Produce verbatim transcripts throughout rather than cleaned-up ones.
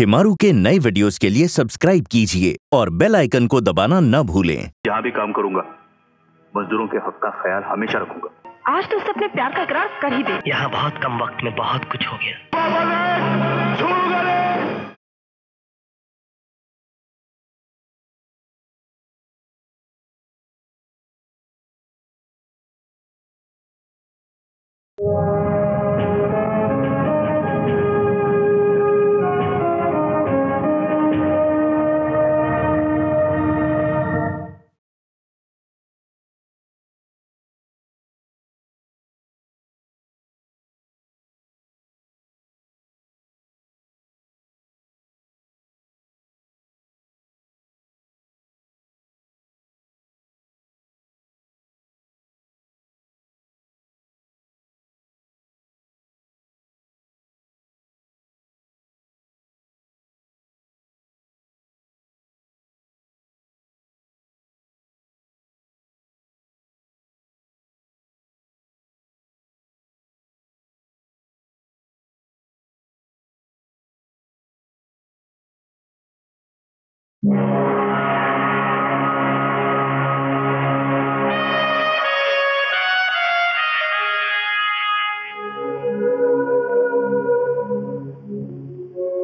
शेमारू के नए वीडियोस के लिए सब्सक्राइब कीजिए और बेल आइकन को दबाना न भूलें। यहाँ भी काम करूँगा, मजदूरों के हक का ख्याल हमेशा रखूँगा। आज तो उसने अपने प्यार का इकरार कर ही दिया। यहाँ बहुत कम वक्त में बहुत कुछ हो गया।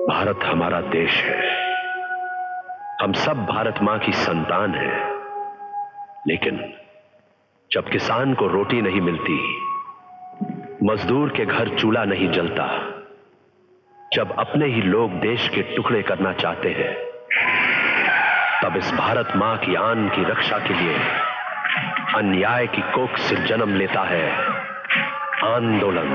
भारत हमारा देश है, हम सब भारत मां की संतान हैं। लेकिन जब किसान को रोटी नहीं मिलती, मजदूर के घर चूल्हा नहीं जलता, जब अपने ही लोग देश के टुकड़े करना चाहते हैं, तब इस भारत मां की आन की रक्षा के लिए अन्याय की कोख से जन्म लेता है आंदोलन।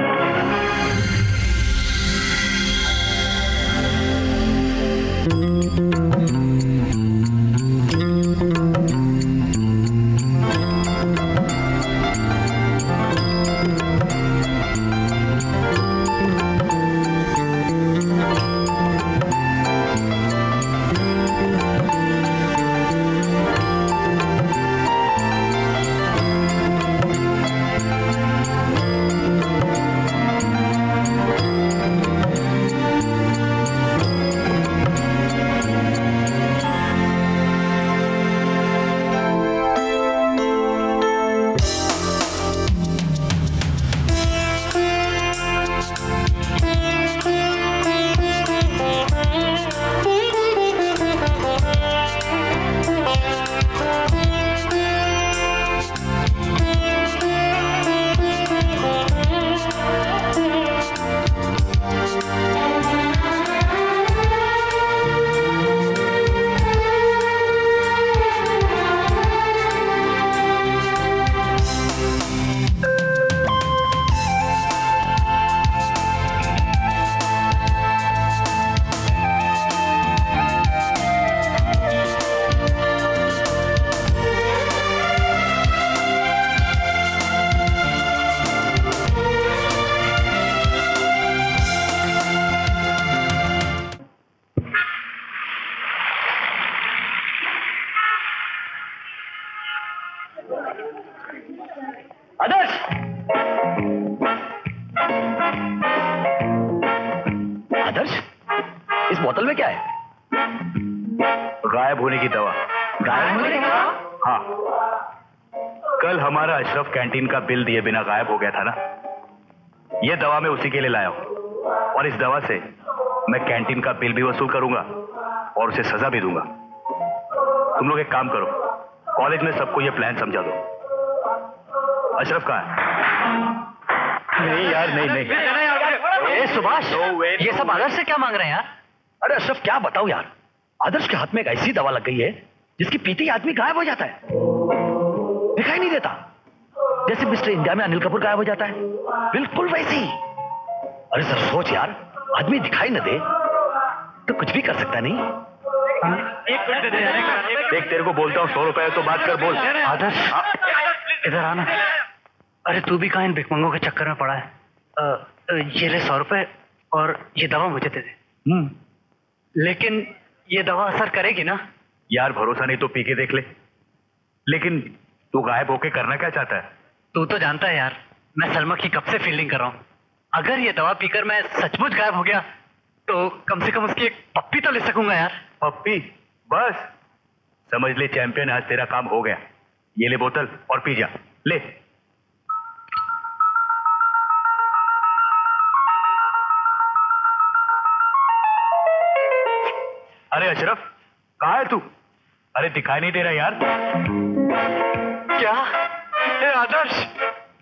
कैंटीन का बिल दिए बिना गायब हो गया था ना, यह दवा मैं उसी के लिए लाया हूं और इस दवा से मैं कैंटीन का बिल भी वसूल करूंगा और उसे सजा भी दूंगा। तुम लोग एक काम करो, कॉलेज में सबको यह प्लान समझा दो। अशरफ कहाँ है? नहीं यार नहीं नहीं। ए सुभाष, ये सब आदर्श से क्या मांग रहे हैं यार? अरे अशरफ क्या बताओ यार, आदर्श के हाथ में एक ऐसी दवा लग गई है जिसकी पीते ही आदमी गायब हो जाता है, दिखाई नहीं देता। जैसे मिस्टर इंडिया में अनिल कपूर गायब हो जाता है, बिल्कुल वैसे ही। अरे सर सोच यार, आदमी दिखाई न दे तो कुछ भी कर सकता नहीं। एक मिनट दे दे, देख तेरे को बोलता हूँ सौ रुपए तो बात कर, बोल। आदर्श इधर आना। अरे तू भी कहाँ इन भिकमंगों के चक्कर में पड़ा है? ये ले सौ रुपए और ये दवा मुझे दे दे। लेकिन ये दवा असर करेगी ना यार? भरोसा नहीं तो पी के देख ले। लेकिन तू गायब होके करना क्या चाहता है? तू तो जानता है यार, मैं सलमा की कब से फील्डिंग कर रहा हूँ। अगर ये दवा पीकर मैं सचमुच गायब हो गया तो कम से कम उसकी एक पप्पी तो ले सकूंगा यार। पप्पी? बस समझ ले चैंपियन, आज तेरा काम हो गया। ये ले बोतल और पी जा। ले अरे अशरफ, कहाँ है तू? अरे दिखाई नहीं दे रहा यार। क्या ए आदर्श,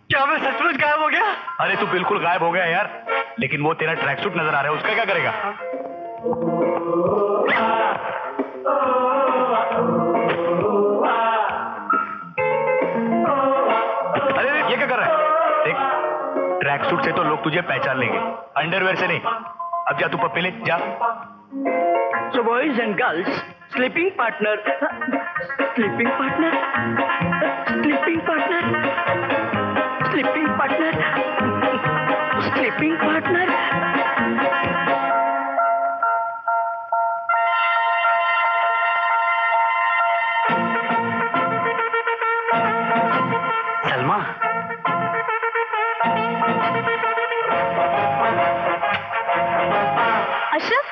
क्या मैं सचमुच गायब हो गया? अरे तू बिल्कुल गायब हो गया यार, लेकिन वो तेरा ट्रैक सूट नजर आ रहा है, उसका क्या करेगा? हाँ? ट्रैक सूट से तो लोग तुझे पहचान लेंगे, अंडरवेयर से नहीं। अब जा तू पप्पी ले जा। So boys and girls, sleeping partner, sleeping partner, sleeping partner, sleeping partner, sleeping partner. Salma, Ashraf,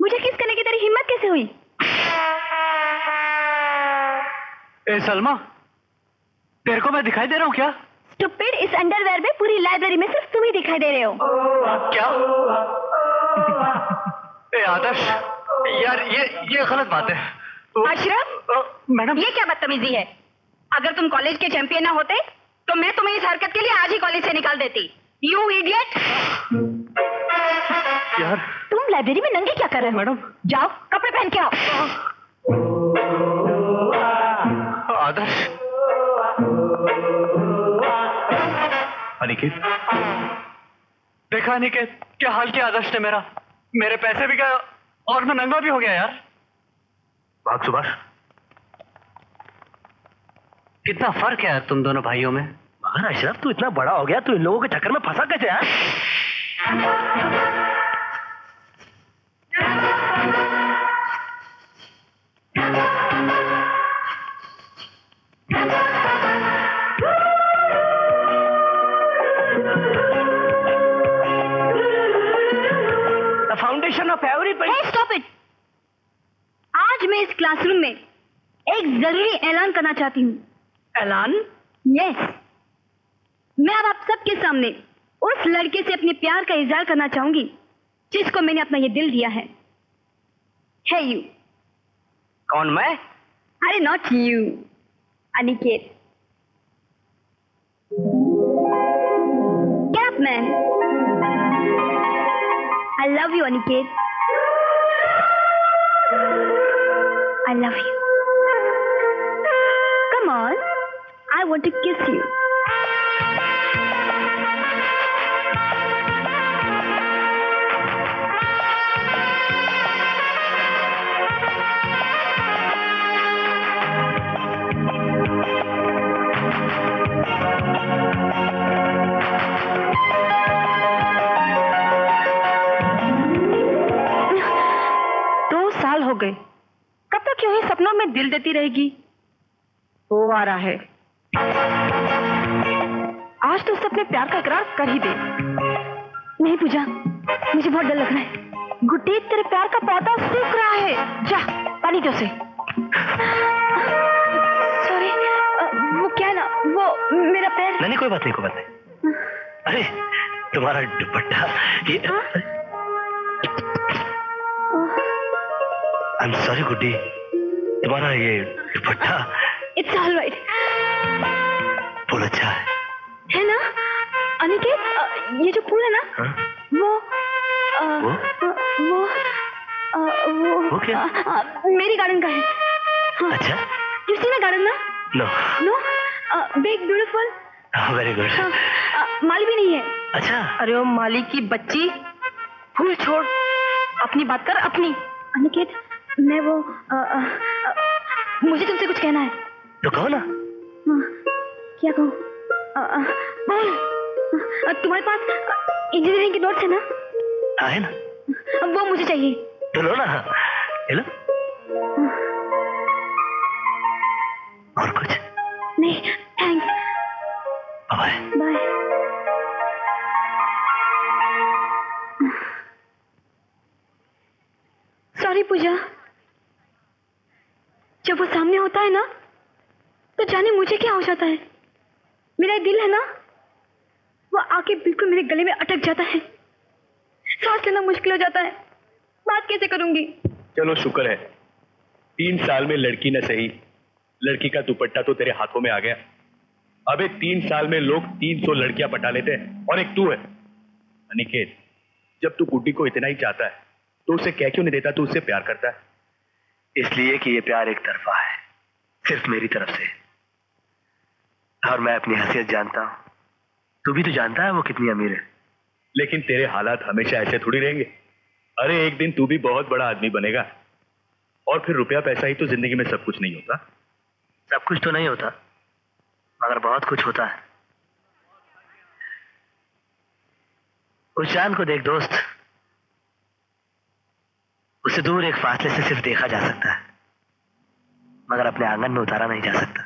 मुझे किस करने की तेरी हिम्मत कैसे हुई? ए सलमा, तेरे को मैं दिखाई दे रहा हूँ क्या? स्टूपिड, इस अंडरवेयर में पूरी लाइब्रेरी में सिर्फ तुम ही दिखाई दे रहे हो। क्या? ए आदर्श यार, ये ये गलत बात है। अशरफ मैडम, ये क्या बदतमीजी है? अगर तुम कॉलेज के चैंपियन ना होते तो मैं तुम्हें इस हरकत के लिए आज ही कॉलेज से निकाल देती। You idiot. यार तुम लाइब्रेरी में नंगे क्या कर रहे हो? मैडम जाओ कपड़े पहन के आओ। आदर्श, अनिकेत, देखा अनिकेत क्या हाल किया आदर्श ने मेरा। मेरे पैसे भी गए और मैं नंगा भी हो गया यार। भाग सुभाष। कितना फर्क है तुम दोनों भाइयों में। मगर अशरफ तू इतना बड़ा हो गया, तू इन लोगों के चक्कर में फंसा कैसे यार? The foundation of everybody. Hey, stop it! आज मैं इस क्लासरूम में एक जरूरी ऐलान करना चाहती हूँ। ऐलान? यस, मैं अब आप सबके सामने उस लड़के से अपने प्यार का इजहार करना चाहूंगी जिसको मैंने अपना ये दिल दिया है। है यू। कौन मैं? अरे not you, Aniket. Cap man, I love you Aniket, I love you. Come on, I want to kiss you. हो गए, कब तक यूं ही सपनों में दिल देती रहेगी? वो आ रहा है, आज तो उससे अपने प्यार का इकरार कर ही दे। नहीं पूजा, मुझे बहुत डर लग रहा है। गुड्डी, तेरे प्यार का पौधा सूख रहा है, जा पानी दे उसे। सॉरी, वो क्या ना, वो मेरा पैर। नहीं कोई बात नहीं, कोई बात नहीं। अरे तुम्हारा दुपट्टा ये। हाँ? I'm sorry गुड्डी, तुम्हारा ये दुपट्टा। It's all right. फूल अच्छा है, है ना अनिकेत? ये जो फूल है ना। हाँ? वो, आ, वो वो आ, वो वो क्या? आ, आ, मेरी गार्डन का है। हाँ, अच्छा, यू सी माय गार्डन ना? No no, big beautiful. Very good. माली भी नहीं है? अच्छा। अरे वो माली की बच्ची, फूल छोड़, अपनी बात कर अपनी। अनिकेत मैं वो आ, आ, आ, मुझे तुमसे कुछ कहना है। तो कहो ना। आ, क्या कहूँ? बोल। तुम्हारे पास इंजीनियरिंग की नोट्स है ना? हाँ है ना। वो मुझे चाहिए। तो लो ना। हेलो। और कुछ नहीं, thanks. Bye bye. Sorry Pooja, जब वो सामने होता है ना तो जाने मुझे क्या हो जाता है। मेरा दिल है ना वो आके बिल्कुल मेरे गले में अटक जाता है, सांस लेना मुश्किल हो जाता है, बात कैसे करूंगी। चलो शुक्र है तीन साल में लड़की न सही लड़की का दुपट्टा तो तेरे हाथों में आ गया। अबे तीन साल में लोग तीन सौ लड़कियां पटा लेते हैं और एक तू है। अनिकेत, जब तू गुड्डी को इतना ही चाहता है तो उसे कह क्यों नहीं देता तू उससे प्यार करता है? इसलिए कि ये प्यार एक तरफा है, सिर्फ मेरी तरफ से, और मैं अपनी हैसियत जानता हूं। तू भी तो जानता है वो कितनी अमीर है। लेकिन तेरे हालात हमेशा ऐसे थोड़ी रहेंगे। अरे एक दिन तू भी बहुत बड़ा आदमी बनेगा और फिर रुपया पैसा ही तो जिंदगी में सब कुछ नहीं होता। सब कुछ तो नहीं होता मगर बहुत कुछ होता है। उस चांद को देख दोस्त, उसे दूर एक फासले से सिर्फ देखा जा सकता है मगर अपने आंगन में उतारा नहीं जा सकता।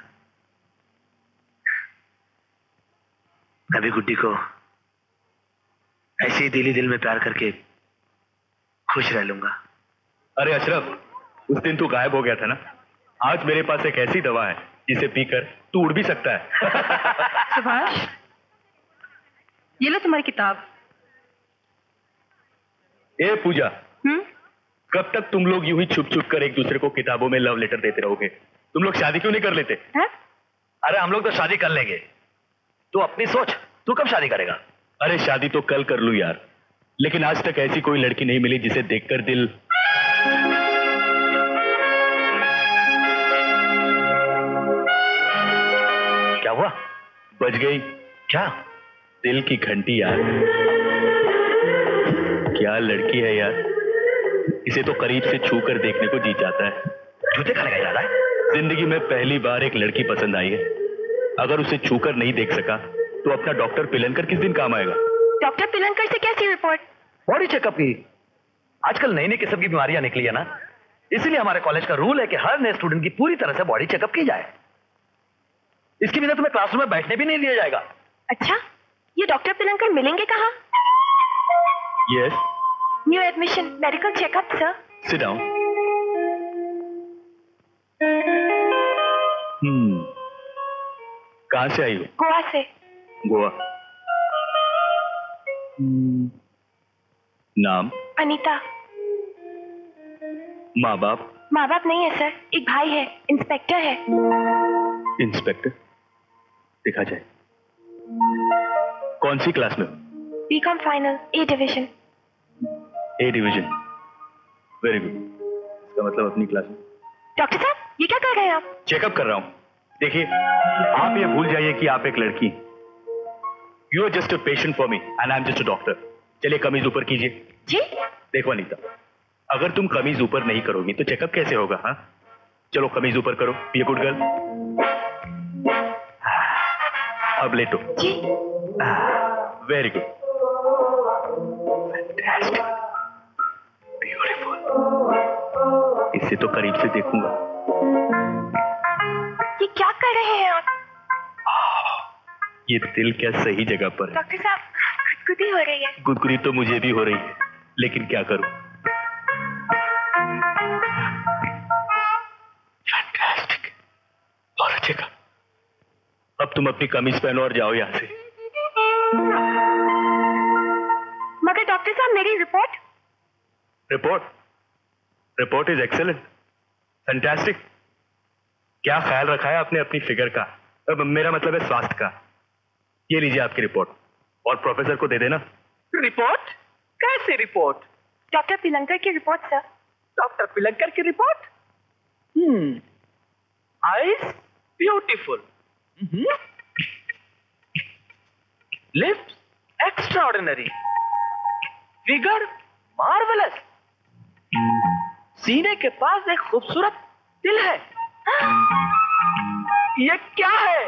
कभी गुड्डी को ऐसे ही दिली दिल में प्यार करके खुश रह लूंगा। अरे अशरफ, उस दिन तू गायब हो गया था ना, आज मेरे पास एक ऐसी दवा है जिसे पीकर तू उड़ भी सकता है। सुभाष, ये लो तुम्हारी किताब। ए पूजा, हुँ? कब तक तुम लोग यूं ही छुप छुप कर एक दूसरे को किताबों में लव लेटर देते रहोगे? तुम लोग शादी क्यों नहीं कर लेते है? अरे हम लोग तो शादी कर लेंगे, तू अपनी सोच, तू कब शादी करेगा? अरे शादी तो कल कर लूं यार, लेकिन आज तक ऐसी कोई लड़की नहीं मिली जिसे देखकर दिल। क्या हुआ? बज गई क्या? दिल की घंटी यार, क्या लड़की है यार, इसे तो करीब से छू कर देखने को जी जाता है। जूते खाने का इरादा है? जिंदगी में पहली बार एक लड़की पसंद आई है, अगर उसे छू कर नहीं देख सका तो अपना डॉक्टर पिलंकर किस दिन काम आएगा? डॉक्टर पिलंकर से कैसी रिपोर्ट? बॉडी चेकअप की। आजकल नई नई किस्म की बीमारियां निकली है ना, इसीलिए हमारे कॉलेज का रूल है कि हर नए स्टूडेंट की पूरी तरह से बॉडी चेकअप की जाए। इसके बिना तुम्हें क्लासरूम में बैठने भी नहीं दिया जाएगा। अच्छा, ये डॉक्टर पिलंकर मिलेंगे कहाँ? Yes, new admission medical checkup sir. Sit down. Hmm, कहाँ से आई हो? गोवा से। गोवा। hmm. नाम? अनीता। माँ बाप? माँ बाप नहीं है सर, एक भाई है, इंस्पेक्टर है। इंस्पेक्टर? देखा जाए। कौन सी क्लास में हो? BCom final, A division. A division, very good. इसका मतलब अपनी क्लास में। डॉक्टर साहब, ये क्या कर रहे हैं आप? चेकअप कर रहा हूँ। देखिए, आप ये भूल जाइए कि आप एक लड़की, you are just a patient for me and I am just a doctor. चलिए कमीज ऊपर कीजिए। जी? देखो अनीता, अगर तुम कमीज ऊपर नहीं करोगी तो चेकअप कैसे होगा? हाँ, चलो कमीज ऊपर करो। Be a good girl. अब लेटो। जी? Very good. इसे तो करीब से देखूंगा। ये क्या कर रहे हैं आप? ये दिल क्या सही जगह पर है। डॉक्टर साहब, गुदगुदी हो रही है। गुदगुदी तो मुझे भी हो रही है, लेकिन क्या करूं। फैंटास्टिक, बहुत अच्छे का। अब तुम अपनी कमीज पहनो और जाओ यहां से। मगर डॉक्टर साहब, मेरी report? Report? Report is excellent, fantastic. क्या ख्याल रखा है आपने अपनी फिगर का, अब मेरा मतलब है स्वास्थ्य का। ये लीजिए आपकी रिपोर्ट और प्रोफेसर को दे देना। रिपोर्ट? कैसे रिपोर्ट? डॉक्टर पिलंकर की रिपोर्ट सर। डॉक्टर पिलंकर की report? Hmm, eyes beautiful, lips extraordinary, figure marvellous, सीने के पास एक खूबसूरत दिल है। ये क्या है?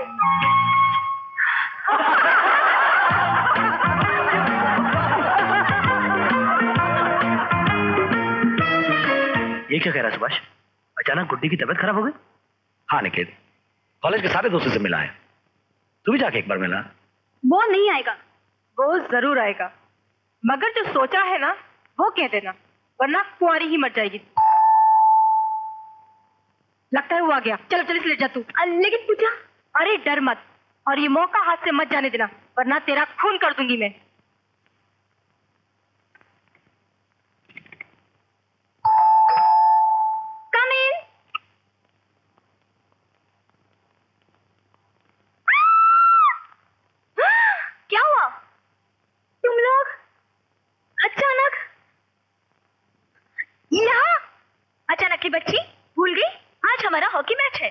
ये क्या कह रहा है सुभाष? अचानक गुड्डी की तबीयत खराब हो गई? हाँ निकेत, कॉलेज के सारे दोस्तों से मिला है, तू भी जाके एक बार मिला। वो नहीं आएगा, वो जरूर आएगा, मगर जो सोचा है ना वो कह देना, वरना कुंवारी ही मर जाएगी। लगता है वो आ गया। चलो चलिस ले जा तू। लेकिन पूजा, अरे डर मत, और ये मौका हाथ से मत जाने देना, वरना तेरा खून कर दूंगी मैं। कम इन। क्या हुआ? तुम लोग अचानक यहाँ? अचानक ही बच्ची भूल गई, आज हमारा हॉकी मैच है।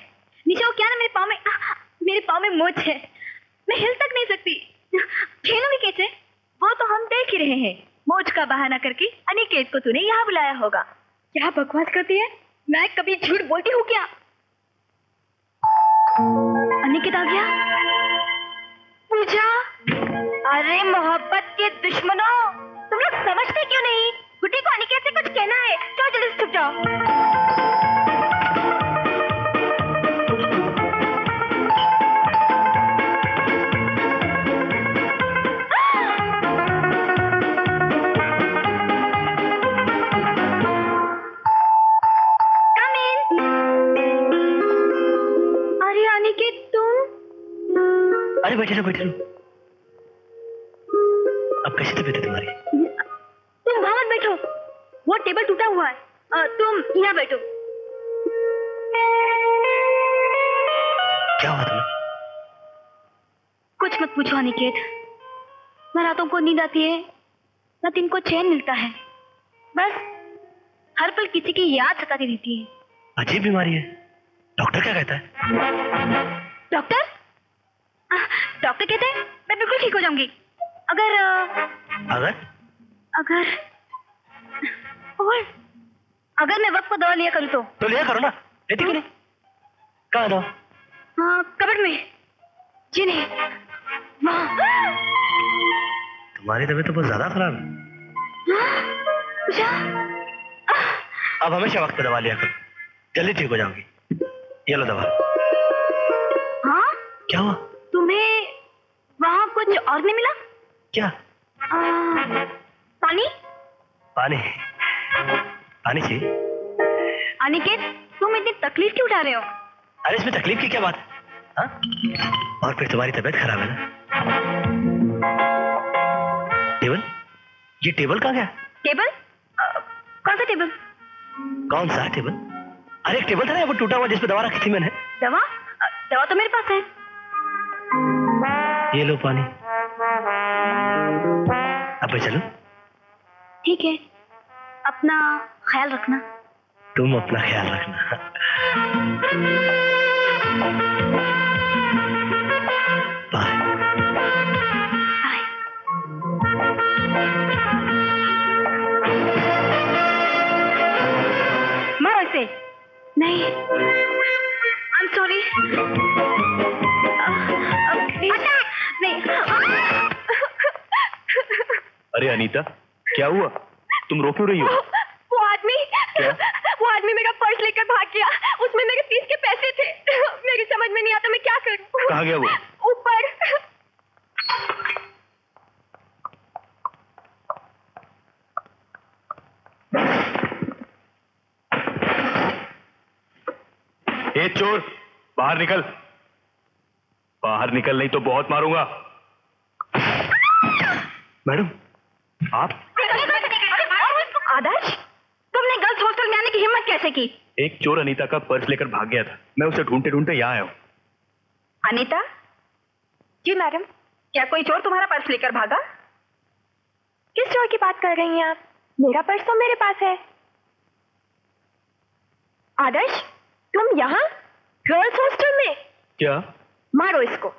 नीचे वो क्या ना, मेरे पाँव में आ, मेरे पाँव में मोच है, मैं हिल तक नहीं सकती। खेलूंगी कैसे? वो तो हम देख ही रहे हैं। मोच का बहाना करके अनिकेत को तूने यहाँ बुलाया होगा। क्या बकवास करती है, मैं कभी झूठ बोलती हूँ क्या? अनिकेत आ गया। पूजा, अरे मोहब्बत के दुश्मनों, तुम लोग समझते क्यों नहीं? गुड्डी को अनिकेत से कुछ कहना है, चलो जल्दी छुप जाओ। अरे बैठे रहो बैठे रहो, अब कैसी तबीयत है तुम्हारी? तुम वहां मत बैठो, वो टेबल टूटा हुआ है। आ, तुम यहाँ बैठो। क्या हुआ तुम्हें? कुछ मत पूछो अनिकेत, न रातों को नींद आती है न दिन को चैन मिलता है, बस हर पल किसी की याद सताती रहती है। अजीब बीमारी है। डॉक्टर क्या कहता है? डॉक्टर डॉक्टर कहते हैं मैं बिल्कुल ठीक हो जाऊंगी। अगर अगर अगर और, अगर मैं वक्त पर दवा लिया करूँ तो तो लिया करो ना। लेती क्यों नहीं? कहाँ दो? कब्र में। जी नहीं, वहाँ। तुम्हारी तबीयत तो बहुत ज्यादा खराब है। अब हमेशा वक्त पर दवा लिया करो, जल्दी ठीक हो जाऊंगी। ये लो दवा। हाँ, क्या हुआ? तुम्हें वहाँ कुछ और नहीं मिला क्या? आ, पानी पानी पानी चाहिए? अनिकेत, तुम इतनी तकलीफ क्यों उठा रहे हो? अरे इसमें तकलीफ की क्या बात है? हा? और फिर तुम्हारी तबीयत खराब है ना। टेबल, ये टेबल कहाँ गया? टेबल? आ, कौन सा टेबल? कौन सा टेबल? अरे एक टेबल था ना, वो टूटा हुआ, जिसपे दवा रखी थी मैंने। दवा? दवा तो मेरे पास है। ये लो पानी। अब चलो। ठीक है, अपना ख्याल रखना। तुम अपना ख्याल रखना। अरे अनीता, क्या हुआ? तुम रो क्यों रही हो? वो, वो आदमी वो आदमी मेरा पर्स लेकर भाग गया, उसमें मेरे फीस के पैसे थे। मेरी समझ में नहीं आता मैं क्या करूं। कहाँ गया वो? ऊपर। ए चोर, बाहर निकल, बाहर निकल, नहीं तो बहुत मारूंगा। मैडम आप? आदर्श, तुमने गर्ल्स हॉस्टल में आने की हिम्मत कैसे की? एक चोर अनीता का पर्स लेकर भाग गया था, मैं उसे ढूंढते ढूंढते यहाँ आया हूँ। अनीता? जी मैडम, क्या कोई चोर तुम्हारा पर्स लेकर भागा? किस चोर की बात कर रही हैं आप? मेरा पर्स तो मेरे पास है। आदर्श, तुम यहाँ गर्ल्स हॉस्टल में? क्या? मारो इसको।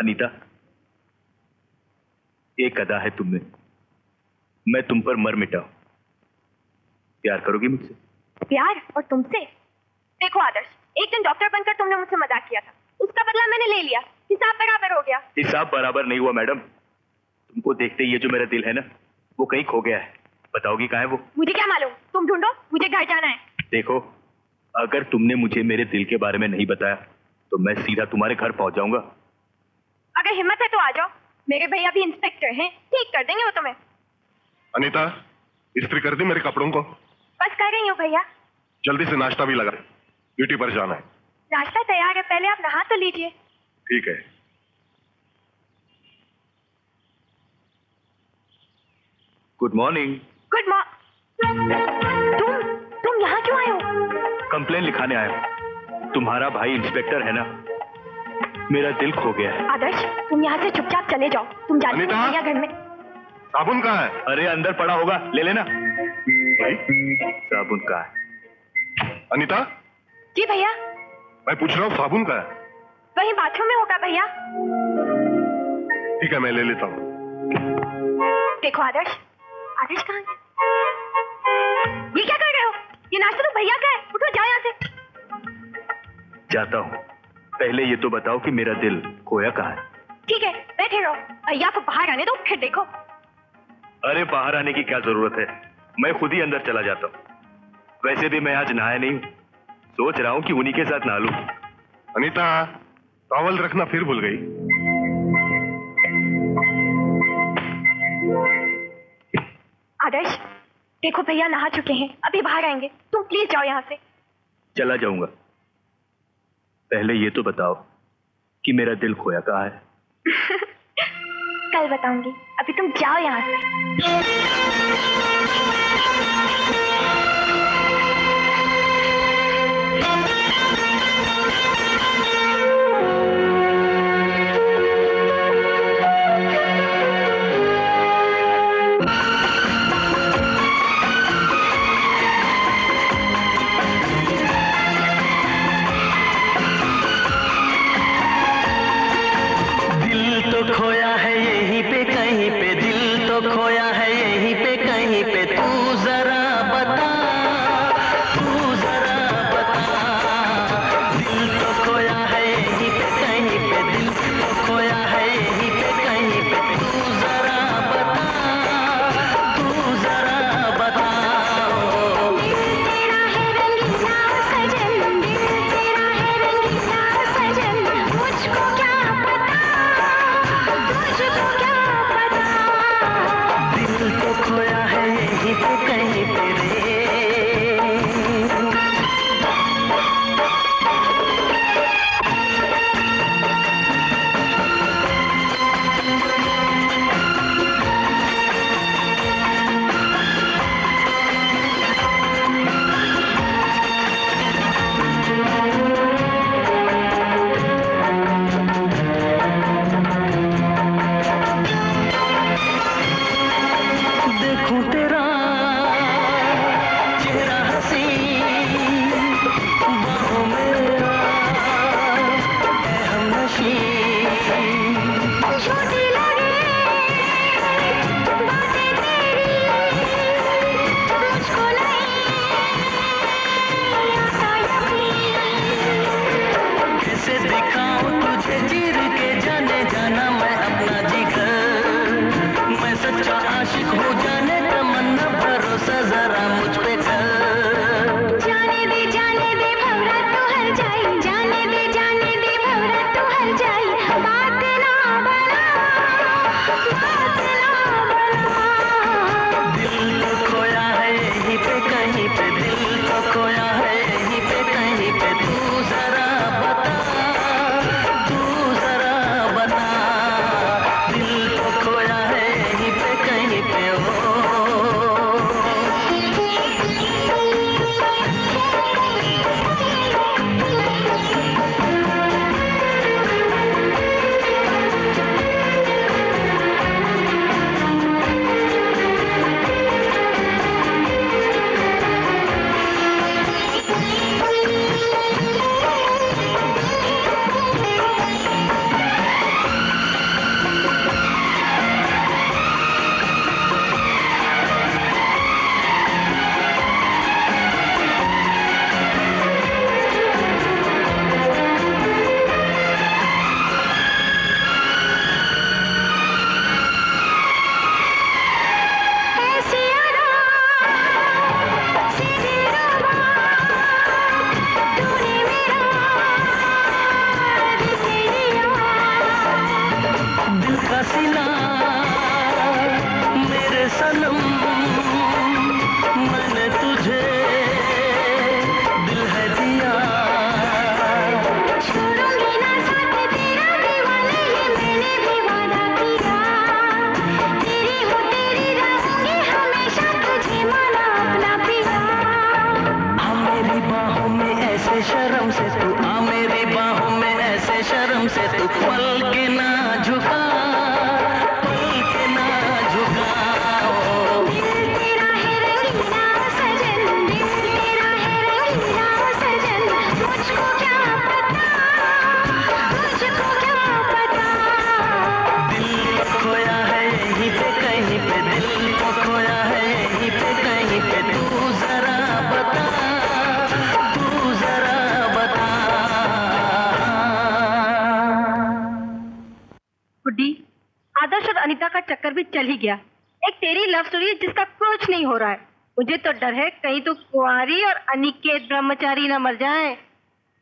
अनीता, एक अदा है तुमने, मैं तुम पर मर मिटा हूं। प्यार करोगी मुझसे? प्यार? और तुमसे? देखो आदर्श, एक दिन डॉक्टर बनकर तुमने मुझसे मजाक किया था, उसका बदला मैंने ले लिया। हिसाब बराबर हो गया। हिसाब बराबर नहीं हुआ मैडम, तुमको देखते ये जो मेरा दिल है ना वो कहीं खो गया है, बताओगी कहाँ है वो? मुझे क्या मालूम, तुम ढूंढो, मुझे घर जाना है। देखो, अगर तुमने मुझे मेरे दिल के बारे में नहीं बताया तो मैं सीधा तुम्हारे घर पहुँच जाऊंगा। अगर हिम्मत है तो आ जाओ, मेरे भैया भी इंस्पेक्टर हैं, ठीक कर देंगे वो तुम्हें। अनिता, इस्त्री कर दी मेरे कपड़ों को? बस कर रही हूँ भैया। जल्दी से नाश्ता भी लगा, ड्यूटी पर जाना है। नाश्ता तैयार है, पहले आप नहा तो लीजिए। ठीक है। Good morning. Good morning. तुम तुम यहाँ क्यों आए हो? कंप्लेन लिखाने आया हूँ। तुम्हारा भाई इंस्पेक्टर है ना, मेरा दिल खो गया है। आदर्श, तुम यहाँ से चुपचाप चले जाओ। तुम जानते हो घर में साबुन कहाँ है? अरे अंदर पड़ा होगा, ले लेना। साबुन कहाँ है? अनिता। जी भैया। मैं पूछ रहा हूँ साबुन कहाँ है? वही बाथरूम में होगा भैया। ठीक है, मैं ले लेता हूँ। देखो आदर्श, आदर्श कहाँ है? ये क्या कर रहे हो? ये नाश्ता तो भैया का है, उठो जाओ यहाँ से। जाता हूँ, पहले ये तो बताओ कि मेरा दिल खोया कहाँ है? ठीक है, बैठे रहो, भैया को बाहर आने दो फिर देखो। अरे बाहर आने की क्या जरूरत है, मैं खुद ही अंदर चला जाता हूँ। वैसे भी मैं आज नहाया नहीं हूँ, सोच रहा हूँ कि उन्हीं के साथ नहा लूँ। अनिता, टॉवल रखना फिर भूल गई। आदर्श, देखो भैया नहा चुके हैं, अभी बाहर आएंगे, तुम प्लीज जाओ यहाँ से। चला जाऊंगा, पहले ये तो बताओ कि मेरा दिल खोया कहाँ है? कल बताऊंगी, अभी तुम जाओ यहाँ से। खोया है यहीं पे कहीं पे, तू जरा बता। चक्कर भी चल ही गया। एक तेरी लव स्टोरी जिसका कुछ नहीं हो रहा है। मुझे तो डर है कहीं तो कुंवारी और अनिकेत ब्रह्मचारी ना मर जाए।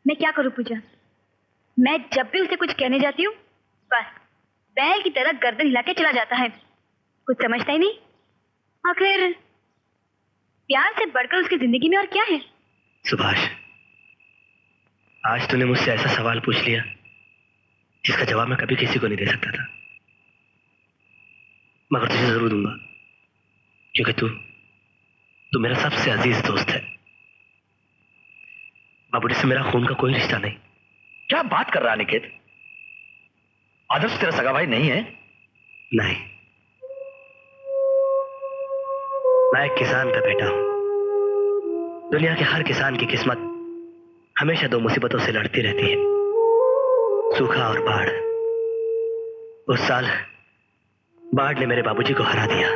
मैं क्या करूं पूजा? मैं जब भी उसे कुछ कहने जाती हूँ बस बैल की तरह गर्दन हिला के चला जाता है, कुछ समझता ही नहीं। आखिर प्यार से बढ़कर उसकी जिंदगी में और क्या है? सुभाष, आज तूने मुझसे ऐसा सवाल पूछ लिया जिसका जवाब मैं कभी किसी को नहीं दे सकता था, मगर तुझे जरूर दूंगा क्योंकि तू तू मेरा सबसे अजीज दोस्त है। बाबूजी से मेरा खून का कोई रिश्ता नहीं। क्या बात कर रहा है अनिकेत? आदर्श तेरा सगा भाई नहीं है? नहीं, मैं एक किसान का बेटा हूं। दुनिया के हर किसान की किस्मत हमेशा दो मुसीबतों से लड़ती रहती है, सूखा और बाढ़। उस साल बाढ़ ने मेरे बाबूजी को हरा दिया,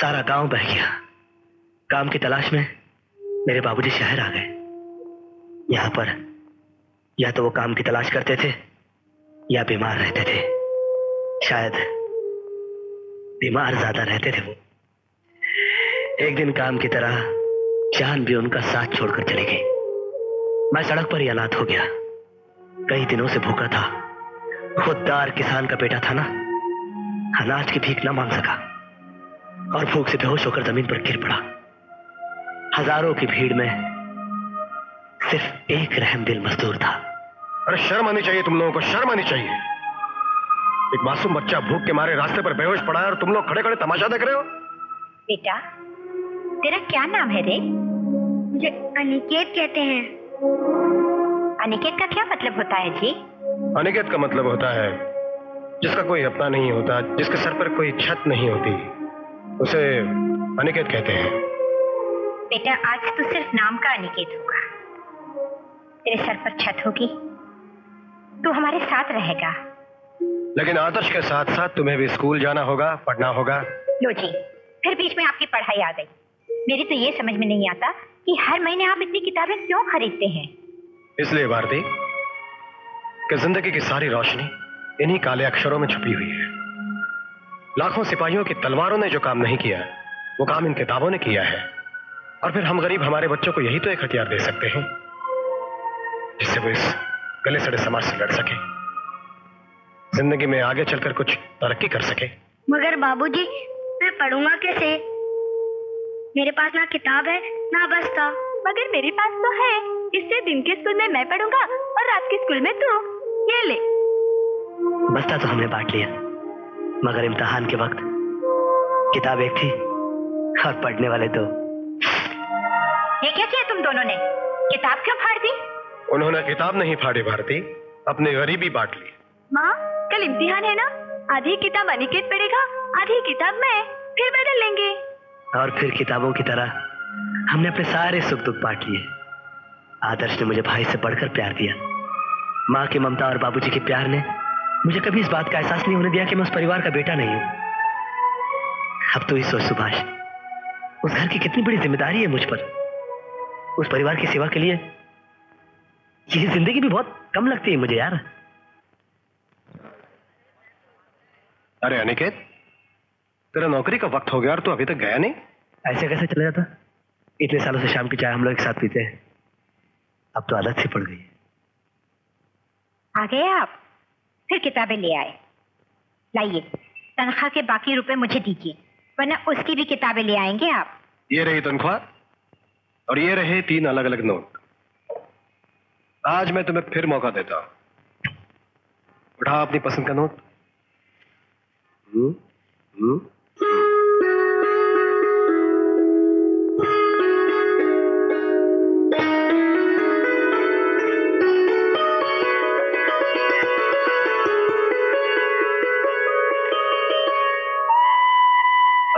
सारा गांव बह गया। काम की तलाश में मेरे बाबूजी शहर आ गए। यहाँ पर या तो वो काम की तलाश करते थे या बीमार रहते थे, शायद बीमार ज्यादा रहते थे वो। एक दिन काम की तरह जान भी उनका साथ छोड़कर चली गई। मैं सड़क पर ही अनाथ हो गया। कई दिनों से भूखा था, खुददार किसान का बेटा था ना, अनाज की भीख न मांग सका और भूख से बेहोश होकर जमीन पर गिर पड़ा। हजारों की भीड़ में सिर्फ एक रहमदिल मजदूर था। अरे शर्म आनी चाहिए तुम लोगों को, शर्म आनी चाहिए। एक मासूम बच्चा भूख के मारे रास्ते पर बेहोश पड़ा है और तुम लोग खड़े खड़े तमाशा देख रहे हो। बेटा, तेरा क्या नाम है रे? मुझे अनिकेत कहते हैं। अनिकेत का क्या मतलब होता है जी? अनिकेत का मतलब होता है जिसका कोई अपना नहीं होता, जिसके सर पर कोई छत नहीं होती, उसे अनिकेत कहते हैं। बेटा, आज तो सिर्फ नाम का अनिकेत होगा। तेरे सर पर छत होगी, तू हमारे साथ रहेगा। लेकिन आदर्श के साथ साथ तुम्हें भी स्कूल जाना होगा, पढ़ना होगा। लो जी, फिर बीच में आपकी पढ़ाई आ गई। मेरी तो ये समझ में नहीं आता कि हर महीने आप इतनी किताबें क्यों खरीदते हैं। इसलिए भारती कि जिंदगी की सारी रोशनी इन्हीं काले अक्षरों में छुपी हुई है। लाखों सिपाहियों की तलवारों ने जो काम नहीं किया वो काम इन किताबों ने किया है। और फिर हम गरीब हमारे बच्चों को यही तो एक हथियार दे सकते हैं जिससे वो इस गले सड़े समाज से लड़ सके, जिंदगी में आगे चलकर कुछ तरक्की कर सके। मगर बाबूजी, मैं पढ़ूंगा कैसे? मेरे पास ना किताब है ना बस्ता। मगर मेरे पास तो है, इससे दिन के स्कूल में मैं पढ़ूंगा और रात के स्कूल में तू। ये ले। बस्ता तो हमने बांट लिया, मगर इम्तिहान के वक्त किताब एक थी और पढ़ने वाले दो। ये क्या किया तुम दोनों ने? किताब क्यों फाड़ दी? उन्होंने किताब नहीं फाड़ी भारती, अपनी गरीबी बांट ली। माँ, कल इम्तिहान है ना, आधी किताब अनिकेत पढ़ेगा, आधी किताब मैं, फिर बदल लेंगे। और फिर किताबों की तरह हमने अपने सारे सुख दुख बांट लिए। आदर्श ने मुझे भाई से बढ़कर प्यार दिया। माँ की ममता और बाबूजी के प्यार ने मुझे कभी इस बात का एहसास नहीं होने दिया कि मैं उस परिवार का बेटा नहीं हूं। अब तो ही सोच सुभाष, उस घर की कितनी बड़ी जिम्मेदारी है मुझ पर। उस परिवार की सेवा के लिए ये जिंदगी भी बहुत कम लगती है मुझे यार। अरे अनिकेत, तेरा नौकरी का वक्त हो गया और तू अभी तक गया नहीं। ऐसे कैसे चला जाता? इतने सालों से शाम की चाय हम लोग एक साथ पीते हैं, अब तो आदत सी पड़ गई। आ गए आप? फिर किताबें ले आए। लाइए, तनख्वाह के बाकी रुपए मुझे दीजिए, वरना उसकी भी किताबें ले आएंगे आप। ये रही तनख्वाह और ये रहे तीन अलग अलग नोट। आज मैं तुम्हें फिर मौका देता हूं, उठाओ अपनी पसंद का नोट। हुँ? हुँ?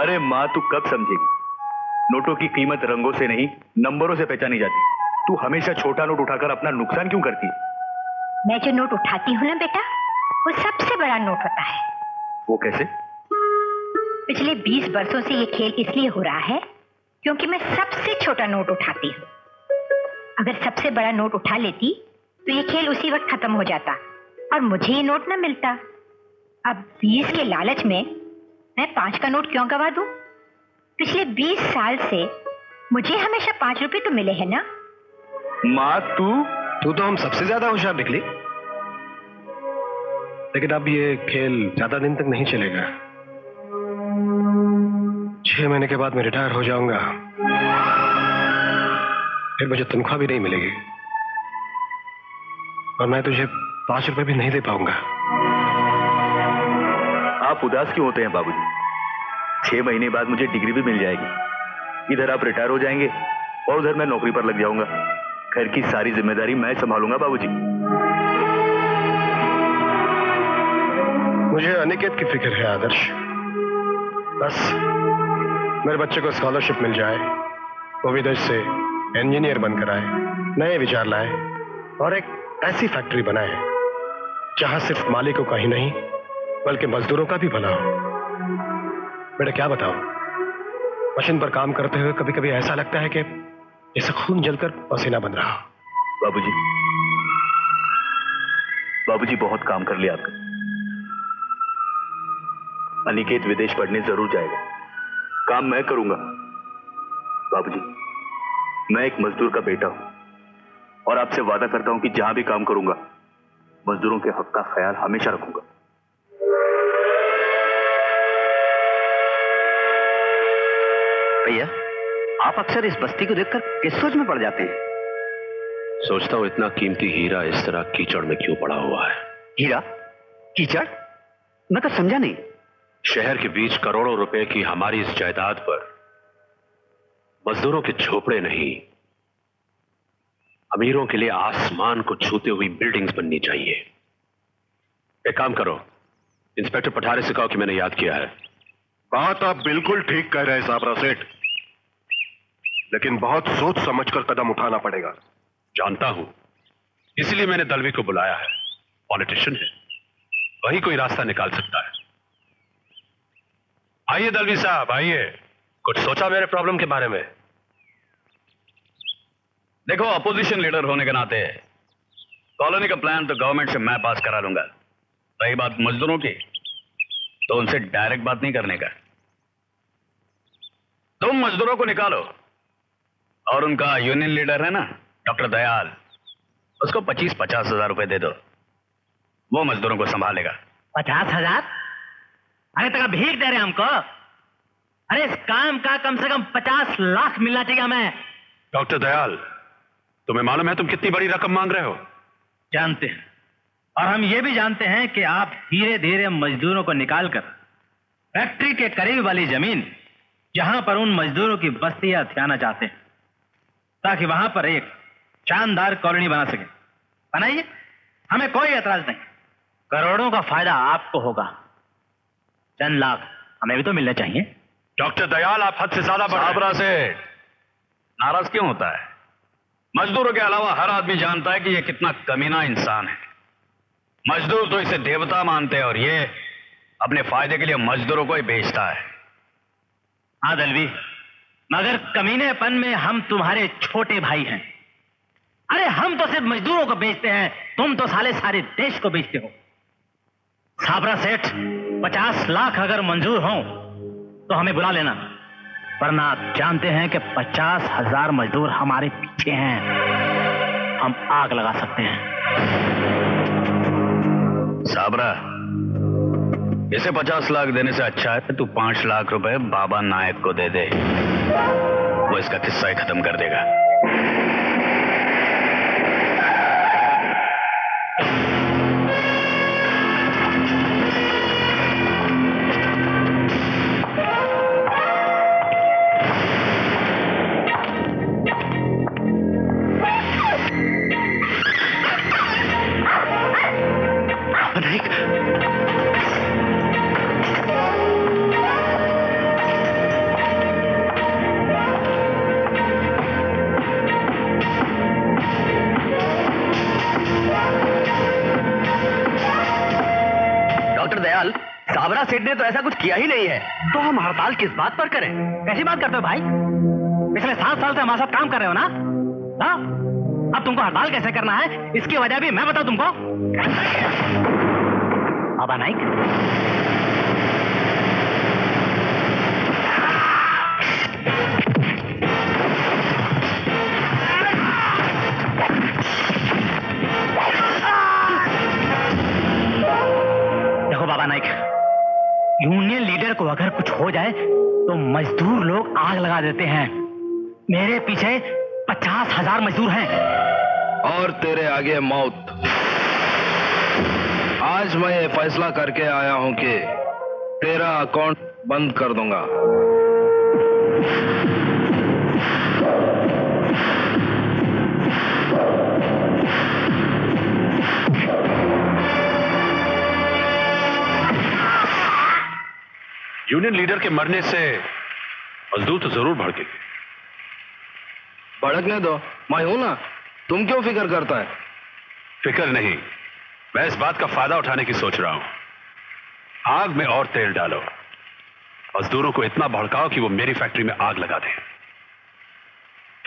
अरे माँ तू कब समझेगी? नोटों की कीमत रंगों से नहीं नंबरों से पहचानी जाती। तू हमेशा छोटा नोट उठाकर अपना नुकसान क्यों करती? मैं जो नोट उठाती हूँ ना बेटा, वो सबसे बड़ा नोट होता है। वो कैसे? पिछले बीस वर्षों से ये खेल इसलिए हो रहा है क्योंकि मैं सबसे छोटा नोट उठाती हूँ। अगर सबसे बड़ा नोट उठा लेती तो ये खेल उसी वक्त खत्म हो जाता और मुझे ये नोट न मिलता। अब बीस के लालच में मैं पाँच का नोट क्यों गवा दूं? पिछले बीस साल से मुझे हमेशा पाँच रुपए तो मिले हैं ना। माँ तू तू तो हम सबसे ज्यादा होशियार निकली। लेकिन अब ये खेल ज्यादा दिन तक नहीं चलेगा। छह महीने के बाद मैं रिटायर हो जाऊंगा, फिर मुझे तनख्वाह भी नहीं मिलेगी और मैं तुझे पाँच रुपए भी नहीं दे पाऊंगा। आप उदास क्यों होते हैं बाबूजी? छह महीने बाद मुझे डिग्री भी मिल जाएगी। इधर आप रिटायर हो जाएंगे और उधर मैं नौकरी पर लग जाऊंगा। घर की सारी जिम्मेदारी मैं संभालूंगा बाबूजी। मुझे अनिकेत की फिक्र है आदर्श। बस मेरे बच्चे को स्कॉलरशिप मिल जाए, वो विदेश से इंजीनियर बनकर आए, नए विचार लाए और एक ऐसी फैक्ट्री बनाए जहां सिर्फ मालिकों का ही नहीं बल्कि मजदूरों का भी भला हो। बेटा क्या बताऊं, मशीन पर काम करते हुए कभी कभी ऐसा लगता है कि जैसे खून जलकर पसीना बन रहा हो। बाबूजी, बाबूजी बहुत काम कर लिया आपने। अनिकेत विदेश पढ़ने जरूर जाएगा, काम मैं करूंगा। बाबूजी, मैं एक मजदूर का बेटा हूं और आपसे वादा करता हूं कि जहां भी काम करूंगा मजदूरों के हक का ख्याल हमेशा रखूंगा। भैया, आप अक्सर इस बस्ती को देखकर किस सोच में पड़ जाते हैं? सोचता हूं इतना कीमती हीरा इस तरह कीचड़ में क्यों पड़ा हुआ है। हीरा? कीचड़? मैं तो समझा नहीं। शहर के बीच करोड़ों रुपए की हमारी इस जायदाद पर मजदूरों के झोपड़े नहीं, अमीरों के लिए आसमान को छूते हुई बिल्डिंग्स बननी चाहिए। एक काम करो, इंस्पेक्टर पठारे से कहो कि मैंने याद किया है। बात आप बिल्कुल ठीक कह रहे हैं साबरा सेठ, लेकिन बहुत सोच समझकर कदम उठाना पड़ेगा। जानता हूं, इसलिए मैंने दलवी को बुलाया है। पॉलिटिशियन है, वही कोई रास्ता निकाल सकता है। आइए दलवी साहब, आइए। कुछ सोचा मेरे प्रॉब्लम के बारे में? देखो, अपोजिशन लीडर होने के नाते कॉलोनी का प्लान तो गवर्नमेंट से मैं पास करा लूंगा। रही बात मजदूरों की, तो उनसे डायरेक्ट बात नहीं करने का। तुम मजदूरों को निकालो और उनका यूनियन लीडर है ना डॉक्टर दयाल, उसको पच्चीस पचास हजार रुपए दे दो, वो मजदूरों को संभालेगा। पचास हजार? अरे तक भीख दे रहे हमको। अरे इस काम का कम से कम पचास लाख मिलना चाहिए हमें। डॉक्टर दयाल, तुम्हें मालूम है तुम कितनी बड़ी रकम मांग रहे हो? जानते हैं, और हम ये भी जानते हैं कि आप धीरे धीरे मजदूरों को निकालकर फैक्ट्री के करीब वाली जमीन, जहां पर उन मजदूरों की बस्ती हथियाना चाहते हैं, ताकि वहां पर एक शानदार कॉलोनी बना सके। बनाइए, हमें कोई एतराज नहीं। करोड़ों का फायदा आपको होगा, चंद लाख हमें भी तो मिलना चाहिए। डॉक्टर दयाल, आप हद से ज्यादा बड़ा से नाराज क्यों होता है? मजदूरों के अलावा हर आदमी जानता है कि यह कितना कमीना इंसान है। मजदूर तो इसे देवता मानते हैं और ये अपने फायदे के लिए मजदूरों को ही बेचता है। हाँ दलवी, मगर कमीनेपन में हम तुम्हारे छोटे भाई हैं। अरे हम तो सिर्फ मजदूरों को बेचते हैं, तुम तो साले सारे देश को बेचते हो। साबरा सेठ, पचास लाख अगर मंजूर हो तो हमें बुला लेना, वरना आप जानते हैं कि पचास हजार मजदूर हमारे पीछे हैं, हम आग लगा सकते हैं। साबरा, इसे पचास लाख देने से अच्छा है तू पांच लाख रुपए बाबा नायक को दे दे, वो इसका किस्सा ही खत्म कर देगा। डॉक्टर दयाल, काबरा सेठ ने तो ऐसा कुछ किया ही नहीं है, तो हम हड़ताल किस बात पर करें? कैसी बात करते हो भाई? पिछले सात साल से हमारे साथ काम कर रहे हो ना? हाँ? अब तुमको हड़ताल कैसे करना है इसकी वजह भी मैं बताऊं तुमको। बाबा नायक, देखो बाबा नायक, यूनियन लीडर को अगर कुछ हो जाए तो मजदूर लोग आग लगा देते हैं। मेरे पीछे पचास हजार मजदूर हैं और तेरे आगे मौत। आज मैं ये फैसला करके आया हूं कि तेरा अकाउंट बंद कर दूंगा। यूनियन लीडर के मरने से मजदूर तो जरूर भड़केंगे। भड़कने दो, मैं हूं ना, तुम क्यों फिक्र करता है? फिक्र नहीं, मैं इस बात का फायदा उठाने की सोच रहा हूं। आग में और तेल डालो, मजदूरों को इतना भड़काओ कि वो मेरी फैक्ट्री में आग लगा दें।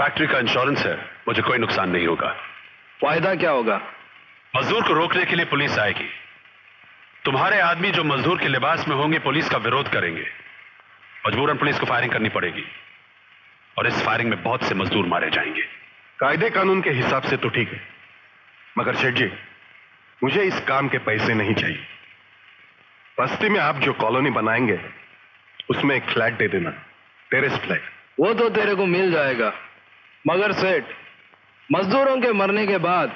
फैक्ट्री का इंश्योरेंस है, मुझे कोई नुकसान नहीं होगा। फायदा क्या होगा? मजदूर को रोकने के लिए पुलिस आएगी। तुम्हारे आदमी जो मजदूर के लिबास में होंगे पुलिस का विरोध करेंगे, मजबूरन पुलिस को फायरिंग करनी पड़ेगी और इस फायरिंग में बहुत से मजदूर मारे जाएंगे। कायदे कानून के हिसाब से तो ठीक है, मगर शेठ जी, मुझे इस काम के पैसे नहीं चाहिए। बस्ती में आप जो कॉलोनी बनाएंगे उसमें एक फ्लैट दे देना, टेरेस फ्लैट। वो तो तेरे को मिल जाएगा, मगर सेठ, मजदूरों के मरने के बाद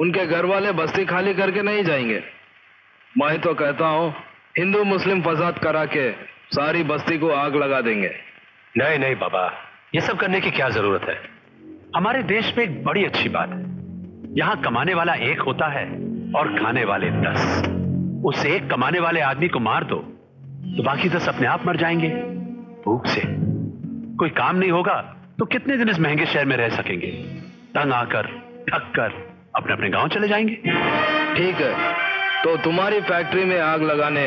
उनके घर वाले बस्ती खाली करके नहीं जाएंगे। मैं तो कहता हूं हिंदू मुस्लिम फसाद करा के सारी बस्ती को आग लगा देंगे। नहीं नहीं बाबा, ये सब करने की क्या जरूरत है? हमारे देश में एक बड़ी अच्छी बात है, यहाँ कमाने वाला एक होता है और खाने वाले दस। उस एक कमाने वाले आदमी को मार दो तो बाकी दस अपने आप मर जाएंगे भूख से। कोई काम नहीं होगा तो कितने दिन इस महंगे शहर में रह सकेंगे? तंग आकर थक कर अपने अपने गांव चले जाएंगे। ठीक है, तो तुम्हारी फैक्ट्री में आग लगाने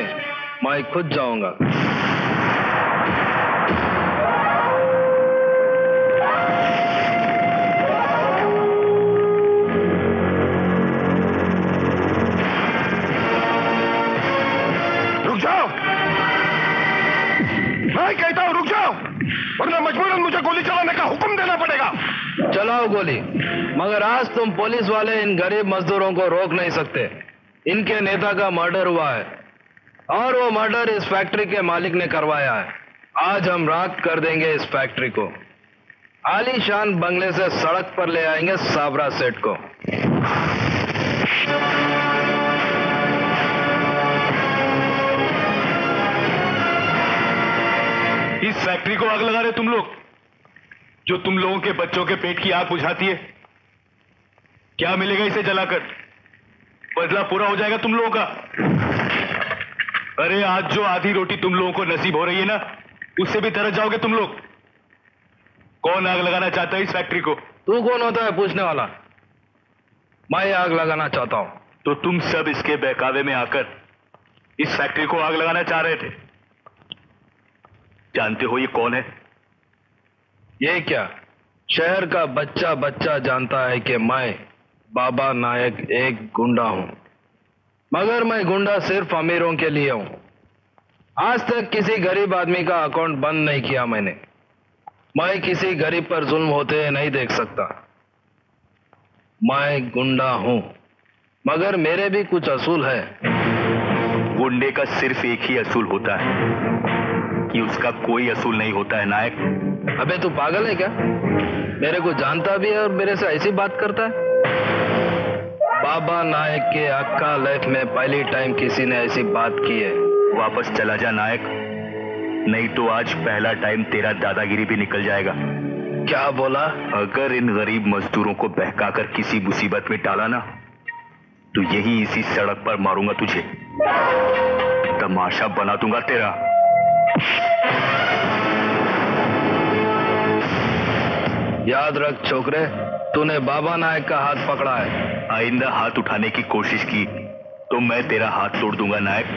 मैं खुद जाऊंगा। वरना मजबूरन मुझे गोली चलाने का हुक्म देना पड़ेगा। चलाओ गोली, मगर आज तुम पुलिस वाले इन गरीब मजदूरों को रोक नहीं सकते। इनके नेता का मर्डर हुआ है और वो मर्डर इस फैक्ट्री के मालिक ने करवाया है। आज हम राख कर देंगे इस फैक्ट्री को। आलीशान बंगले से सड़क पर ले आएंगे साबरा सेठ को। इस फैक्ट्री को आग लगा रहे तुम लोग, जो तुम लोगों के बच्चों के पेट की आग बुझाती है। क्या मिलेगा इसे जलाकर? बदला पूरा हो जाएगा तुम लोगों का। अरे आज जो आधी रोटी तुम लोगों को नसीब हो रही है ना, उससे भी तरस जाओगे तुम लोग। कौन आग लगाना चाहता है इस फैक्ट्री को? तू कौन होता है पूछने वाला? मैं आग लगाना चाहता हूं। तो तुम सब इसके बहकावे में आकर इस फैक्ट्री को आग लगाना चाह रहे थे। जानते हो ये कौन है? ये क्या, शहर का बच्चा बच्चा जानता है कि मैं बाबा नायक एक गुंडा हूं, मगर मैं गुंडा सिर्फ अमीरों के लिए हूं। आज तक किसी गरीब आदमी का अकाउंट बंद नहीं किया मैंने। मैं किसी गरीब पर जुल्म होते नहीं देख सकता। मैं गुंडा हूं, मगर मेरे भी कुछ असूल है। गुंडे का सिर्फ एक ही असूल होता है कि उसका कोई असूल नहीं होता है नायक। अबे तू पागल है क्या? मेरे को जानता भी है और मेरे से ऐसी बात करता है? बाबा नायक के अक्का लाइफ में पहली टाइम किसी ने ऐसी बात की है। वापस चला जा नायक, नहीं तो आज पहला टाइम तेरा दादागिरी भी निकल जाएगा। क्या बोला? अगर इन गरीब मजदूरों को बहकाकर किसी मुसीबत में डाला ना, तो यही इसी सड़क पर मारूंगा तुझे, तमाशा बना दूंगा तेरा। याद रख छोकरे, तूने बाबा नायक का हाथ पकड़ा है। आइंदा हाथ उठाने की कोशिश की तो मैं तेरा हाथ तोड़ दूंगा नायक।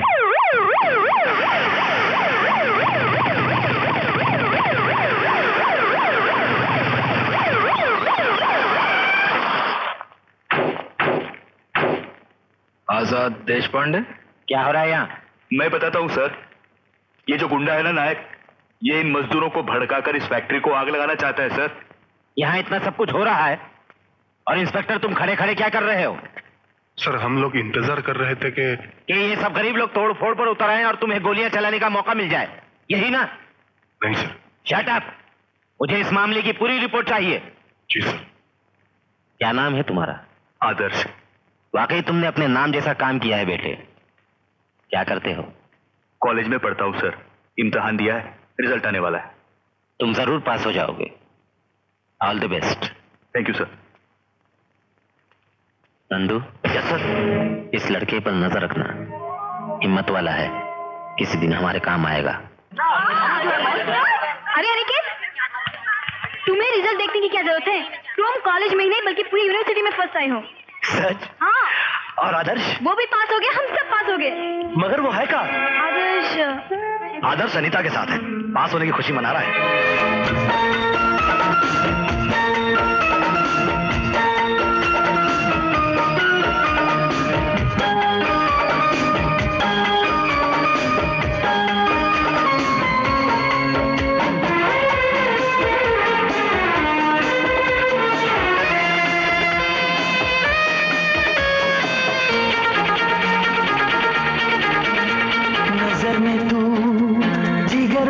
आजाद देशपांडे, क्या हो रहा है यहाँ? मैं बताता हूँ सर, ये जो गुंडा है ना नायक, ये इन मजदूरों को भड़काकर इस फैक्ट्री को आग लगाना चाहता है सर। यहाँ इतना सब कुछ हो रहा है और इंस्पेक्टर तुम खड़े खड़े क्या कर रहे हो? सर हम लोग इंतजार कर रहे थे कि कि ये सब गरीब लोग तोड़ फोड़ पर उतर आए और तुम्हें गोलियां चलाने का मौका मिल जाए, यही ना? नहीं सर। शट अप, मुझे इस मामले की पूरी रिपोर्ट चाहिए। जी सर। क्या नाम है तुम्हारा? आदर्श। वाकई तुमने अपने नाम जैसा काम किया है बेटे। क्या करते हो? कॉलेज में पढ़ता हूँ सर, इम्तिहान दिया है, रिजल्ट आने वाला है। तुम जरूर पास हो जाओगे। All the best. Thank you sir. Nandu. Yes sir. इस लड़के पर नजर रखना, हिम्मत वाला है, किसी दिन हमारे काम आएगा। अरे अनिकेत, तुम्हें रिजल्ट देखने की क्या जरूरत है? तुम कॉलेज में ही नहीं बल्कि पूरी यूनिवर्सिटी में फर्स्ट आए हो। सच? हाँ। और आदर्श? वो भी पास हो गया, हम सब पास हो गए। मगर वो है कहाँ? आदर्श आदर्श अनिता के साथ है, पास होने की खुशी मना रहा है।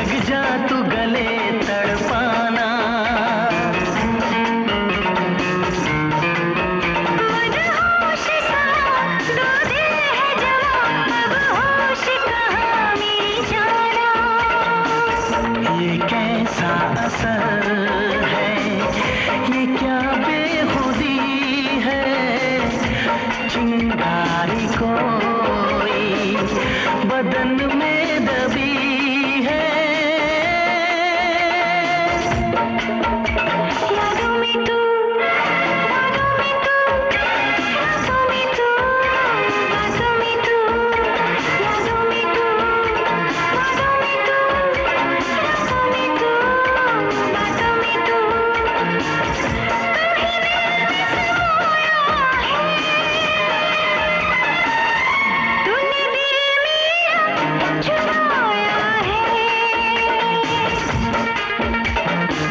लग जा तू गले तड़पाना। ये कैसा असर है, ये क्या बेखुदी है, चिंगारी कोई बदन में दबी है। यादों में तू, यादों में तू, यादों में तू, यादों में तू, यादों में तू, यादों में तू, यादों में तू, यादों में तू, तुम ही मेरे सरोया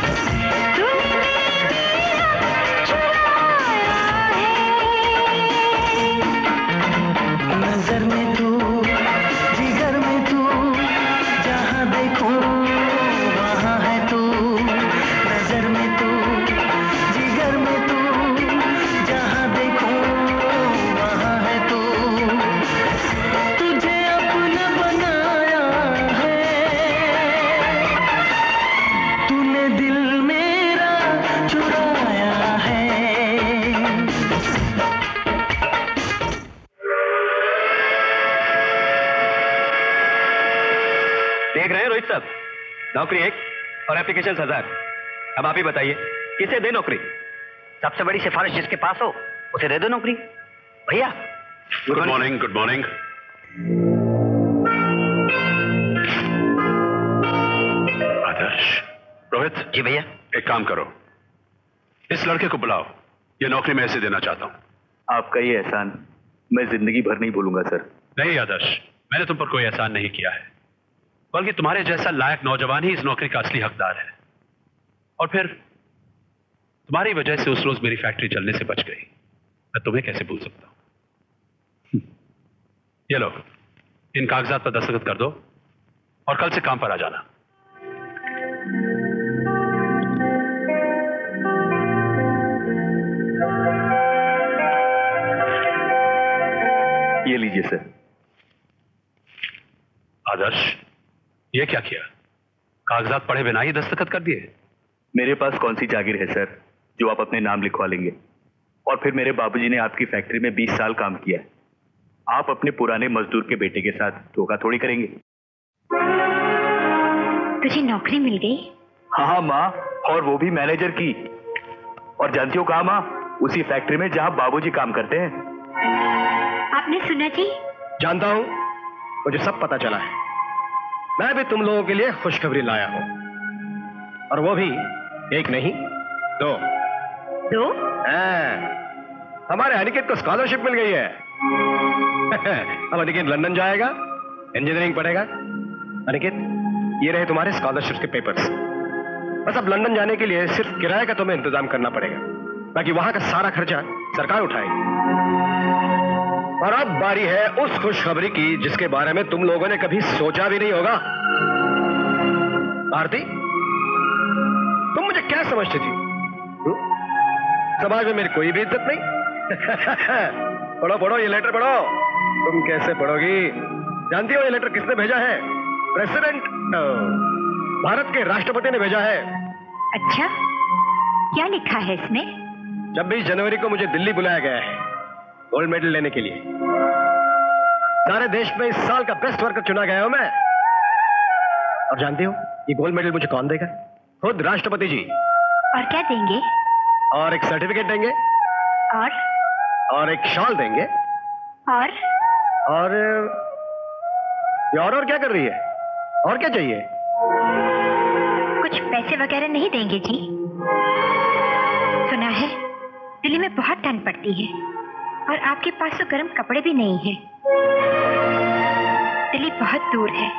है, तूने दिल मेरा चुराया है। नजर में तू, जिगर में तू, जहाँ देखूं वहाँ है तू। नजर में तू, जिगर में तू, जहाँ देखूं वहाँ है तू। तुझे अपना बनाया है, तूने दिल मेरा चुराया है। देख रहे हैं रोहित साहब, नौकरी एक और एप्लीकेशन हजार। अब आप ही बताइए किसे दे नौकरी। सबसे बड़ी सिफारिश जिसके पास हो उसे दे दो नौकरी। भैया good morning. Good morning. Adarsh, Rohit ji भैया। एक काम करो, इस लड़के को बुलाओ, ये नौकरी मैं इसे देना चाहता हूँ। आपका ये एहसान मैं जिंदगी भर नहीं भूलूंगा सर। नहीं आदर्श, मैंने तुम पर कोई एहसान नहीं किया है, बल्कि तुम्हारे जैसा लायक नौजवान ही इस नौकरी का असली हकदार है। और फिर तुम्हारी वजह से उस रोज मेरी फैक्ट्री जलने से बच गई, मैं तुम्हें कैसे भूल सकता हूँ। ये लो, इन कागजात पर दस्तखत कर दो और कल से काम पर आ जाना। ये लीजिए सर। आदर्श, ये क्या किया, कागजात पढ़े बिना ही दस्तखत कर दिए। मेरे पास कौन सी जागीर है सर जो आप अपने नाम लिखवा लेंगे। और फिर मेरे बाबूजी ने आपकी फैक्ट्री में बीस साल काम किया है, आप अपने पुराने मजदूर के बेटे के साथ धोखा थोड़ी करेंगे। तुझे नौकरी मिल गई। हाँ हाँ माँ, और वो भी मैनेजर की। और जानती हो कहाँ माँ, उसी फैक्ट्री में जहाँ बाबूजी काम करते हैं। आपने सुना जी? जानता हूँ, मुझे सब पता चला है। मैं भी तुम लोगों के लिए खुशखबरी लाया हूँ, और वो भी एक नहीं दो। दो? हाँ, हमारे अनिकेत को स्कॉलरशिप मिल गई है। अब अनिकेत लंदन जाएगा, इंजीनियरिंग पढ़ेगा। अनिकेत, ये रहे तुम्हारे स्कॉलरशिप के पेपर्स। बस अब लंदन जाने के लिए सिर्फ किराए का तुम्हें इंतजाम करना पड़ेगा, बाकी वहां का सारा खर्चा सरकार उठाएगी। और अब बारी है उस खुशखबरी की जिसके बारे में तुम लोगों ने कभी सोचा भी नहीं होगा। भारती, तुम मुझे क्या समझती थी? तू? समाज में मेरी कोई भी इज्जत नहीं। पढ़ो पढ़ो, ये लेटर पढ़ो। तुम कैसे पढ़ोगी? जानती हो ये लेटर किसने भेजा है? प्रेसिडेंट भारत के राष्ट्रपति ने भेजा है। अच्छा, क्या लिखा है इसमें? छब्बीस जनवरी को मुझे दिल्ली बुलाया गया है गोल्ड मेडल लेने के लिए। सारे देश में इस साल का बेस्ट वर्कर चुना गया हूं मैं। और जानते हो ये गोल्ड मेडल मुझे कौन देगा? खुद राष्ट्रपति जी। और क्या देंगे? और एक सर्टिफिकेट देंगे, और और एक शॉल देंगे, और और और, और क्या कर रही है? और क्या चाहिए? कुछ पैसे वगैरह नहीं देंगे जी। सुना है दिल्ली में बहुत ठंड पड़ती है, और आपके पास तो गर्म कपड़े भी नहीं हैं। दिल्ली बहुत दूर है,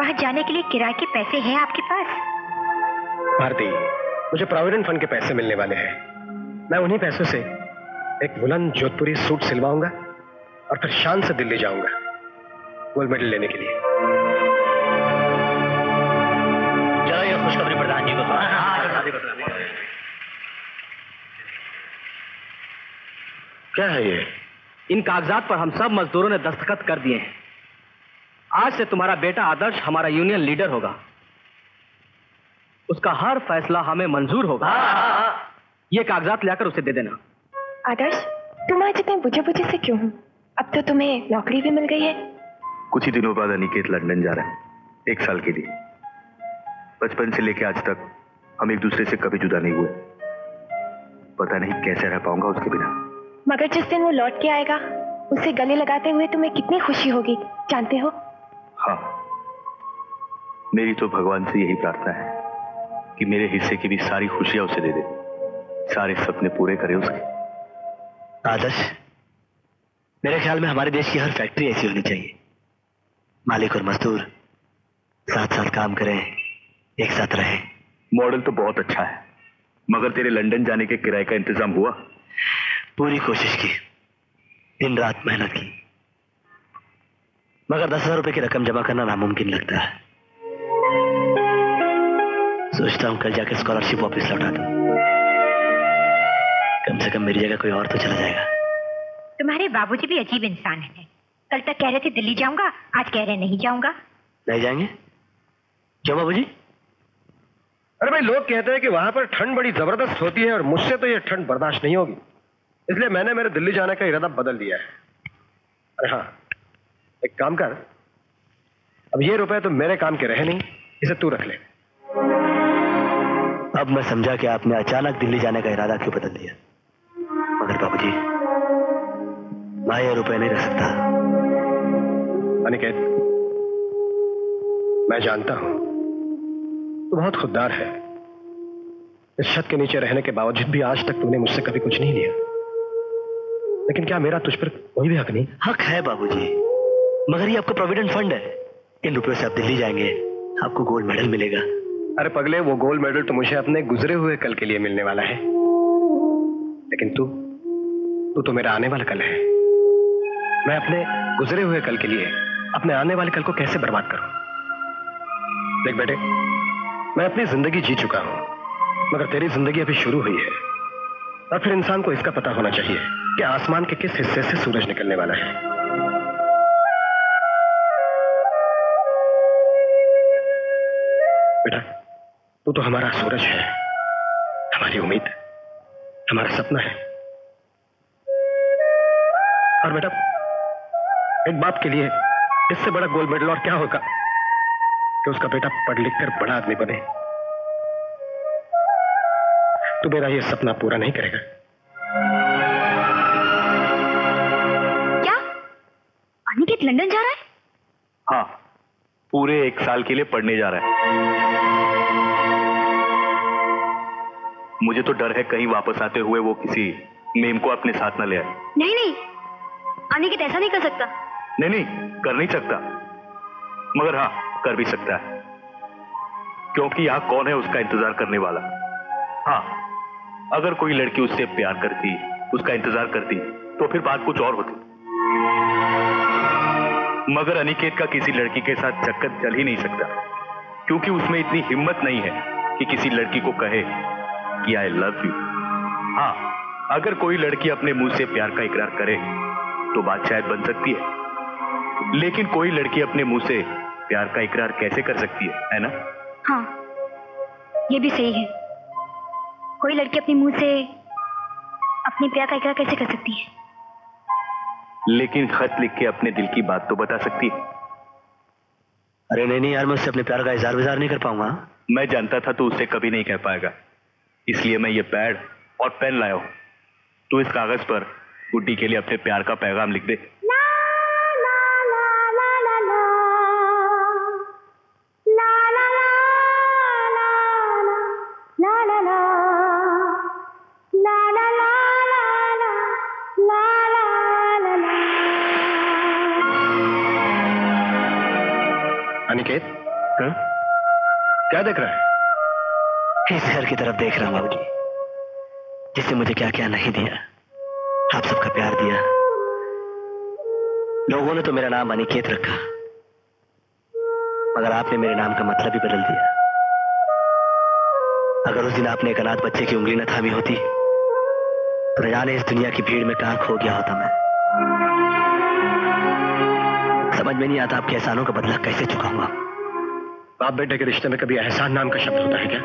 वहां जाने के लिए किराए के पैसे हैं आपके पास? भारती, मुझे प्रोविडेंट फंड के पैसे मिलने वाले हैं। मैं उन्हीं पैसों से एक बुलंद जोधपुरी सूट सिलवाऊंगा और फिर शान से दिल्ली जाऊंगा गोल्ड मेडल लेने के लिए। क्या है ये? इन कागजात पर हम सब मजदूरों ने दस्तखत कर दिए हैं। आज से तुम्हारा बेटा आदर्श हमारा यूनियन लीडर होगा, उसका हर फैसला हमें मंजूर होगा। आ, आ, आ, ये कागजात लाकर उसे दे देना। आदर्श, तुम आज इतने बुझे-बुझे से क्यों हो? अब तो तुम्हें नौकरी भी मिल गई है। कुछ ही दिनों बाद अनिकेत लंदन जा रहा है, एक साल के लिए। बचपन से लेकर आज तक हम एक दूसरे से कभी जुदा नहीं हुए। पता नहीं कैसे रह पाऊंगा उसके बिना। मगर जिस दिन वो लौट के आएगा, उसे गले लगाते हुए तुम्हें कितनी खुशी होगी, जानते हो? हाँ, मेरी तो भगवान से यही प्रार्थना है कि मेरे हिस्से की भी सारी खुशियां उसे दे दे, सारे सपने पूरे करे उसके। आदर्श, मेरे ख्याल में हमारे देश की हर फैक्ट्री ऐसी होनी चाहिए, मालिक और मजदूर साथ साथ काम करें, एक साथ रहें। मॉडल तो बहुत अच्छा है, मगर तेरे लंदन जाने के किराए का इंतजाम हुआ? पूरी कोशिश की, दिन रात मेहनत की, मगर दस हजार रुपए की रकम जमा करना नामुमकिन लगता है। सोचता हूं कल जाकर स्कॉलरशिप वापस लौटा दूं, कम से कम मेरी जगह कोई और तो चला जाएगा। तुम्हारे बाबूजी भी अजीब इंसान है, कल तक कह रहे थे दिल्ली जाऊंगा, आज कह रहे नहीं जाऊंगा। नहीं जाएंगे जो बाबूजी? अरे भाई, लोग कहते हैं कि वहां पर ठंड बड़ी जबरदस्त होती है और मुझसे तो ये ठंड बर्दाश्त नहीं होगी, इसलिए मैंने मेरे दिल्ली जाने का इरादा बदल दिया है। अरे हाँ, एक काम कर, अब ये रुपए तो मेरे काम के रहे नहीं, इसे तू रख ले। अब मैं समझा कि आपने अचानक दिल्ली जाने का इरादा क्यों बदल दिया, मगर बाबूजी मैं ये रुपए नहीं रख सकता। अनिकेत, मैं जानता हूं तो बहुत खुददार है, इस छत के नीचे रहने के बावजूद भी आज तक तुमने मुझसे कभी कुछ नहीं लिया, लेकिन क्या मेरा तुझ पर कोई भी हक नहीं? हक है बाबूजी, मगर ये आपका प्रोविडेंट फंड है, इन रुपयों से आप दिल्ली जाएंगे, आपको गोल्ड मेडल मिलेगा। अरे पगले, वो गोल्ड मेडल तो मुझे अपने गुजरे हुए कल के लिए मिलने वाला है, लेकिन तू तू तो मेरा आने वाला कल है। मैं अपने गुजरे हुए कल के लिए अपने आने वाले कल को कैसे बर्बाद करूं? देख बेटे, मैं अपनी जिंदगी जी चुका हूं, मगर तेरी जिंदगी अभी शुरू हुई है, और फिर इंसान को इसका पता होना चाहिए कि आसमान के किस हिस्से से सूरज निकलने वाला है। बेटा, तू तो हमारा सूरज है, हमारी उम्मीद, हमारा सपना है। और बेटा, एक बाप के लिए इससे बड़ा गोल्ड मेडल और क्या होगा कि उसका बेटा पढ़ लिख कर बड़ा आदमी बने। तू मेरा यह सपना पूरा नहीं करेगा। क्या अनिकेत लंदन जा रहा है? हाँ, पूरे एक साल के लिए पढ़ने जा रहा है। मुझे तो डर है कहीं वापस आते हुए वो किसी मेम को अपने साथ ना ले आए। नहीं नहीं, अनिकेत ऐसा नहीं कर सकता। नहीं नहीं, कर नहीं सकता, मगर हाँ कर भी सकता है, क्योंकि यहां कौन है उसका इंतजार करने वाला। हाँ, अगर कोई लड़की उससे प्यार करती, उसका इंतजार करती, तो फिर बात कुछ और होती, मगर अनिकेत का किसी लड़की के साथ चक्कर चल ही नहीं सकता, क्योंकि उसमें इतनी हिम्मत नहीं है कि किसी लड़की को कहे कि आई लव यू। हाँ, अगर कोई लड़की अपने मुंह से प्यार का इकरार करे तो बात शायद बन सकती है, लेकिन कोई लड़की अपने मुंह से प्यार का इकरार कैसे कर सकती है, है ना? हाँ, ये भी सही है, कोई लड़की अपने मुंह से अपने प्यार का इकरार कैसे कर सकती है, लेकिन खत लिख के अपने दिल की बात तो बता सकती है। अरे नहीं नहीं यार, मैं उससे अपने प्यार का इजहार विजहार नहीं कर पाऊंगा। मैं जानता था तू उससे कभी नहीं कह पाएगा, इसलिए मैं ये पैड और पेन लाया हूं। तू इस कागज पर गुड्डी के लिए अपने प्यार का पैगाम लिख दे। अनिकेत, हाँ? क्या देख रहा है? इस घर की तरफ देख रहा हूं बाबूजी, जिसने मुझे क्या क्या नहीं दिया, आप सबका प्यार दिया। लोगों ने तो मेरा नाम अनिकेत रखा, मगर आपने मेरे नाम का मतलब ही बदल दिया। अगर उस दिन आपने एक अनाथ बच्चे की उंगली न थामी होती तो निराले इस दुनिया की भीड़ में कहाँ खो गया होता मैं। समझ में नहीं आता आपके एहसानों का बदला कैसे चुकाऊंगा। बाप बेटे के रिश्ते में कभी एहसान नाम का शब्द होता है क्या?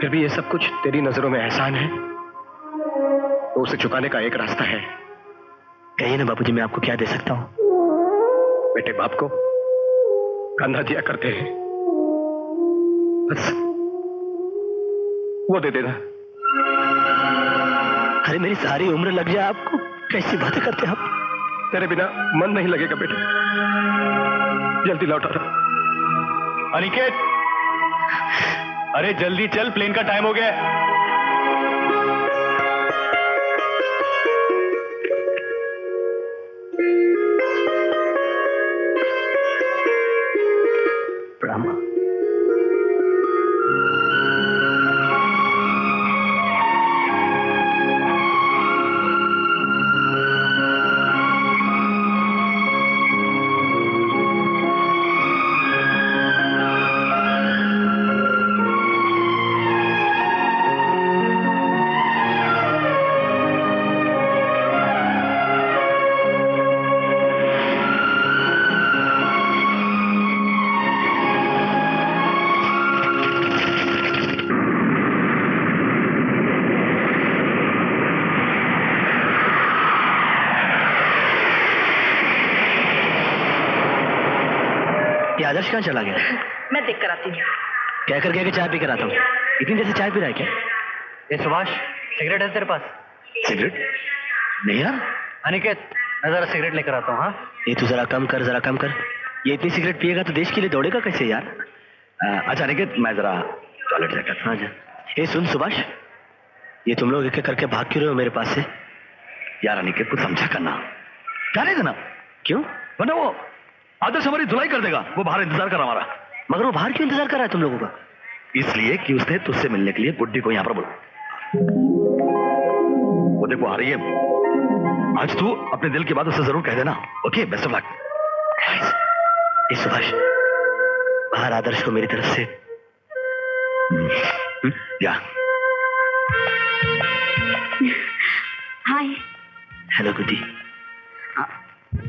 फिर भी ये सब कुछ तेरी नजरों में एहसान है तो उसे चुकाने का एक रास्ता है। कहिए ना बाबूजी, मैं आपको क्या दे सकता हूं? बेटे बाप को कंधा दिया करते हैं, बस वो दे देना। अरे मेरी सारी उम्र लग जाए आपको, कैसी बातें करते हैं आप। तेरे बिना मन नहीं लगेगा बेटे, जल्दी लौट आ। अनिकेत, अरे जल्दी चल, प्लेन का टाइम हो गया। ब्रह्मा आदर्श कहाँ चला गया? मैं देख कर आती हूँ। क्या कर गया कि चाय पी कर आता हूँ? इतनी देर से चाय पी रहा है क्या? ये सुभाष, सिगरेट है तेरे पास? सिगरेट नहीं यार। अनिकेत, मैं जरा सिगरेट लेकर आता हूँ। हाँ ये तू जरा कम कर, जरा कम कर। ये इतनी सिगरेट पिएगा तो देश के लिए दौड़ेगा कैसे यार। आ, अच्छा अनिकेत, मैं जरा टॉयलेट जाकर। हाँ जा। ये सुन सुभाष, ये तुम लोग एक एक करके भाग क्यों रहे हो मेरे पास से? यार अनिकेत, कुछ समझा करना। जाने देना। क्यों? वरना वो आदर्श हमारी धुलाई कर देगा। वो बाहर इंतजार कर रहा हमारा। मगर वो बाहर क्यों इंतजार कर रहा है तुम लोगों का? इसलिए कि उसने तुझसे मिलने के लिए गुड्डी को यहाँ पर बोला। वो देखो आ रही है। आज तू अपने दिल की बात उससे जरूर कह देना। Okay, best of luck. इस सुभाष, बाहर आदर्श को मेरी तरफ से या। हाय। हेलो गुड्डी,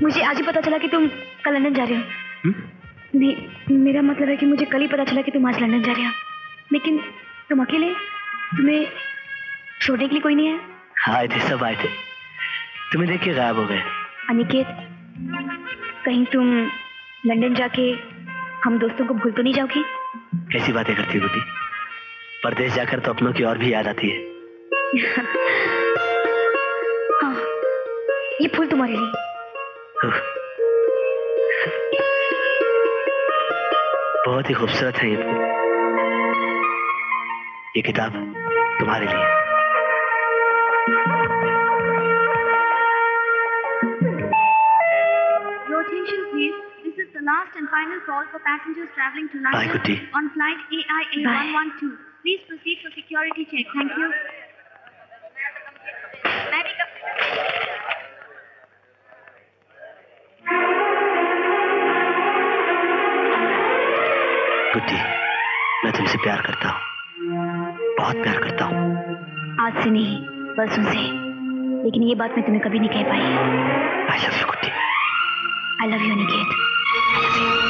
मुझे आज ही पता चला कि तुम कल लंदन जा रहे हो। हुँ? नहीं, मेरा मतलब है कि मुझे कल ही पता चला कि तुम आज लंदन जा रहे हो। लेकिन तुम अकेले, तुम्हें छोड़ने के लिए कोई नहीं है? हाँ आए थे, सब आए थे, तुम्हें देख के गायब हो गए। अनिकेत, कहीं तुम लंदन जाके हम दोस्तों को भूल तो नहीं जाओगी? कैसी बातें करती हो बेटी, परदेश जाकर तो अपनों की और भी याद आती है। हाँ, ये फूल तुम्हारे लिए। बहुत ही खूबसूरत है ये फूल। ये किताब तुम्हारे लिए। Your attention please. This is the last and final call for passengers traveling to London on flight A I A one one two. Please proceed for security check. Thank you. गुड्डी, मैं तुमसे प्यार करता हूँ, बहुत प्यार करता हूँ। आज से नहीं, बरसों से। लेकिन ये बात मैं तुम्हें कभी नहीं कह पाई। I love you Guddi. I love you Aniket. I love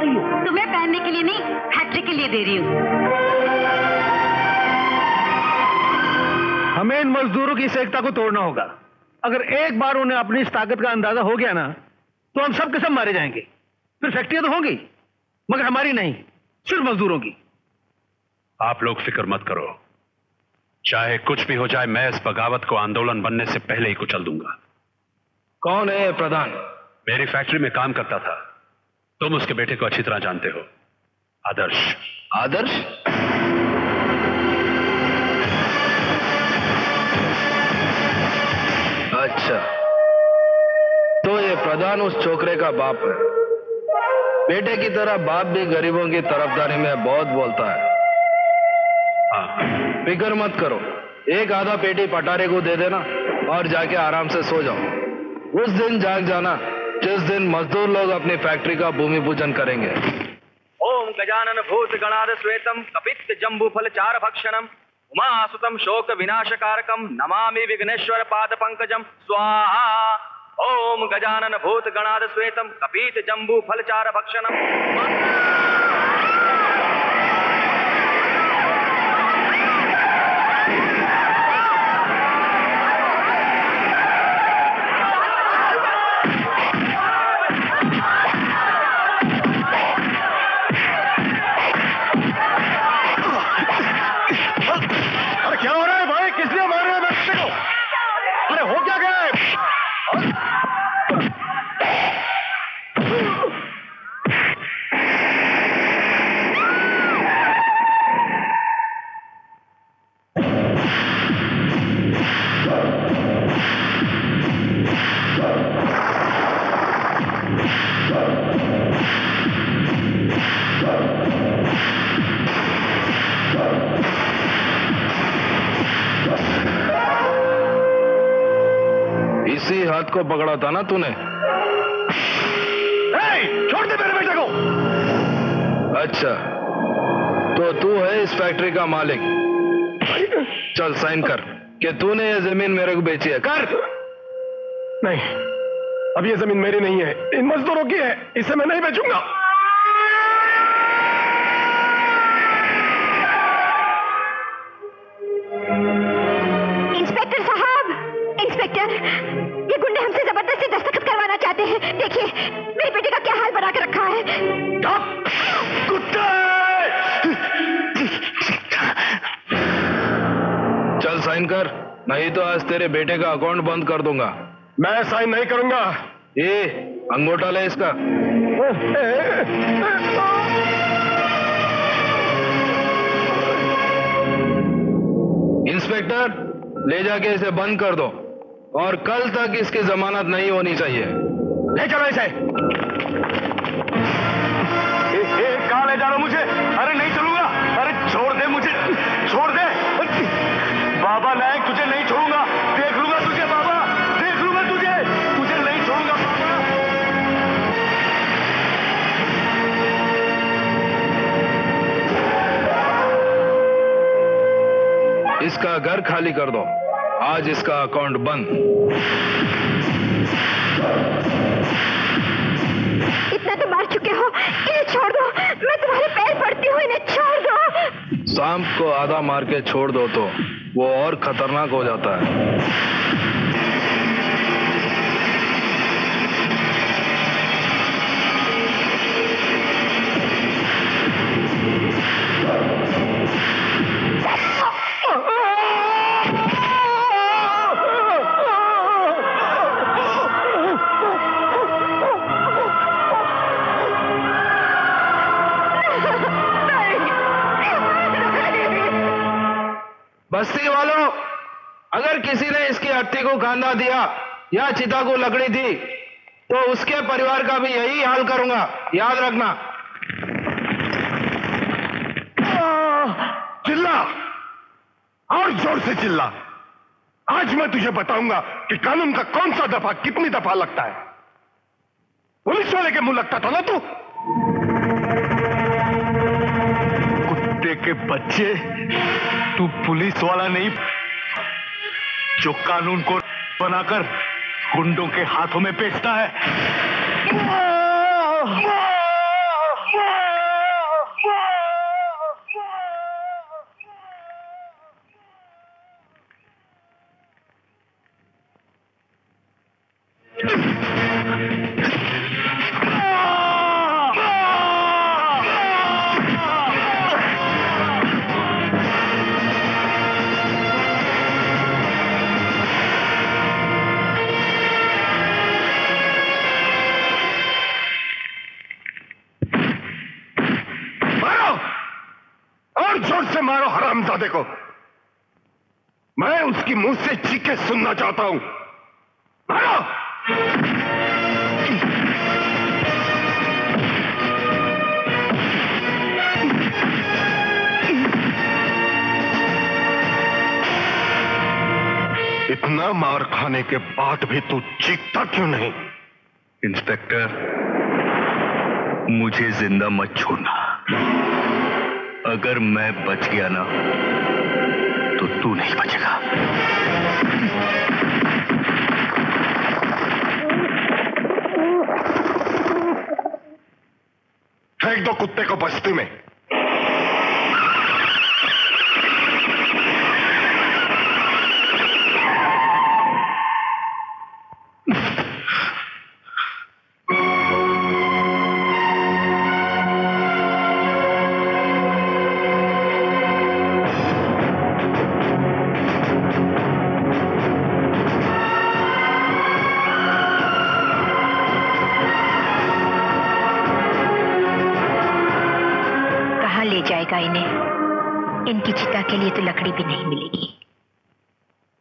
पहन रही हो? तुम्हें पहनने के लिए नहीं, हैट्रिक के लिए दे रही हूँ। हमें इन मजदूरों की इस एकता को तोड़ना होगा। अगर एक बार उन्हें अपनी इस ताकत का अंदाजा हो गया ना, तो हम सब के सब मारे जाएंगे। फिर फैक्ट्रियां तो होंगी, मगर हमारी नहीं, सिर्फ मजदूरों की। आप लोग फिक्र मत करो, चाहे कुछ भी हो जाए, मैं इस बगावत को आंदोलन बनने से पहले ही कुचल दूंगा। कौन है प्रधान? मेरी फैक्ट्री में काम करता था, तुम उसके बेटे को अच्छी तरह जानते हो, आदर्श। आदर्श? अच्छा, तो ये प्रधान उस छोकरे का बाप है। बेटे की तरह बाप भी गरीबों की तरफदारी में बहुत बोलता है। हाँ, फिक्र मत करो, एक आधा पेटी पटारे को दे देना और जाके आराम से सो जाओ। उस दिन जाग जाना जिस दिन मजदूर लोग अपनी फैक्ट्री का भूमि पूजन करेंगे। ओम गजानन भूत गणाद श्वेतम कपित जम्बू फल चार भक्षणम उमा सुतम शोक विनाशकारकम नमामि विघ्नेश्वर पाद पंकजम स्वाहा। ओम गजानन भूत गणाद श्वेतम कपित जम्बू फल चार भक्षणम। हाथ को पकड़ा था ना तूने? छोड़ दे मेरे बेटे को। अच्छा, तो तू है इस फैक्ट्री का मालिक। चल साइन कर कि तूने ये जमीन मेरे को बेची है। कर। नहीं, अब ये जमीन मेरी नहीं है, इन मजदूरों की है, इसे मैं नहीं बेचूंगा। इंस्पेक्टर साहब, इंस्पेक्टर, हमसे जबरदस्ती दस्तखत करवाना चाहते हैं। देखिए मेरे बेटे का क्या हाल बना के रखा है। कुत्ता! चल साइन कर, नहीं तो आज तेरे बेटे का अकाउंट बंद कर दूंगा। मैं साइन नहीं करूंगा। ये अंगूठा ले इसका। इंस्पेक्टर, ले जाके इसे बंद कर दो और कल तक इसकी जमानत नहीं होनी चाहिए। ले चलो इसे। कहाँ ले जा रहा हूँ मुझे? अरे नहीं चलूंगा। अरे छोड़ दे मुझे, छोड़ दे। बाबा नायक, तुझे नहीं छोड़ूंगा। देख लूंगा तुझे बाबा, देख लूंगा तुझे, तुझे नहीं छोड़ूंगा बाबा। इसका घर खाली कर दो, आज इसका अकाउंट बंद। इतना तो मार चुके हो, इन्हें छोड़ दो। मैं तुम्हारे पैर पड़ती हूँ, इन्हें छोड़ दो। सांप को आधा मार के छोड़ दो तो वो और खतरनाक हो जाता है। बस्ती वालों, अगर किसी ने इसकी हत्या को खाना दिया या चिता को लकड़ी दी तो उसके परिवार का भी यही हाल करूंगा, याद रखना। चिल्ला, और जोर से चिल्ला। आज मैं तुझे बताऊंगा कि कानून का कौन सा दफा कितनी दफा लगता है। पुलिस वाले के मुंह लगता था ना तू? कुत्ते के बच्चे, तू पुलिस वाला नहीं जो कानून को बनाकर गुंडों के हाथों में बेचता है। और जोर से मारो हरामजादे को। मैं उसकी मुंह से चीखें सुनना चाहता हूं। मारो। इतना मार खाने के बाद भी तू चीखता क्यों नहीं? इंस्पेक्टर, मुझे जिंदा मत छोड़ना। अगर मैं बच गया ना तो तू नहीं बचेगा। फेंक दो कुत्ते को बस्ती में।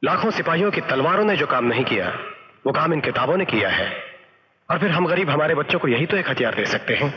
लाखों सिपाहियों की तलवारों ने जो काम नहीं किया वो काम इन किताबों ने किया है, और फिर हम गरीब हमारे बच्चों को यही तो एक हथियार दे सकते हैं।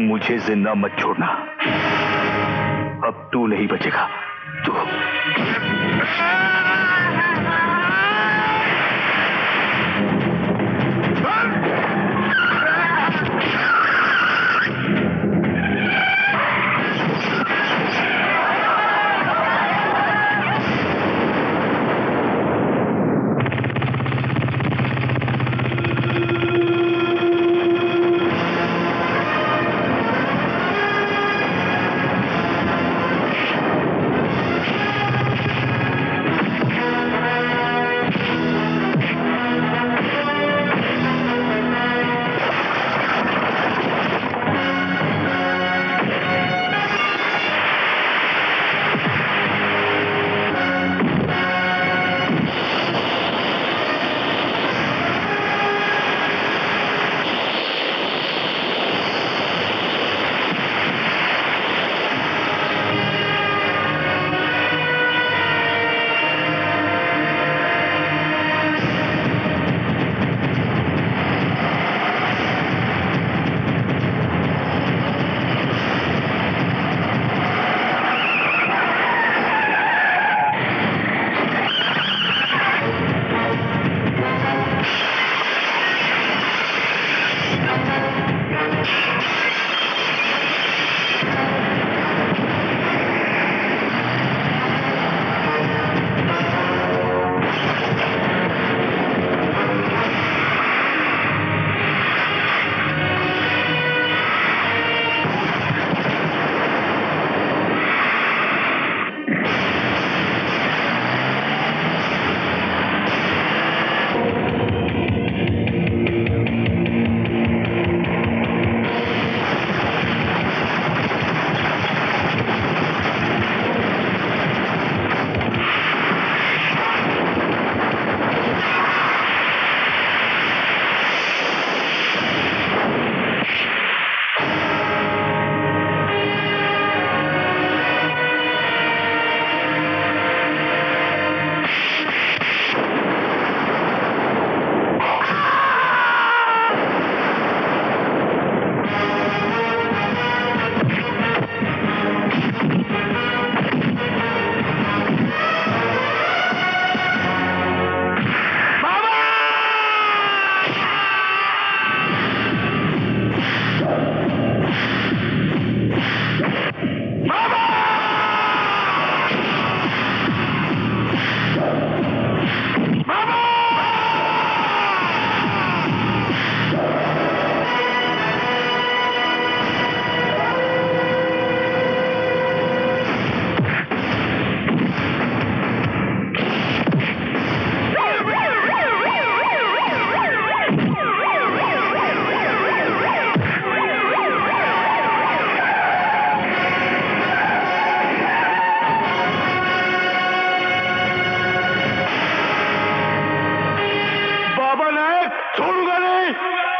मुझे जिंदा मत छोड़ना, अब तू नहीं बचेगा। तू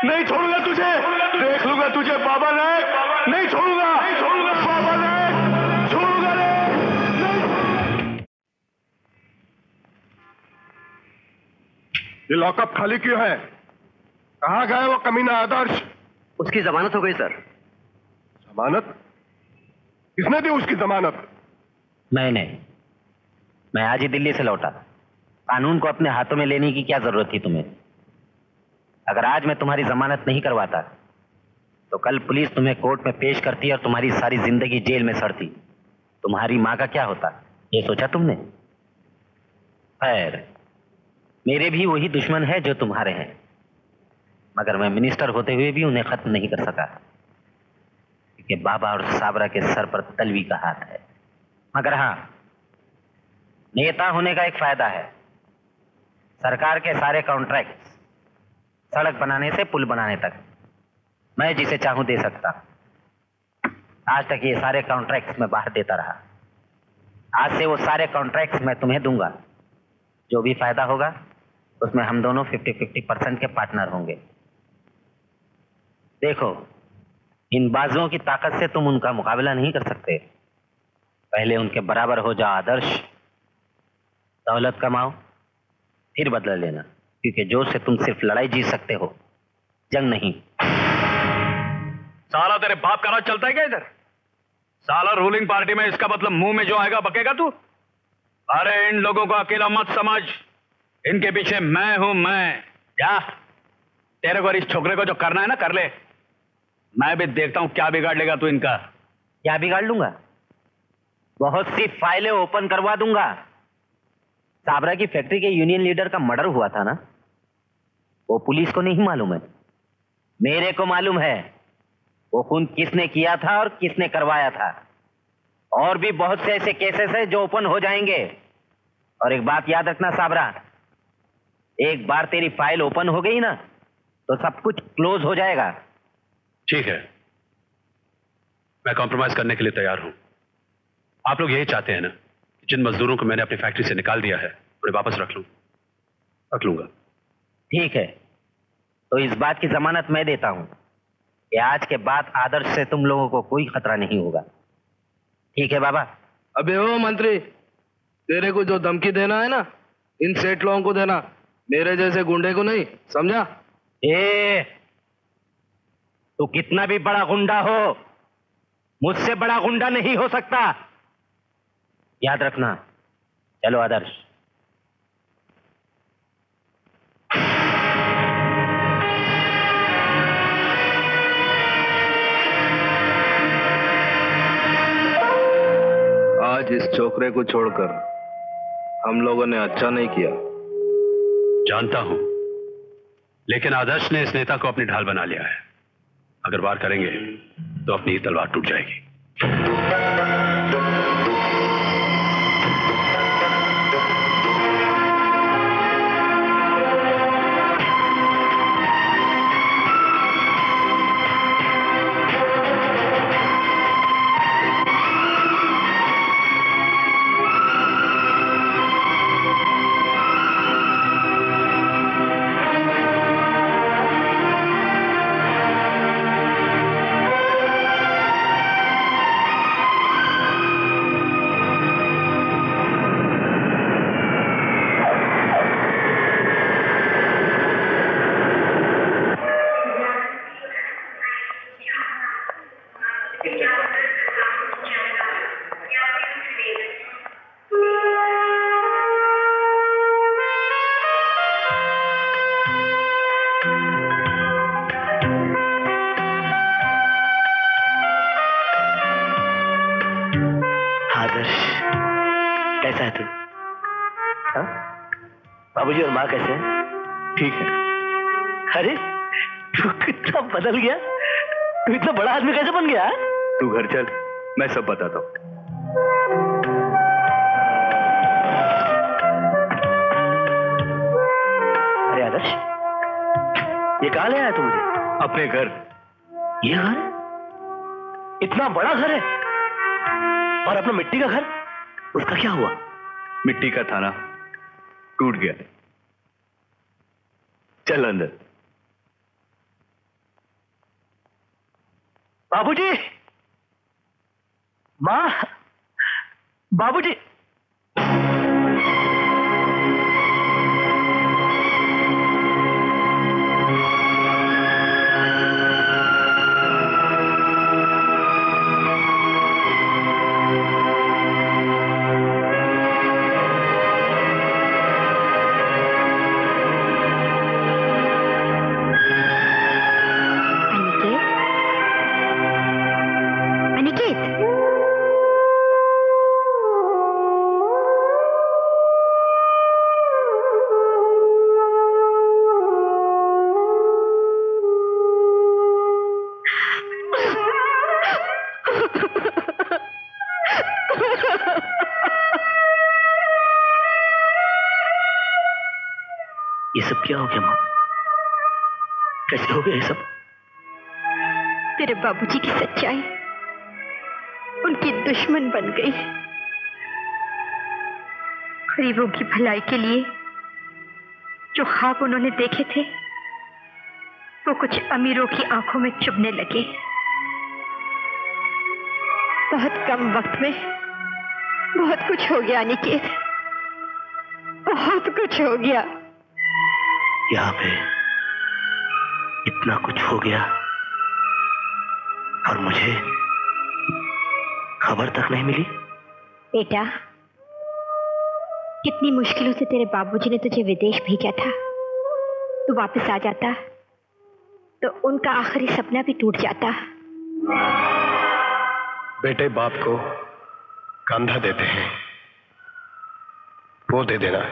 नहीं छोड़ूंगा तुझे, देख लूंगा तुझे बाबा नायक, नहीं छोड़ूंगा, नहीं छोड़ूंगा बाबा नायक, छोड़ूंगा नहीं। ये लॉकअप खाली क्यों है? कहाँ गया वो कमीना आदर्श? उसकी जमानत हो गई सर। जमानत? किसने दी उसकी जमानत? मैंने। मैं आज ही दिल्ली से लौटा। कानून को अपने हाथों में लेने की क्या जरूरत थी तुम्हें? अगर आज मैं तुम्हारी जमानत नहीं करवाता तो कल पुलिस तुम्हें कोर्ट में पेश करती और तुम्हारी सारी जिंदगी जेल में सड़ती। तुम्हारी माँ का क्या होता, ये सोचा तुमने? खैर, मेरे भी वही दुश्मन है जो तुम्हारे हैं, मगर मैं मिनिस्टर होते हुए भी उन्हें खत्म नहीं कर सका, क्योंकि बाबा और साबरा के सर पर दलवी का हाथ है। मगर हाँ, नेता होने का एक फायदा है। सरकार के सारे कॉन्ट्रैक्ट्स, सड़क बनाने से पुल बनाने तक, मैं जिसे चाहूं दे सकता। आज तक ये सारे कॉन्ट्रैक्ट्स मैं बाहर देता रहा। आज से वो सारे कॉन्ट्रैक्ट्स मैं तुम्हें दूंगा। जो भी फायदा होगा उसमें हम दोनों फिफ्टी फिफ्टी परसेंट के पार्टनर होंगे। देखो, इन बाजुओं की ताकत से तुम उनका मुकाबला नहीं कर सकते। पहले उनके बराबर हो जाओ आदर्श, दौलत कमाओ, फिर बदला लेना, क्योंकि जोश से तुम सिर्फ लड़ाई जीत सकते हो, जंग नहीं। साला तेरे बाप का राज चलता है क्या इधर? साला रूलिंग पार्टी में, इसका मतलब मुंह में जो आएगा बकेगा तू। अरे इन लोगों को अकेला मत समझ, इनके पीछे मैं हूं मैं। जा, तेरे को और इस छोकरे को जो करना है ना कर ले, मैं भी देखता हूं क्या बिगाड़ लेगा तू इनका। क्या बिगाड़ लूंगा? बहुत सी फाइलें ओपन करवा दूंगा। साबरा की फैक्ट्री के यूनियन लीडर का मर्डर हुआ था ना, वो पुलिस को नहीं मालूम है, मेरे को मालूम है। वो खून किसने किया था और किसने करवाया था। और भी बहुत से ऐसे केसेस है जो ओपन हो जाएंगे। और एक बात याद रखना साबरा, एक बार तेरी फाइल ओपन हो गई ना तो सब कुछ क्लोज हो जाएगा। ठीक है, मैं कॉम्प्रोमाइज करने के लिए तैयार हूं। आप लोग यही चाहते हैं ना कि जिन मजदूरों को मैंने अपनी फैक्ट्री से निकाल दिया है उन्हें वापस रख लूं। रख लूंगा। ठीक है, तो इस बात की जमानत मैं देता हूं कि आज के बाद आदर्श से तुम लोगों को कोई खतरा नहीं होगा। ठीक है बाबा? अबे ओ मंत्री, तेरे को जो धमकी देना है ना, इन सेठ लोगों को देना, मेरे जैसे गुंडे को नहीं, समझा? ए, तू कितना भी बड़ा गुंडा हो, मुझसे बड़ा गुंडा नहीं हो सकता, याद रखना। चलो आदर्श। आज इस छोकरे को छोड़कर हम लोगों ने अच्छा नहीं किया। जानता हूं, लेकिन आदर्श ने इस नेता को अपनी ढाल बना लिया है। अगर वार करेंगे तो अपनी ही तलवार टूट जाएगी। बदल गया तू, इतना बड़ा आदमी कैसे बन गया? तू घर चल, मैं सब बताता हूँ। अरे आदर्श, ये कहाँ ले आया तू मुझे? अपने घर। ये घर? इतना बड़ा घर है, और अपना मिट्टी का घर, उसका क्या हुआ? मिट्टी का थाना टूट गया। चल अंदर। बाबूजी, माँ, बाबूजी। क्या हो गया माँ? कैसे हो गया ये सब? तेरे बाबूजी की सच्चाई उनकी दुश्मन बन गई। गरीबों की भलाई के लिए जो ख्वाब उन्होंने देखे थे वो कुछ अमीरों की आंखों में चुभने लगे। बहुत कम वक्त में बहुत कुछ हो गया अनिकेत, बहुत कुछ हो गया। यहाँ पे इतना कुछ हो गया और मुझे खबर तक नहीं मिली। बेटा, कितनी मुश्किलों से तेरे बाबूजी ने तुझे विदेश भेजा था। तू वापस आ जाता तो उनका आखिरी सपना भी टूट जाता। बेटे बाप को कंधा देते हैं, वो दे देना।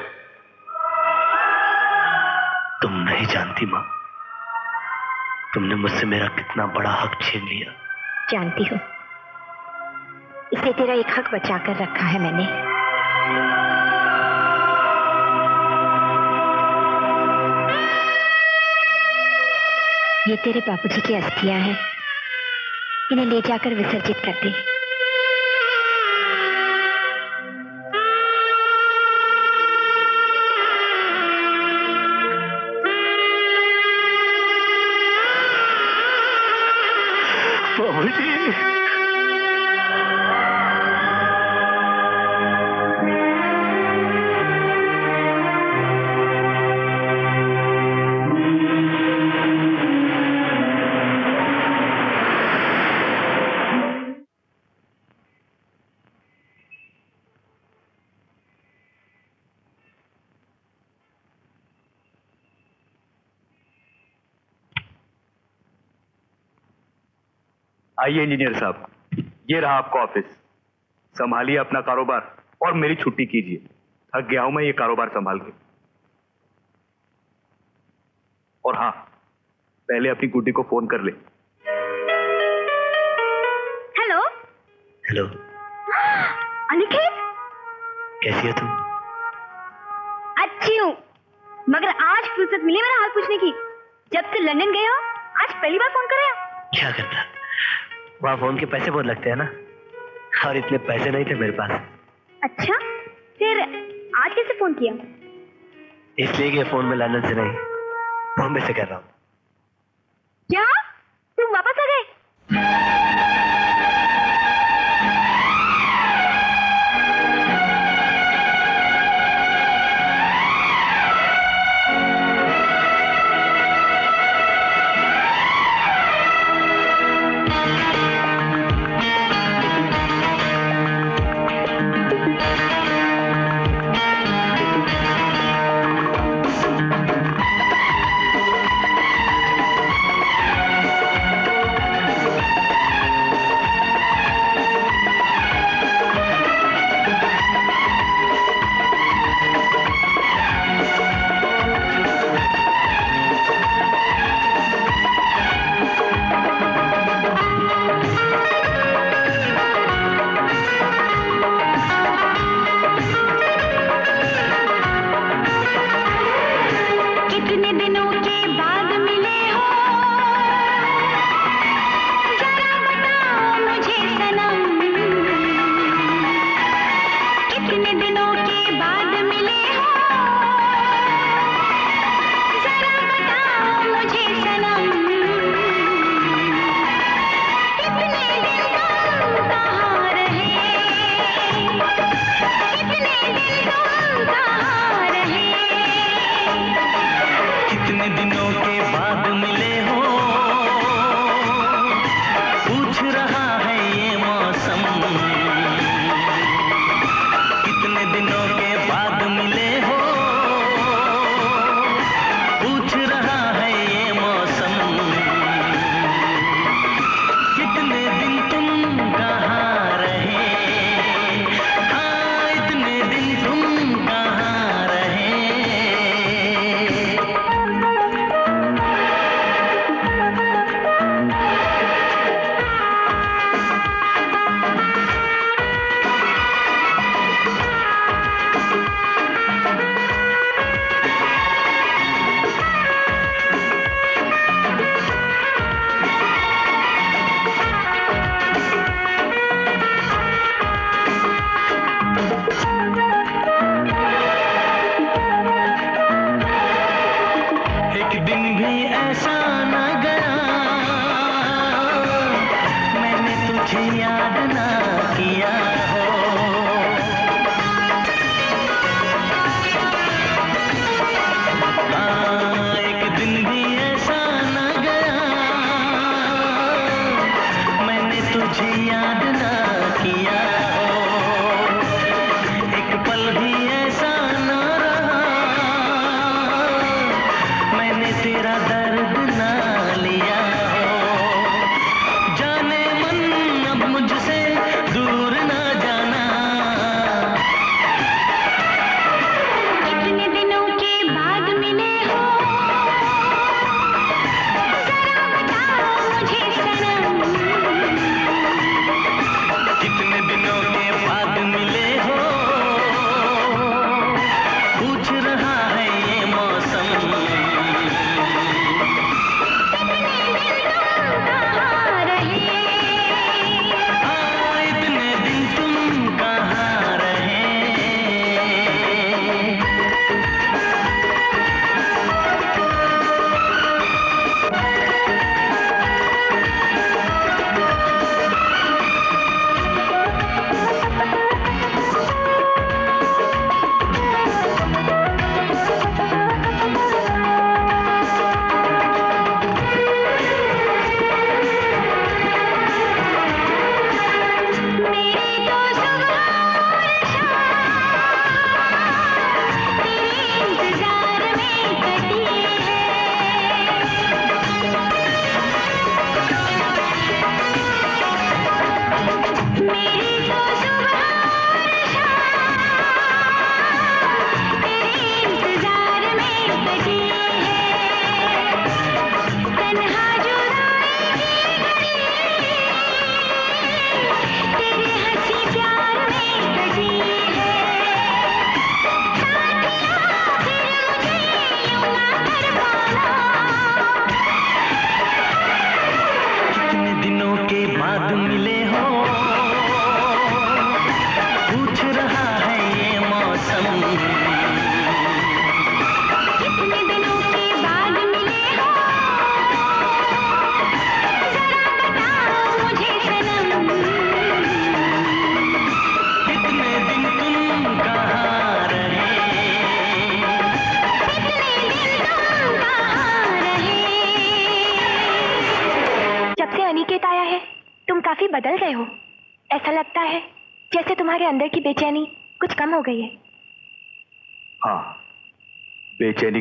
तुम नहीं जानती माँ, तुमने मुझसे मेरा कितना बड़ा हक छीन लिया। जानती हूँ, इसे तेरा एक हक बचा कर रखा है मैंने। ये तेरे बाबूजी की अस्थियां हैं, इन्हें ले जाकर विसर्जित कर दे। आइए इंजीनियर साहब, ये रहा आपका ऑफिस। संभालिए अपना कारोबार और मेरी छुट्टी कीजिए। थक गया हूं मैं ये कारोबार संभाल के। और हाँ, पहले अपनी गुड्डी को फोन कर ले। हेलो हेलो अनिकेत, कैसी हो तुम? अच्छी हूँ, मगर आज फुर्सत मिली मेरा हाल पूछने की। जब से लंदन गए हो आज पहली बार फोन कर रहे हो। क्या करता, वहाँ फोन के पैसे बहुत लगते हैं ना, और इतने पैसे नहीं थे मेरे पास। अच्छा, फिर आज कैसे फोन किया? इसलिए कि फोन में लंदन से नहीं, बॉम्बे से कर रहा हूँ। क्या तुम वापस आ गए?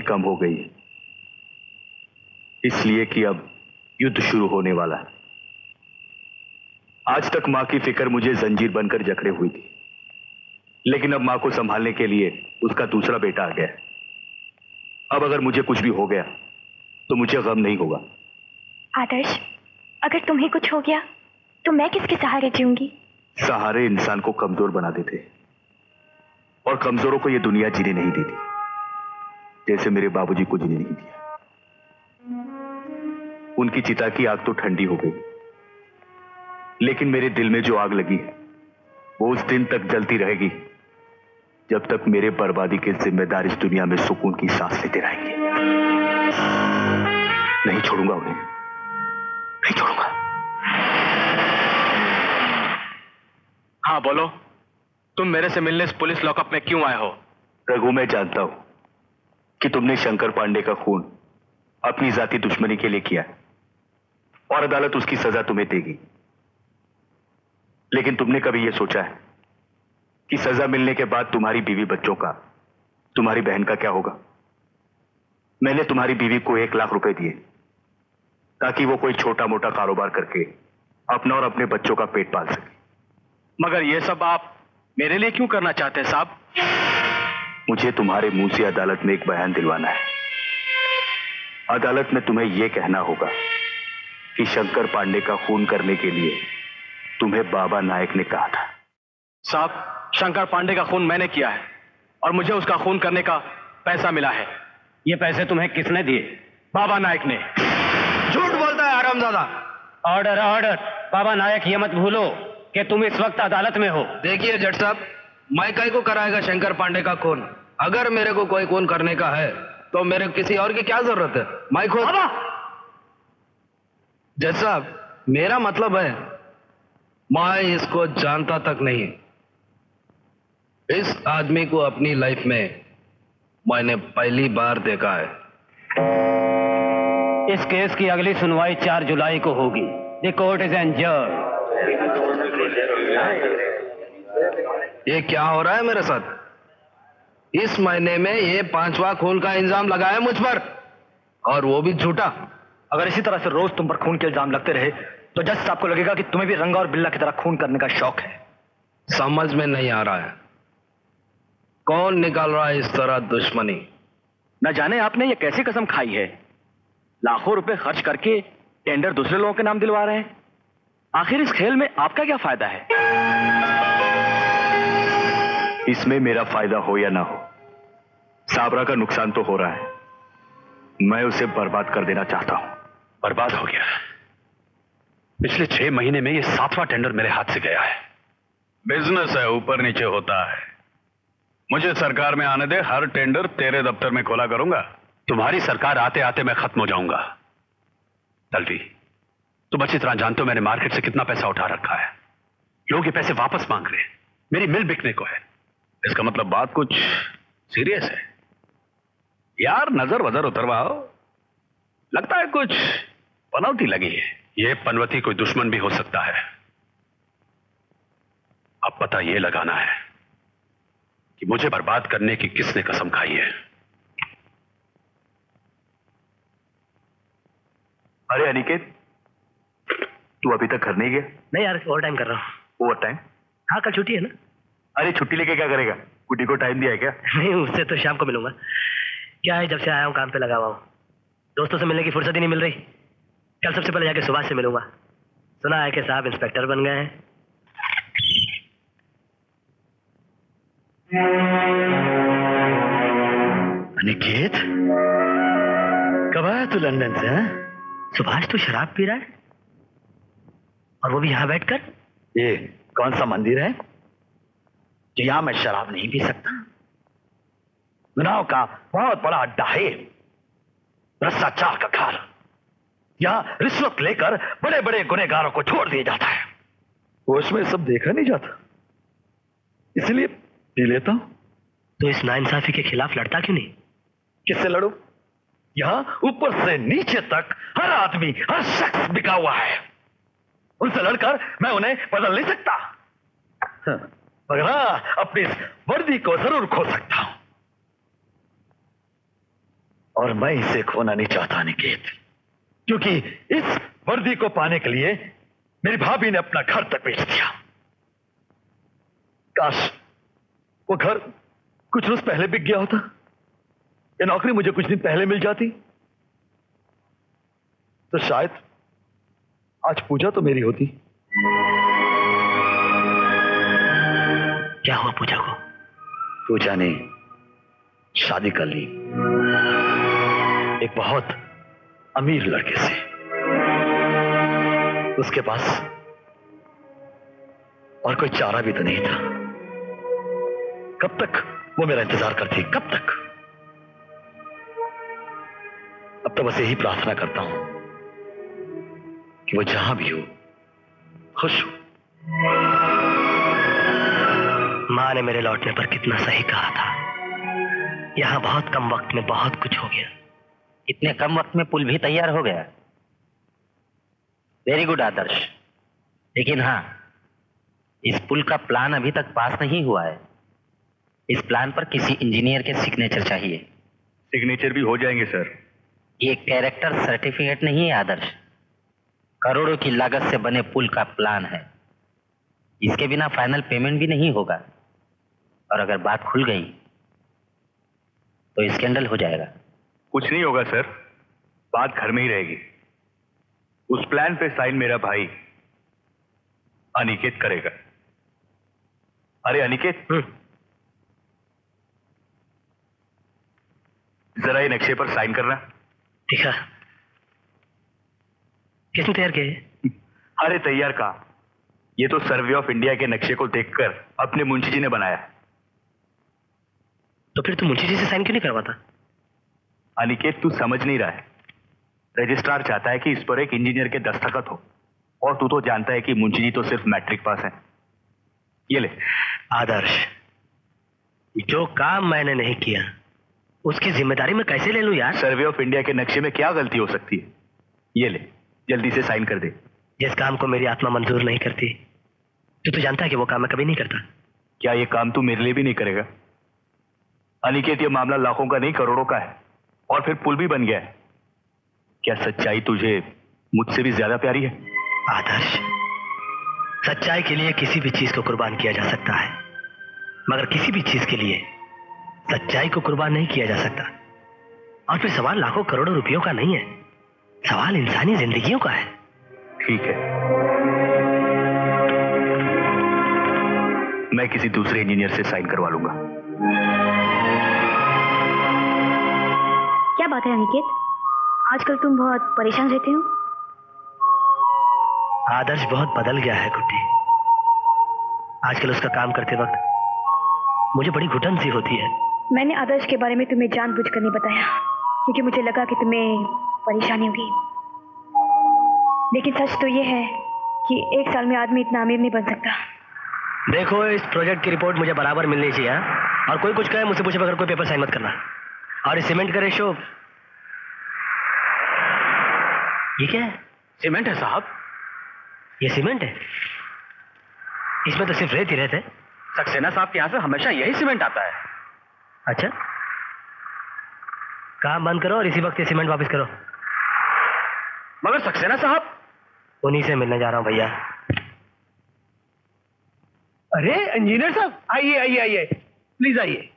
कम हो गई है, इसलिए कि अब युद्ध शुरू होने वाला है। आज तक मां की फिक्र मुझे जंजीर बनकर जकड़े हुई थी, लेकिन अब मां को संभालने के लिए उसका दूसरा बेटा आ गया है। अब अगर मुझे कुछ भी हो गया तो मुझे गम नहीं होगा। आदर्श, अगर तुम्हें कुछ हो गया तो मैं किसके सहारे जीऊंगी? सहारे इंसान को कमजोर बना देते और कमजोरों को यह दुनिया जीने नहीं देती, जैसे मेरे बाबूजी को जीने नहीं दिया। उनकी चिता की आग तो ठंडी हो गई, लेकिन मेरे दिल में जो आग लगी है वो उस दिन तक जलती रहेगी जब तक मेरे बर्बादी के जिम्मेदार इस दुनिया में सुकून की सांस लेते रहेंगे। नहीं छोड़ूंगा उन्हें, नहीं छोड़ूंगा। हाँ बोलो, तुम मेरे से मिलने इस पुलिस लॉकअप में क्यों आए हो? रघु, मैं जानता हूं कि तुमने शंकर पांडे का खून अपनी जाति दुश्मनी के लिए किया है और अदालत उसकी सजा तुम्हें देगी। लेकिन तुमने कभी यह सोचा है कि सजा मिलने के बाद तुम्हारी बीवी बच्चों का, तुम्हारी बहन का क्या होगा? मैंने तुम्हारी बीवी को एक लाख रुपए दिए ताकि वो कोई छोटा मोटा कारोबार करके अपना और अपने बच्चों का पेट पाल सके। मगर ये सब आप मेरे लिए क्यों करना चाहते हैं साहब? मुझे तुम्हारे मुंह से अदालत में एक बयान दिलवाना है। अदालत में तुम्हें यह कहना होगा कि शंकर पांडे का खून करने के लिए तुम्हें बाबा नायक ने कहा था। साहब, शंकर पांडे का खून मैंने किया है और मुझे उसका खून करने का पैसा मिला है। ये पैसे तुम्हें किसने दिए? बाबा नायक ने। झूठ बोलता है हरामजादा। ऑर्डर ऑर्डर, बाबा नायक ये मत भूलो कि तुम इस वक्त अदालत में हो। देखिए जज साहब, मैं कई को कराएगा शंकर पांडे का खून। अगर मेरे को कोई खून करने का है तो मेरे किसी और की क्या जरूरत है? मैं खुद। जज साहब, मेरा मतलब है मैं इसको जानता तक नहीं। इस आदमी को अपनी लाइफ में मैंने पहली बार देखा है। इस केस की अगली सुनवाई चार जुलाई को होगी। The court is adjourn. ये क्या हो रहा है मेरे साथ? इस महीने में ये पांचवा खून का इल्जाम लगाया मुझ पर, और वो भी झूठा। अगर इसी तरह से रोज तुम पर खून के इल्जाम लगते रहे तो जज साहब को लगेगा कि तुम्हें भी रंगा और बिल्ला की तरह खून करने का शौक है। समझ में नहीं आ रहा है कौन निकाल रहा है इस तरह दुश्मनी। न जाने आपने ये कैसी कसम खाई है। लाखों रुपए खर्च करके टेंडर दूसरे लोगों के नाम दिलवा रहे हैं। आखिर इस खेल में आपका क्या फायदा है? इसमें मेरा फायदा हो या ना हो, साबरा का नुकसान तो हो रहा है। मैं उसे बर्बाद कर देना चाहता हूं। बर्बाद हो गया। पिछले छह महीने में यह सातवां टेंडर मेरे हाथ से गया है। बिजनेस है, ऊपर नीचे होता है। मुझे सरकार में आने दे, हर टेंडर तेरे दफ्तर में खोला करूंगा। तुम्हारी सरकार आते आते मैं खत्म हो जाऊंगा। दलवी, तुम अच्छी तरह जानते हो मैंने मार्केट से कितना पैसा उठा रखा है। लोग ये पैसे वापस मांग रहे हैं। मेरी मिल बिकने को है। इसका मतलब बात कुछ सीरियस है यार। नजर वजर उतरवाओ, लगता है कुछ पनौती लगी है। ये पनवती कोई दुश्मन भी हो सकता है। अब पता ये लगाना है कि मुझे बर्बाद करने की किसने कसम खाई है। अरे अनिकेत, तू अभी तक घर नहीं गया? नहीं यार, ओवर टाइम कर रहा हूँ। Overtime? हाँ, कल छुट्टी है ना। अरे छुट्टी लेके क्या करेगा? गुड्डी को टाइम दिया है क्या? नहीं, उससे तो शाम को मिलूंगा। क्या है, जब से आया हूँ काम पे लगा हुआ हूँ। दोस्तों से मिलने की फुर्सत ही नहीं मिल रही। कल सबसे पहले जाके सुभाष से मिलूंगा। सुना है कि साहब इंस्पेक्टर बन गए हैं। अनिकेत, कब आया तू लंदन से? सुभाष तू शराब पी रहा है और वो भी यहाँ बैठकर? ये कौन सा मंदिर है जो यहाँ मैं शराब नहीं पी सकता? गुनाहों का बहुत बड़ा अड्डा है, भ्रष्टाचार का घर। यहाँ रिश्वत लेकर बड़े बड़े गुनेगारों को छोड़ दिया जाता है। होश में सब देखा नहीं जाता, इसलिए पी लेता हूँ। तो इस नाइंसाफी के खिलाफ लड़ता क्यों नहीं? किससे लड़ू? यहाँ ऊपर से नीचे तक हर आदमी, हर शख्स बिका हुआ है। उनसे लड़कर मैं उन्हें बदल नहीं सकता, मगर हाँ, अपनी इस वर्दी को जरूर खो सकता हूं। और मैं इसे खोना नहीं चाहता अनिकेत, क्योंकि इस वर्दी को पाने के लिए मेरी भाभी ने अपना घर तक बेच दिया। काश वो घर कुछ रोज पहले बिक गया होता। ये नौकरी मुझे कुछ दिन पहले मिल जाती तो शायद आज पूजा तो मेरी होती। क्या हुआ पूजा को? पूजा ने शादी कर ली एक बहुत अमीर लड़के से। उसके पास और कोई चारा भी तो नहीं था। कब तक वो मेरा इंतजार करती? कब तक? अब तो बस यही प्रार्थना करता हूं कि वो जहां भी हो खुश हो। मां ने मेरे लौटने पर कितना सही कहा था। यहां बहुत कम वक्त में बहुत कुछ हो गया। इतने कम वक्त में पुल भी तैयार हो गया। वेरी गुड आदर्श, लेकिन हाँ, इस पुल का प्लान अभी तक पास नहीं हुआ है। इस प्लान पर किसी इंजीनियर के सिग्नेचर चाहिए। सिग्नेचर भी हो जाएंगे सर। ये कैरेक्टर सर्टिफिकेट नहीं है आदर्श, करोड़ों की लागत से बने पुल का प्लान है। इसके बिना फाइनल पेमेंट भी नहीं होगा, और अगर बात खुल गई तो स्कैंडल हो जाएगा। कुछ नहीं होगा सर, बात घर में ही रहेगी। उस प्लान पे साइन मेरा भाई अनिकेत करेगा। अरे अनिकेत, जरा ये नक्शे पर साइन करना। ठीक है। किसने तैयार किए? अरे तैयार कहा, ये तो सर्वे ऑफ इंडिया के नक्शे को देखकर अपने मुंशी जी ने बनाया। तो फिर तू मुंशी जी से साइन क्यों नहीं करवाता? अनिकेत तू समझ नहीं रहा है, रजिस्ट्रार चाहता है कि इस पर एक इंजीनियर के दस्तखत हो, और तू तो जानता है कि मुंशी जी तो सिर्फ मैट्रिक पास हैं। ये ले। आदर्श, जो काम मैंने नहीं किया उसकी जिम्मेदारी मैं कैसे ले लूं यार? सर्वे ऑफ इंडिया के नक्शे में क्या गलती हो सकती है? ये ले, जल्दी से साइन कर दे। जिस काम को मेरी आत्मा मंजूर नहीं करती, तू तो जानता है कि वो काम मैं कभी नहीं करता। क्या ये काम तू मेरे लिए भी नहीं करेगा? अनिकेत, ये मामला लाखों का नहीं करोड़ों का है, और फिर पुल भी बन गया है। क्या सच्चाई तुझे मुझसे भी ज्यादा प्यारी है? आदर्श, सच्चाई के लिए किसी भी चीज को कुर्बान किया जा सकता है, मगर किसी भी चीज के लिए सच्चाई को कुर्बान नहीं किया जा सकता। और फिर सवाल लाखों करोड़ों रुपयों का नहीं है, सवाल इंसानी जिंदगियों का है। ठीक है, मैं किसी दूसरे इंजीनियर से साइन करवा लूंगा। क्या बात है अनिकेत, आजकल तुम बहुत परेशान रहते हो। आदर्श बहुत बदल गया है गुड्डी। आजकल उसका काम करते वक्त मुझे बड़ी घुटन सी होती है। मैंने आदर्श के बारे में तुम्हें जानबूझकर नहीं बताया, क्योंकि मुझे लगा कि तुम्हें परेशानी होगी। लेकिन सच तो ये है कि एक साल में आदमी इतना अमीर नहीं बन सकता। देखो, इस प्रोजेक्ट की रिपोर्ट मुझे बराबर मिलनी चाहिए, और कोई कुछ कहे मुझसे पूछे बगैर कोई पेपर साइन मत करना। और इस सीमेंट का रेशो ये क्या है? सीमेंट है साहब। ये सीमेंट है? इसमें तो सिर्फ रेत ही रेत है। सक्सेना साहब के यहाँ से हमेशा यही सीमेंट आता है। अच्छा, काम बंद करो और इसी वक्त ये सीमेंट वापस करो। मगर सक्सेना साहब, उन्हीं से मिलने जा रहा हूँ भैया। अरे इंजीनियर साहब, आइए आइए आइए, प्लीज आइए।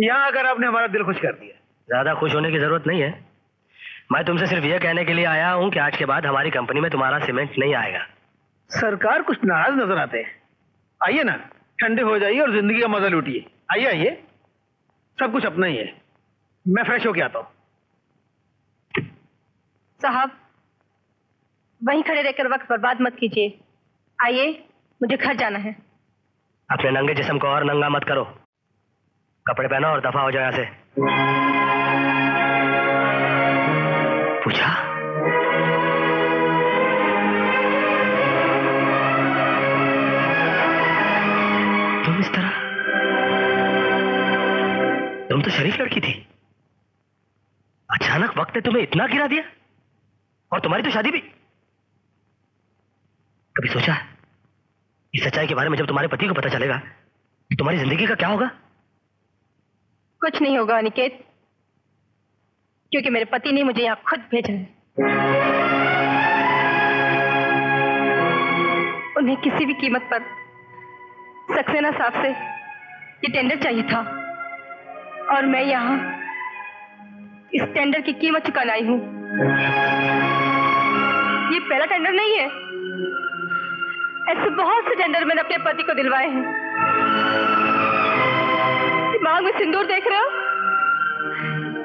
यहाँ आकर आपने हमारा दिल खुश कर दिया। ज्यादा खुश होने की जरूरत नहीं है। मैं तुमसे सिर्फ यह कहने के लिए आया हूं कि आज के बाद हमारी कंपनी में तुम्हारा सीमेंट नहीं आएगा। सरकार कुछ नाराज नजर आते हैं। आइए ना, ठंडे हो जाइए और जिंदगी का मजा लूटिए। आइए आइए, सब कुछ अपना ही है। मैं फ्रेश होके आता हूं। साहब, वहीं खड़े रहकर वक्त बर्बाद मत कीजिए। आइए, मुझे घर जाना है। अपने नंगे जिस्म को और नंगा मत करो। कपड़े पहनो और दफा हो जाओ यहां से। पूजा, तुम इस तरह? तुम तो शरीफ लड़की थी, अचानक वक्त ने तुम्हें इतना गिरा दिया। और तुम्हारी तो शादी भी। कभी सोचा है इस सच्चाई के बारे में जब तुम्हारे पति को पता चलेगा तो तुम्हारी जिंदगी का क्या होगा? कुछ नहीं होगा अनिकेत, क्योंकि मेरे पति ने मुझे यहाँ खुद भेजा है। उन्हें किसी भी कीमत पर सक्सेना साहब से ये टेंडर चाहिए था, और मैं यहाँ इस टेंडर की कीमत चुकाने आई हूँ। ये पहला टेंडर नहीं है, ऐसे बहुत से टेंडर मैंने अपने पति को दिलवाए हैं। दिमाग में सिंदूर देख रहे हो?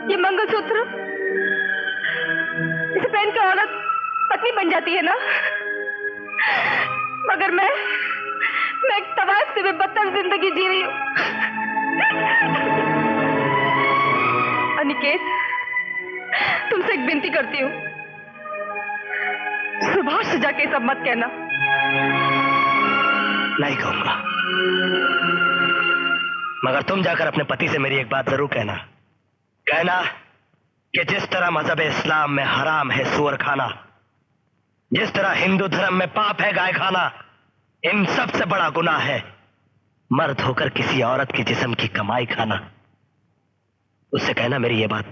ये मंगलसूत्र, इसे पहनकर औरत पत्नी बन जाती है ना, मगर मैं मैं एक तबाह से भी बदतर जिंदगी जी रही हूँ। अनिकेत, तुमसे एक विनती करती हूँ, सुभाष से जाके सब मत कहना। नहीं कहूंगा, मगर तुम जाकर अपने पति से मेरी एक बात जरूर कहना। कहना कि जिस तरह मजहब इस्लाम में हराम है सूअर खाना, जिस तरह हिंदू धर्म में पाप है गाय खाना, इन सबसे बड़ा गुनाह है मर्द होकर किसी औरत के जिस्म की कमाई खाना। उससे कहना मेरी ये बात।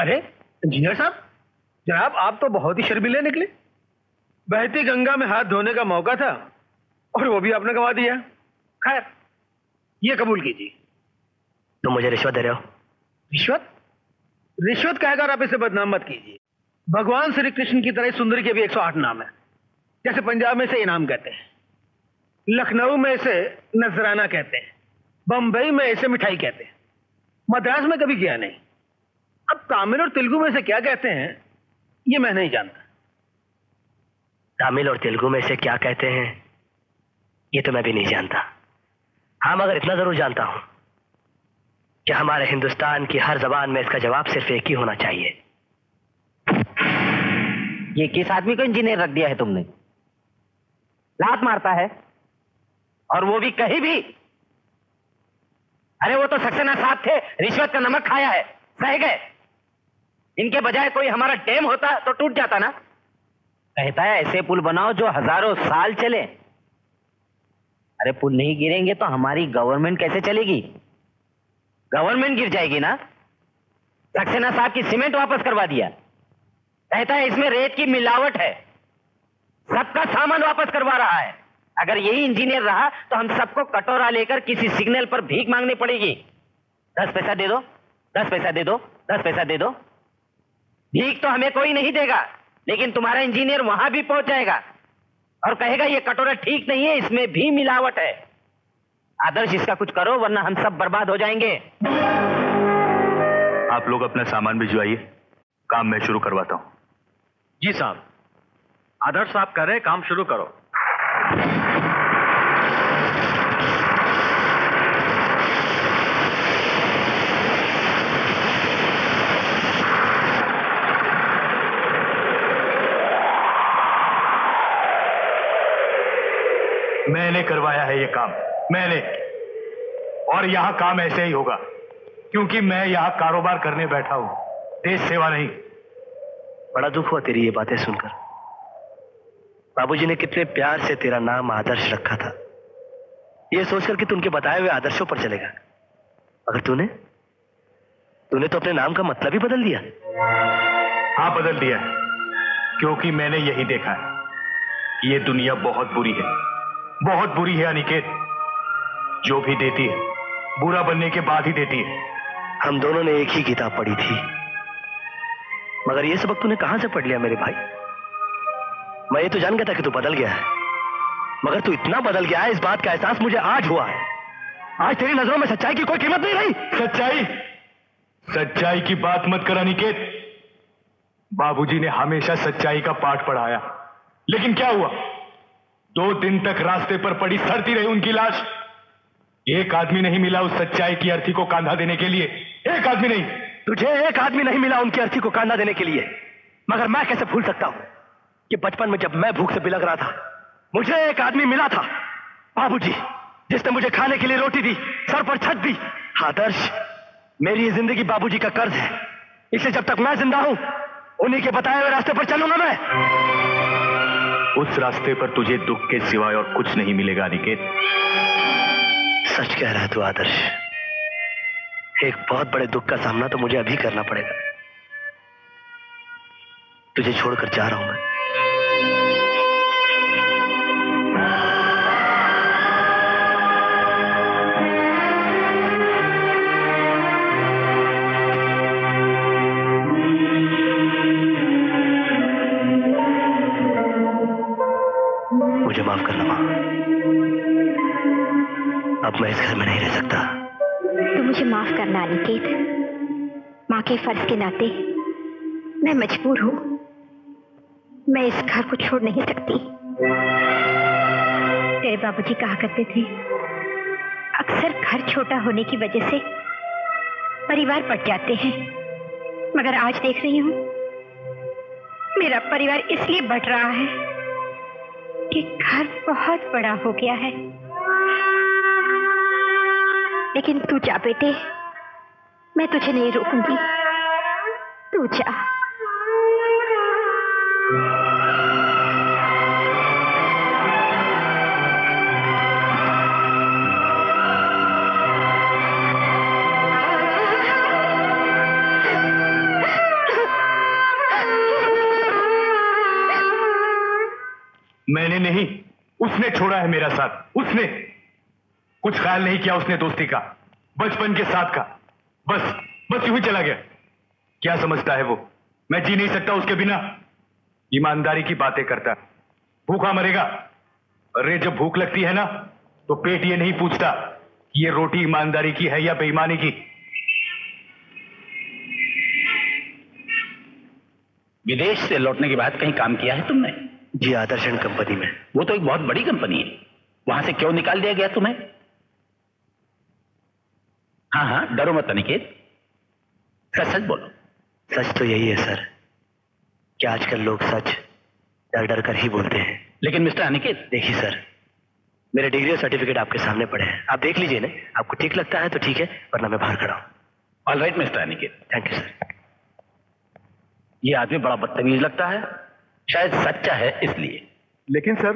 अरे इंजीनियर साहब, जनाब आप तो बहुत ही शर्मिले निकले। बहती गंगा में हाथ धोने का मौका था और वो भी आपने गंवा दिया। खैर, ये कबूल कीजिए। तुम तो मुझे रिश्वत दे रहे हो। रिश्वत? रिश्वत कहकर आप इसे बदनाम मत कीजिए। भगवान श्री कृष्ण की तरह सुंदरी के भी एक सौ आठ नाम है। जैसे पंजाब में इसे इनाम कहते हैं, लखनऊ में इसे नजराना कहते हैं, बम्बई में इसे मिठाई कहते हैं, मद्रास में कभी गया नहीं। अब तमिल और तेलुगु में से क्या कहते हैं ये मैं नहीं जानता। तमिल और तेलुगु में से क्या कहते हैं ये तो मैं भी नहीं जानता। हाँ, मगर इतना जरूर जानता हूं कि हमारे हिंदुस्तान की हर जबान में इसका जवाब सिर्फ एक ही होना चाहिए। ये किस आदमी को इंजीनियर रख दिया है तुमने? लात मारता है और वो भी कहीं भी। अरे वो तो सक्सेना साहब थे, रिश्वत का नमक खाया है, सह गए। इनके बजाय कोई हमारा डैम होता तो टूट जाता ना। कहता है ऐसे पुल बनाओ जो हजारों साल चले। अरे पुल नहीं गिरेंगे तो हमारी गवर्नमेंट कैसे चलेगी? गवर्नमेंट गिर जाएगी ना। सक्सेना साहब की सीमेंट वापस करवा दिया, कहता है इसमें रेत की मिलावट है। सबका सामान वापस करवा रहा है। अगर यही इंजीनियर रहा तो हम सबको कटोरा लेकर किसी सिग्नल पर भीख मांगनी पड़ेगी। दस पैसा दे दो, दस पैसा दे दो, दस पैसा दे दो। भीख तो हमें कोई नहीं देगा, लेकिन तुम्हारा इंजीनियर वहां भी पहुंच जाएगा और कहेगा ये कटोरा ठीक नहीं है, इसमें भी मिलावट है। आदर्श, इसका कुछ करो वरना हम सब बर्बाद हो जाएंगे। आप लोग अपना सामान भिजवाइए, काम मैं शुरू करवाता हूं। जी साहब। आदर्श साहब कह रहे हैं काम शुरू करो। मैंने करवाया है ये काम, मैंने। और यहाँ काम ऐसे ही होगा क्योंकि मैं यहाँ कारोबार करने बैठा हूँ, देश सेवा नहीं। बड़ा दुख हुआ तेरी ये बातें सुनकर। बाबूजी ने कितने प्यार से तेरा नाम आदर्श रखा था, ये सोचकर कि तू उनके बताए हुए आदर्शों पर चलेगा। अगर तूने तूने तो अपने नाम का मतलब ही बदल दिया। हाँ, बदल दिया है क्योंकि मैंने यही देखा है कि ये दुनिया बहुत बुरी है, बहुत बुरी है अनिकेत। जो भी देती है बुरा बनने के बाद ही देती है। हम दोनों ने एक ही किताब पढ़ी थी, मगर ये सबक तूने कहां से पढ़ लिया मेरे भाई? मैं ये तो जान गया था कि तू बदल गया है, मगर तू इतना बदल गया है इस बात का एहसास मुझे आज हुआ है। आज तेरी नजरों में सच्चाई की कोई कीमत नहीं रही। सच्चाई सच्चाई की बात मत कर अनिकेत। बाबूजी ने हमेशा सच्चाई का पाठ पढ़ाया, लेकिन क्या हुआ? दो दिन तक रास्ते पर पड़ी सड़ती रही उनकी लाश। एक आदमी नहीं मिला उस सच्चाई की अर्थी को कांधा देने के लिए। एक आदमी नहीं। तुझे एक आदमी नहीं मिला उनकी अर्थी को कांधा देने के लिए, मगर मैं कैसे भूल सकता हूं कि बचपन में जब मैं भूख से बिलख रहा था, मुझे एक आदमी मिला था, बाबूजी, जिसने मुझे खाने के लिए रोटी दी, सर पर छत दी। आदर्श, मेरी ये जिंदगी बाबूजी का कर्ज है, इसलिए जब तक मैं जिंदा हूं उन्हीं के बताए हुए रास्ते पर चलूंगा मैं। उस रास्ते पर तुझे दुख के सिवाय और कुछ नहीं मिलेगा अनिकेत। सच कह रहा है तू आदर्श। एक बहुत बड़े दुख का सामना तो मुझे अभी करना पड़ेगा। तुझे छोड़कर जा रहा हूं मैं। मुझे माफ करना माँ, अब मैं इस घर में नहीं रह सकता। तो मुझे माफ करना अनिकेत, माँ के फर्ज के नाते मैं मजबूर हूं। मैं इस घर को छोड़ नहीं सकती। तेरे बाबूजी कहा करते थे अक्सर घर छोटा होने की वजह से परिवार पट जाते हैं, मगर आज देख रही हूं मेरा परिवार इसलिए बढ़ रहा है कि घर बहुत बड़ा हो गया है। लेकिन तू जा बेटे, मैं तुझे नहीं रोकूंगी, तू जा। मैंने नहीं, उसने छोड़ा है मेरा साथ। उसने कुछ ख्याल नहीं किया, उसने दोस्ती का, बचपन के साथ का, बस बस यूं ही चला गया। क्या समझता है वो, मैं जी नहीं सकता उसके बिना। ईमानदारी की बातें करता, भूखा मरेगा। अरे जब भूख लगती है ना तो पेट ये नहीं पूछता कि ये रोटी ईमानदारी की है या बेईमानी की। विदेश से लौटने के बाद कहीं काम किया है तुमने? जी, आदर्श कंपनी में। वो तो एक बहुत बड़ी कंपनी है, वहां से क्यों निकाल दिया गया तुम्हें? हाँ हाँ, डरो मत अनिकेत, सच सच बोलो। सच तो यही है सर कि आजकल लोग सच डर डर कर ही बोलते हैं। लेकिन मिस्टर अनिकेत, देखिए सर, मेरे डिग्री और सर्टिफिकेट आपके सामने पड़े हैं, आप देख लीजिए ना। आपको ठीक लगता है तो ठीक है, वरना मैं बाहर खड़ा हूँ। All right mister Aniket, thank you sir. ये आदमी बड़ा बदतमीज लगता है, शायद सच्चा है इसलिए। लेकिन सर,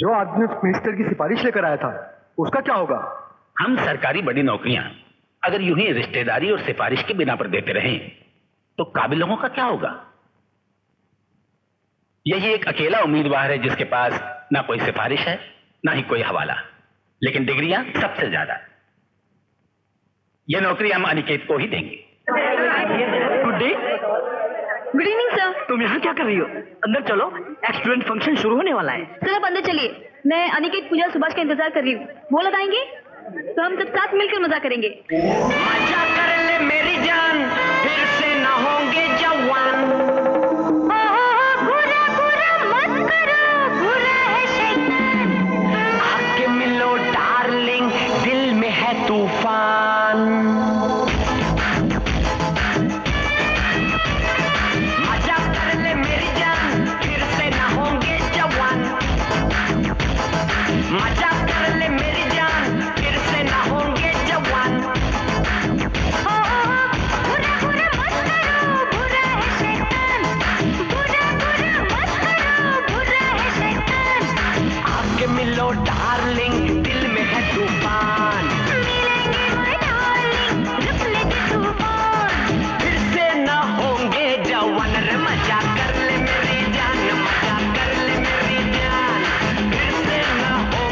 जो आदमी उस मिनिस्टर की सिफारिश लेकर आया था उसका क्या होगा? हम सरकारी बड़ी नौकरियां अगर यूं ही रिश्तेदारी और सिफारिश के बिना पर देते रहें तो काबिल लोगों का क्या होगा? यही एक अकेला उम्मीदवार है जिसके पास ना कोई सिफारिश है ना ही कोई हवाला, लेकिन डिग्रियां सबसे ज्यादा। यह नौकरी हम अनिकेत को ही देंगे। Guddi, good evening sir. तुम यहाँ क्या कर रही हो? अंदर चलो, स्टूडेंट फंक्शन शुरू होने वाला है। सर आप अंदर चलिए, मैं अनिकेत, पूजा, सुभाष का इंतजार कर रही हूँ। वो लोग आएंगे तो हम सब साथ मिलकर मजा करेंगे। मजा कर ले मेरी जान, फिर से ना होंगे जवान। बुरा बुरा मत करो, बुरा है शैतान। आके मिलो डार्लिंग, दिल में है तूफान। मजा कर ले मेरी जान, फिर से ना होंगे जवान। हो बुरा बुरा मत करो, बुरा है शैतान। बुरा बुरा मत करो, बुरा है शैतान। आके मिलो डार्लिंग, दिल में है तूफान। मिलेंगे माय डार्लिंग, रुक लेंगे तूफान। फिर से ना होंगे जवान। रे मजा कर ले मेरी जान, मजा कर ले मेरी जान, फिर से ना मजा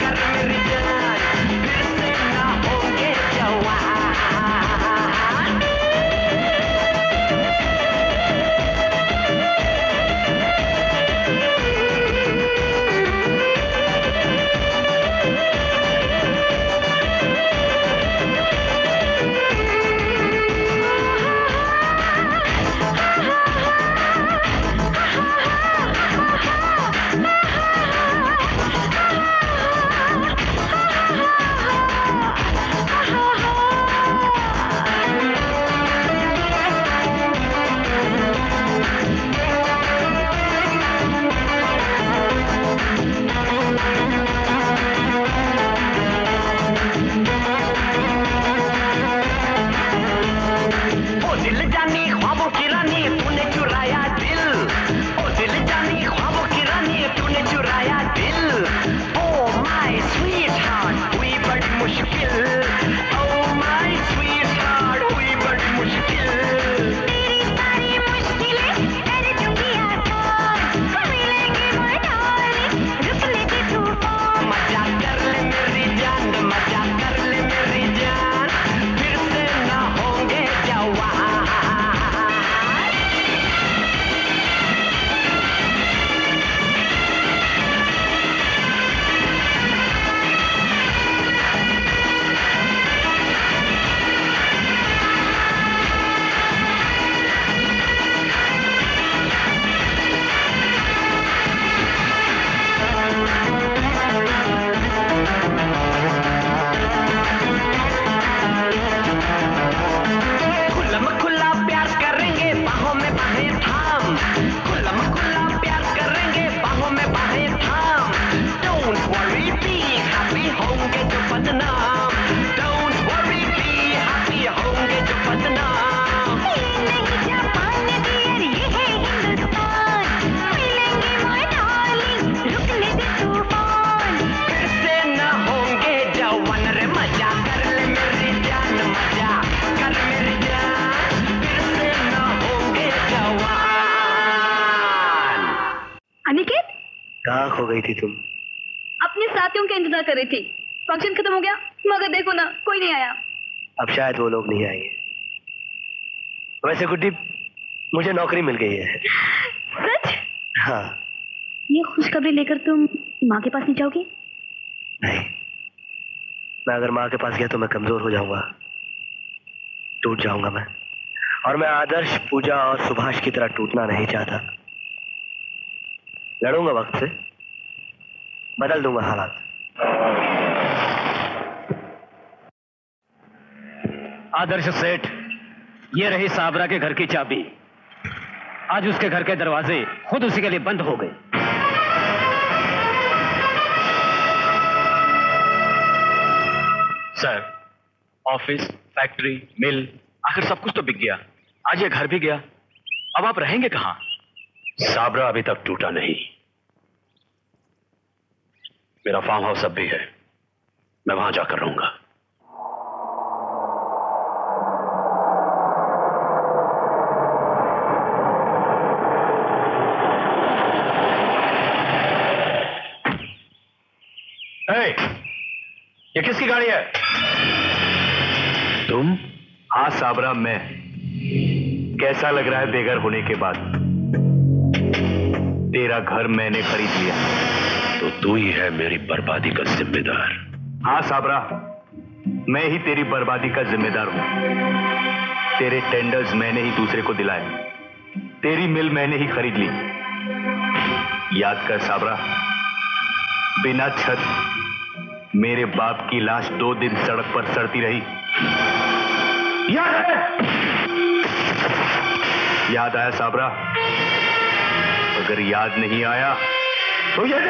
कर ले मेरी जान, मजा कर ले मेरी कहाँ खो गई थी तुम? अपने साथियों का इंतजार कर रही थी। फंक्शन खत्म हो गया मगर देखो ना कोई नहीं आया। अब शायद वो लोग नहीं आएंगे। वैसे गुड्डी मुझे नौकरी मिल गई है। सच? हाँ। ये खुशखबरी लेकर तुम माँ के पास नहीं जाओगी? नहीं, मैं अगर माँ के पास गया तो मैं कमजोर हो जाऊंगा, टूट जाऊंगा मैं, और मैं आदर्श, पूजा और सुभाष की तरह टूटना नहीं चाहता। लड़ूंगा वक्त से, बदल दूंगा हालात। आदर्श सेठ, ये रही साबरा के घर की चाबी। आज उसके घर के दरवाजे खुद उसी के लिए बंद हो गए। सर, ऑफिस, फैक्ट्री, मिल, आखिर सब कुछ तो बिक गया। आज ये घर भी गया। अब आप रहेंगे कहाँ? साबरा अभी तक टूटा नहीं। मेरा फार्म हाउस अब भी है, मैं वहां जाकर रहूंगा। ये किसकी गाड़ी है? तुम? हाँ साबरा, मैं। कैसा लग रहा है बेघर होने के बाद? तेरा घर मैंने खरीद लिया। तो तू ही है मेरी बर्बादी का जिम्मेदार। हाँ साबरा, मैं ही तेरी बर्बादी का जिम्मेदार हूं। तेरे टेंडर्स मैंने ही दूसरे को दिलाए, तेरी मिल मैंने ही खरीद ली। याद कर साबरा, बिना छत मेरे बाप की लाश दो दिन सड़क पर सड़ती रही। याद आया? याद आया साबरा? अगर याद नहीं आया तो ये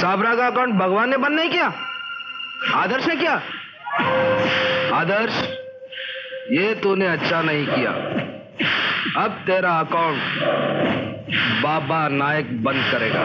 साबरा का अकाउंट भगवान ने बंद नहीं किया, आदर्श ने किया। आदर्श, ये तूने अच्छा नहीं किया। अब तेरा अकाउंट बाबा नायक बंद करेगा।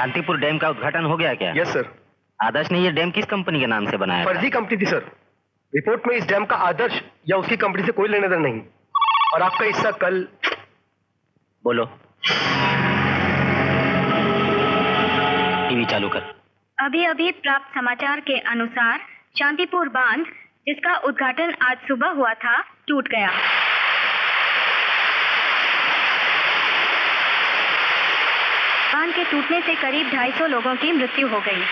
शांतिपुर डैम का उद्घाटन हो गया क्या? Yes sir. आदर्श ने ये डैम किस कंपनी के नाम से बनाया? फर्जी कंपनी थी सर। रिपोर्ट में इस डैम का आदर्श या उसकी कंपनी से कोई लेना देना नहीं। और आपका हिस्सा कल। बोलो। टीवी चालू कर। अभी अभी प्राप्त समाचार के अनुसार चांदीपुर बांध, जिसका उद्घाटन आज सुबह हुआ था, टूट गया। बांध के टूटने से करीब ढाई सौ लोगों की मृत्यु हो गई।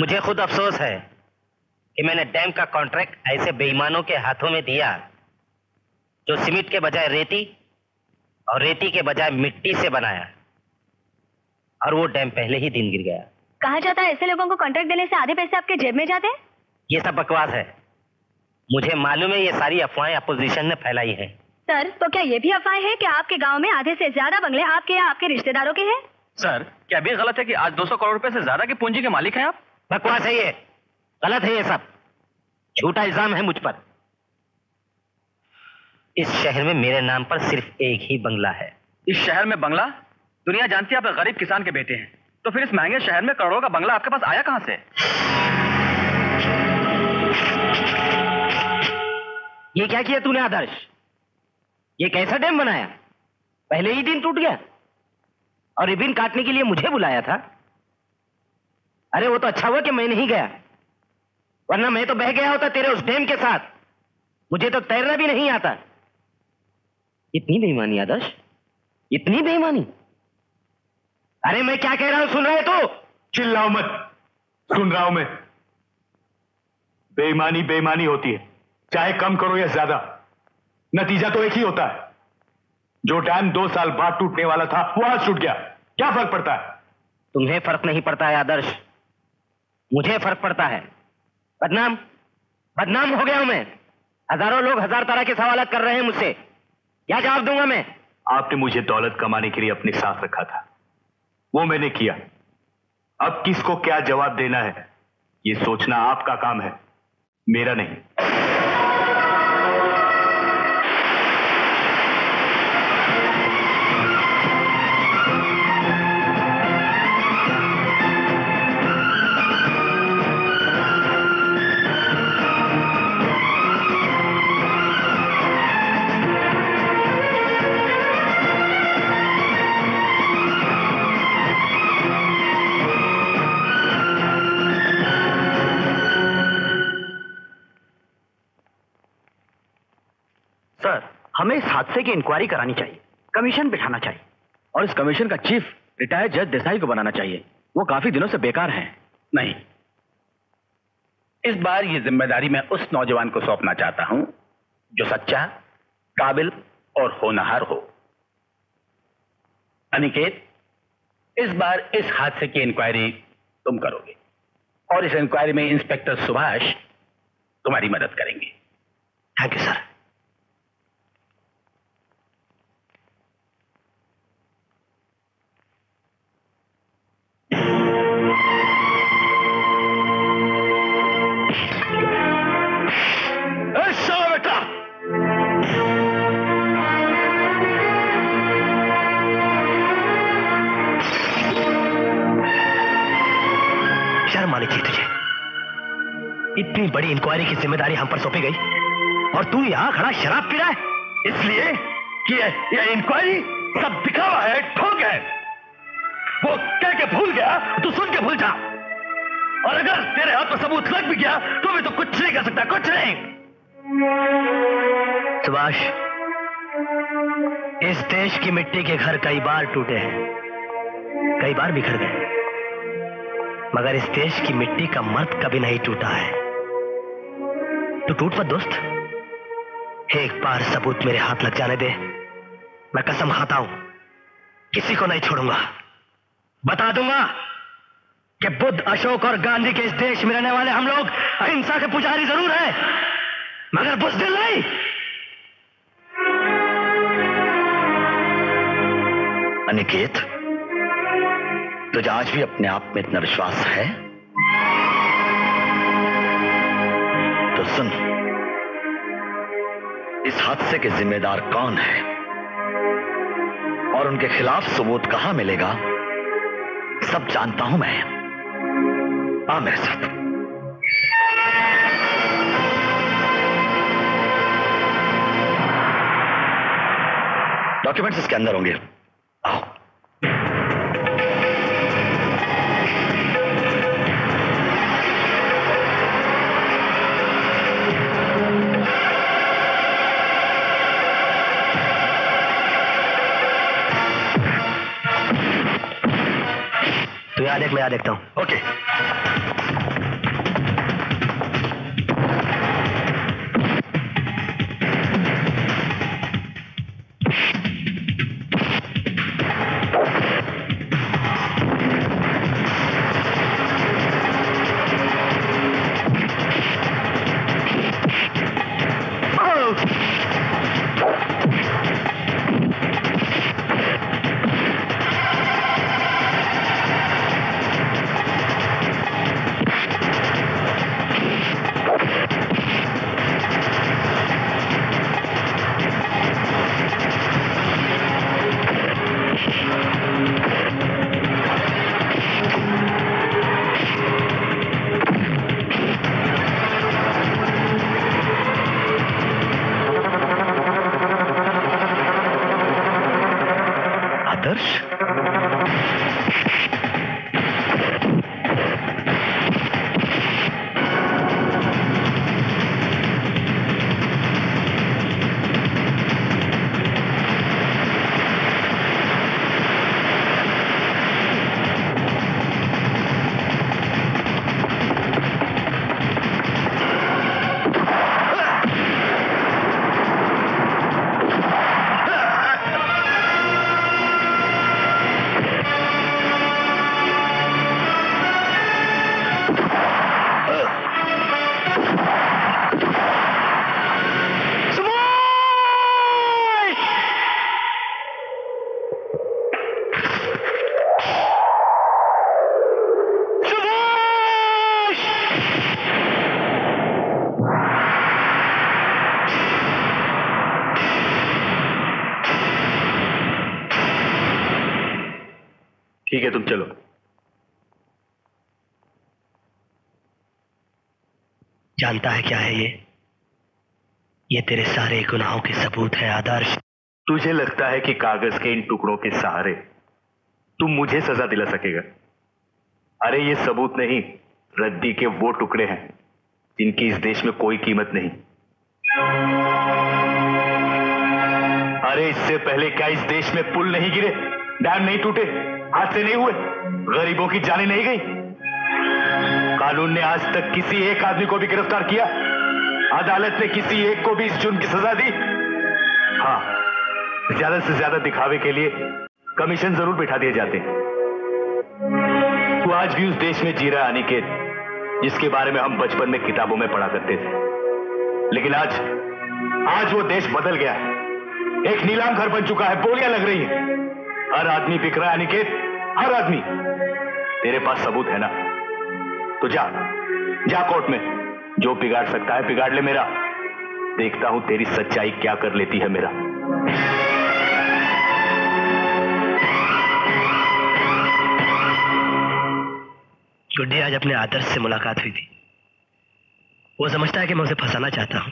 मुझे खुद अफसोस है कि मैंने डैम का कॉन्ट्रैक्ट ऐसे बेईमानों के हाथों में दिया जो सीमेंट के बजाय रेती और रेती के बजाय मिट्टी से बनाया, और वो डैम पहले ही दिन गिर गया। कहा जाता है ऐसे लोगों को कॉन्ट्रैक्ट देने से आधे पैसे आपके जेब में जाते हैं। ये सब बकवास है। मुझे मालूम है ये सारी अफवाहें अपोजिशन ने फैलाई है। सर, तो क्या ये भी अफवाह है कि आपके गांव में आधे से ज्यादा बंगले आपके या आपके रिश्तेदारों के हैं? सर, क्या भी गलत है कि आज दो सौ करोड़ रुपए से ज्यादा की पूंजी के मालिक हैं आप? बकवास है, ये गलत है, ये सब झूठा इल्जाम है मुझ पर। इस शहर में मेरे नाम पर सिर्फ एक ही बंगला है। इस शहर में बंगला? दुनिया जानती है आप गरीब किसान के बेटे हैं, तो फिर इस महंगे शहर में करोड़ों का बंगला आपके पास आया कहाँ से? ये क्या किया तूने आदर्श? ये कैसा डैम बनाया? पहले ही दिन टूट गया, और रिबन काटने के लिए मुझे बुलाया था। अरे वो तो अच्छा हुआ कि मैं नहीं गया, वरना मैं तो बह गया होता तेरे उस डैम के साथ। मुझे तो तैरना भी नहीं आता। इतनी बेईमानी आदर्श, इतनी बेईमानी! अरे मैं क्या कह रहा हूं सुन रहे तो? चिल्लाओ मत, सुन रहा हूं मैं। बेईमानी बेईमानी होती है, चाहे कम करो या ज्यादा, नतीजा तो एक ही होता है। जो डैम दो साल बाद टूटने वाला था वो आज टूट गया। क्या फर्क पड़ता है? तुम्हें फर्क नहीं पड़ता है आदर्श, मुझे फर्क पड़ता है। बदनाम बदनाम हो गया हूं मैं। हजारों लोग हजार तरह के सवाल कर रहे हैं मुझसे, क्या जवाब दूंगा मैं? आपने मुझे दौलत कमाने के लिए अपने साथ रखा था, वो मैंने किया। अब किसको क्या जवाब देना है ये सोचना आपका काम है, मेरा नहीं। हमें इस हादसे की इंक्वायरी करानी चाहिए, कमीशन बिठाना चाहिए, और इस कमीशन का चीफ रिटायर्ड जज देसाई को बनाना चाहिए। वो काफी दिनों से बेकार हैं। नहीं, इस बार ये जिम्मेदारी मैं उस नौजवान को सौंपना चाहता हूं जो सच्चा, काबिल और होनहार हो। अनिकेत, इस बार इस हादसे की इंक्वायरी तुम करोगे, और इस इंक्वायरी में इंस्पेक्टर सुभाष तुम्हारी मदद करेंगे। Thank you sir. इतनी बड़ी इंक्वायरी की जिम्मेदारी हम पर सौंपी गई, और तू यहाँ खड़ा शराब पी रहा है? इसलिए कि ये इंक्वायरी सब दिखावा है, ठोंक है। वो कह के भूल गया तो सुन के भूल जा, और अगर तेरे हाथ पर सबूत लग भी गया तो मैं तो कुछ नहीं कर सकता, कुछ नहीं। सुभाष, इस देश की मिट्टी के घर कई बार टूटे हैं, कई बार बिखर गए, मगर इस देश की मिट्टी का मर्द कभी नहीं टूटा है। तो टूट मत दोस्त, एक बार सबूत मेरे हाथ लग जाने दे। मैं कसम खाता हूं किसी को नहीं छोड़ूंगा। बता दूंगा कि बुद्ध, अशोक और गांधी के इस देश में रहने वाले हम लोग अहिंसा के पुजारी जरूर हैं, मगर बुज़दिल नहीं। अनिकेत, तुझे आज भी अपने आप में इतना विश्वास है? तो सुन, इस हादसे के जिम्मेदार कौन है और उनके खिलाफ सबूत कहां मिलेगा, सब जानता हूं मैं। आ मेरे साथ। डॉक्यूमेंट्स इसके अंदर होंगे। आओ। मैं यहाँ देखता हूं। ओके। ठीक है, तुम चलो। जानता है क्या है ये? ये तेरे सारे गुनाहों के सबूत है आदर्श। तुझे लगता है कि कागज के इन टुकड़ों के सहारे तुम मुझे सजा दिला सकेगा? अरे ये सबूत नहीं, रद्दी के वो टुकड़े हैं जिनकी इस देश में कोई कीमत नहीं। अरे इससे पहले क्या इस देश में पुल नहीं गिरे, डैम नहीं टूटे, हादसे नहीं हुए, गरीबों की जाने नहीं गई? कानून ने आज तक किसी एक आदमी को भी गिरफ्तार किया? अदालत ने किसी एक को भी इस जुर्म की सजा दी? हाँ, ज्यादा से ज्यादा दिखावे के लिए कमीशन जरूर बिठा दिए जाते हैं। तू आज भी उस देश में जी रहा अनिकेत, जिसके बारे में हम बचपन में किताबों में पढ़ा करते थे। लेकिन आज आज वो देश बदल गया है, एक नीलाम घर बन चुका है, बोलियां लग रही है, हर आदमी बिक रहा है अनिकेत, हर आदमी। तेरे पास सबूत है ना, तो जा जा कोर्ट में, जो बिगाड़ सकता है बिगाड़ ले मेरा, देखता हूं तेरी सच्चाई क्या कर लेती है मेरा। गुड्डी, आज अपने आदर्श से मुलाकात हुई थी। वो समझता है कि मैं उसे फंसाना चाहता हूं,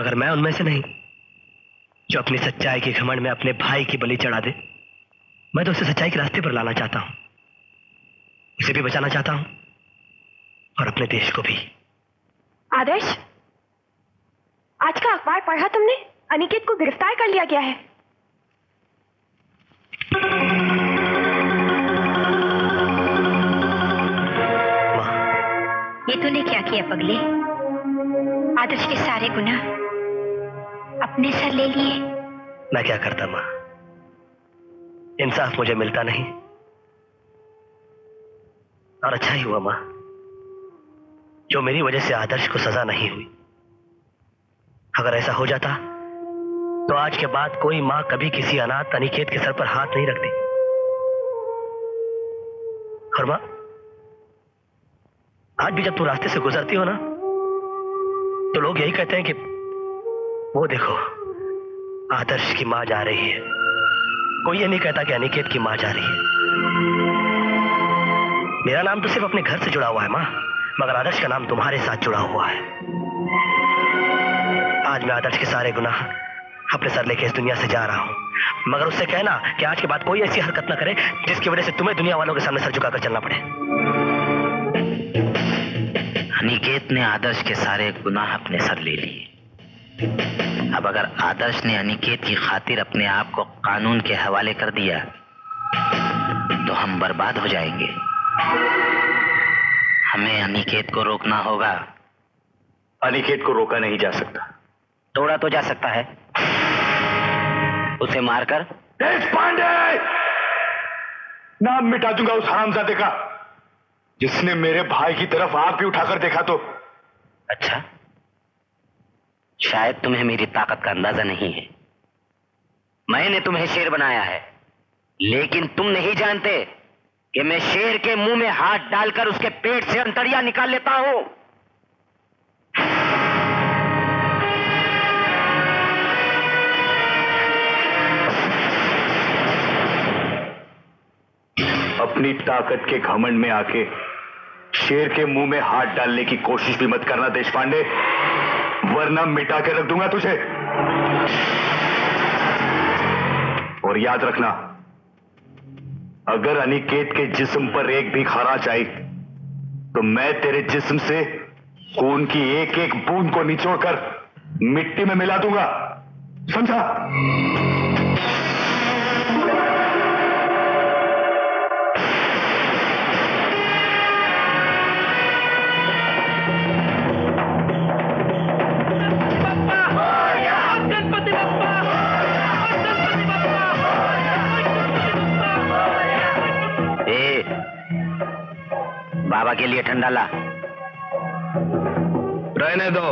मगर मैं उनमें से नहीं जो अपनी सच्चाई के घमंड में अपने भाई की बलि चढ़ा दे। मैं तो उसे सच्चाई के रास्ते पर लाना चाहता हूं, उसे भी बचाना चाहता हूं और अपने देश को भी। आदर्श, आज का अखबार पढ़ा तुमने? अनिकेत को गिरफ्तार कर लिया गया है। वाह, ये तूने क्या किया पगले? आदर्श के सारे गुनाह अपने सर ले लिए। मैं क्या करता मां, इंसाफ मुझे मिलता नहीं, और अच्छा ही हुआ मां जो मेरी वजह से आदर्श को सजा नहीं हुई। अगर ऐसा हो जाता तो आज के बाद कोई मां कभी किसी अनाथ अनिकेत के सर पर हाथ नहीं रखती। और मां, आज भी जब तू रास्ते से गुजरती हो ना, तो लोग यही कहते हैं कि वो देखो आदर्श की मां जा रही है, कोई ये नहीं कहता कि अनिकेत की मां जा रही है। मेरा नाम तो सिर्फ अपने घर से जुड़ा हुआ है मां, मगर आदर्श का नाम तुम्हारे साथ जुड़ा हुआ है। आज मैं आदर्श के सारे गुनाह अपने सर लेके इस दुनिया से जा रहा हूं, मगर उससे कहना कि आज के बाद कोई ऐसी हरकत ना करे जिसकी वजह से तुम्हें दुनिया वालों के सामने सर झुकाकर चलना पड़े। अनिकेत ने आदर्श के सारे गुनाह अपने सर ले लिए। अब अगर आदर्श ने अनिकेत की खातिर अपने आप को कानून के हवाले कर दिया तो हम बर्बाद हो जाएंगे। हमें अनिकेत को रोकना होगा। अनिकेत को रोका नहीं जा सकता। तोड़ा तो जा सकता है, उसे मारकर। देशपांडे, नाम मिटा दूंगा उस हरामजादे का जिसने मेरे भाई की तरफ आंख भी उठाकर देखा तो। अच्छा, शायद तुम्हें मेरी ताकत का अंदाजा नहीं है। मैंने तुम्हें शेर बनाया है, लेकिन तुम नहीं जानते कि मैं शेर के मुंह में हाथ डालकर उसके पेट से अंतड़ियां निकाल लेता हूं। अपनी ताकत के घमंड में आके शेर के मुंह में हाथ डालने की कोशिश भी मत करना देशपांडे, वरना मिटा के रख दूंगा तुझे। और याद रखना, अगर अनिकेत के जिस्म पर एक भी खराश आई तो मैं तेरे जिस्म से खून की एक एक बूंद को निचोड़कर मिट्टी में मिला दूंगा, समझा? बाबा के लिए ठंडा ला। रहने दो,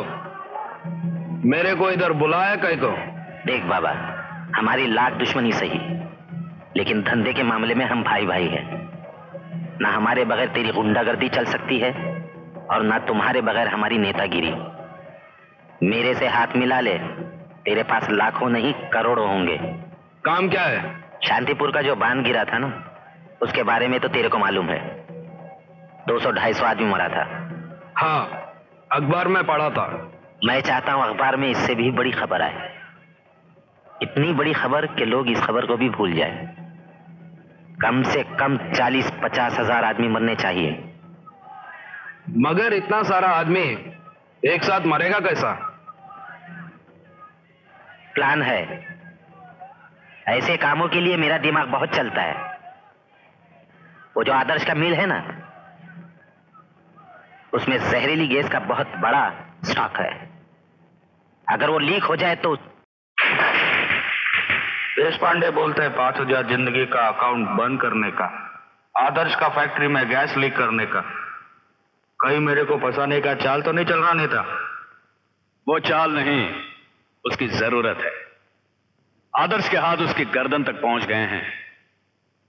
मेरे को इधर बुलाया कहीं तो। देख बाबा, हमारी लाख दुश्मनी सही, लेकिन धंधे के मामले में हम भाई भाई हैं। ना हमारे बगैर तेरी गुंडागर्दी चल सकती है और ना तुम्हारे बगैर हमारी नेतागिरी। मेरे से हाथ मिला ले, तेरे पास लाखों नहीं करोड़ों होंगे। काम क्या है? शांतिपुर का जो बांध गिरा था ना, उसके बारे में तो तेरे को मालूम है। दो सौ ढाई सौ आदमी मरा था। हाँ, अखबार में पढ़ा था। मैं चाहता हूँ अखबार में इससे भी बड़ी खबर आए, इतनी बड़ी खबर कि लोग इस खबर को भी भूल जाएं। कम से कम चालीस पचास हजार आदमी मरने चाहिए। मगर इतना सारा आदमी एक साथ मरेगा कैसा? प्लान है। ऐसे कामों के लिए मेरा दिमाग बहुत चलता है। वो जो आदर्श का मिल है ना, उसमें जहरीली गैस का बहुत बड़ा स्टॉक है। अगर वो लीक हो जाए तो। देशपांडे बोलते हैं पांच हजार जिंदगी का अकाउंट बंद करने का, आदर्श का फैक्ट्री में गैस लीक करने का। कहीं मेरे को फंसाने का चाल तो नहीं चल रहा नेता? वो चाल नहीं, उसकी जरूरत है। आदर्श के हाथ उसकी गर्दन तक पहुंच गए हैं।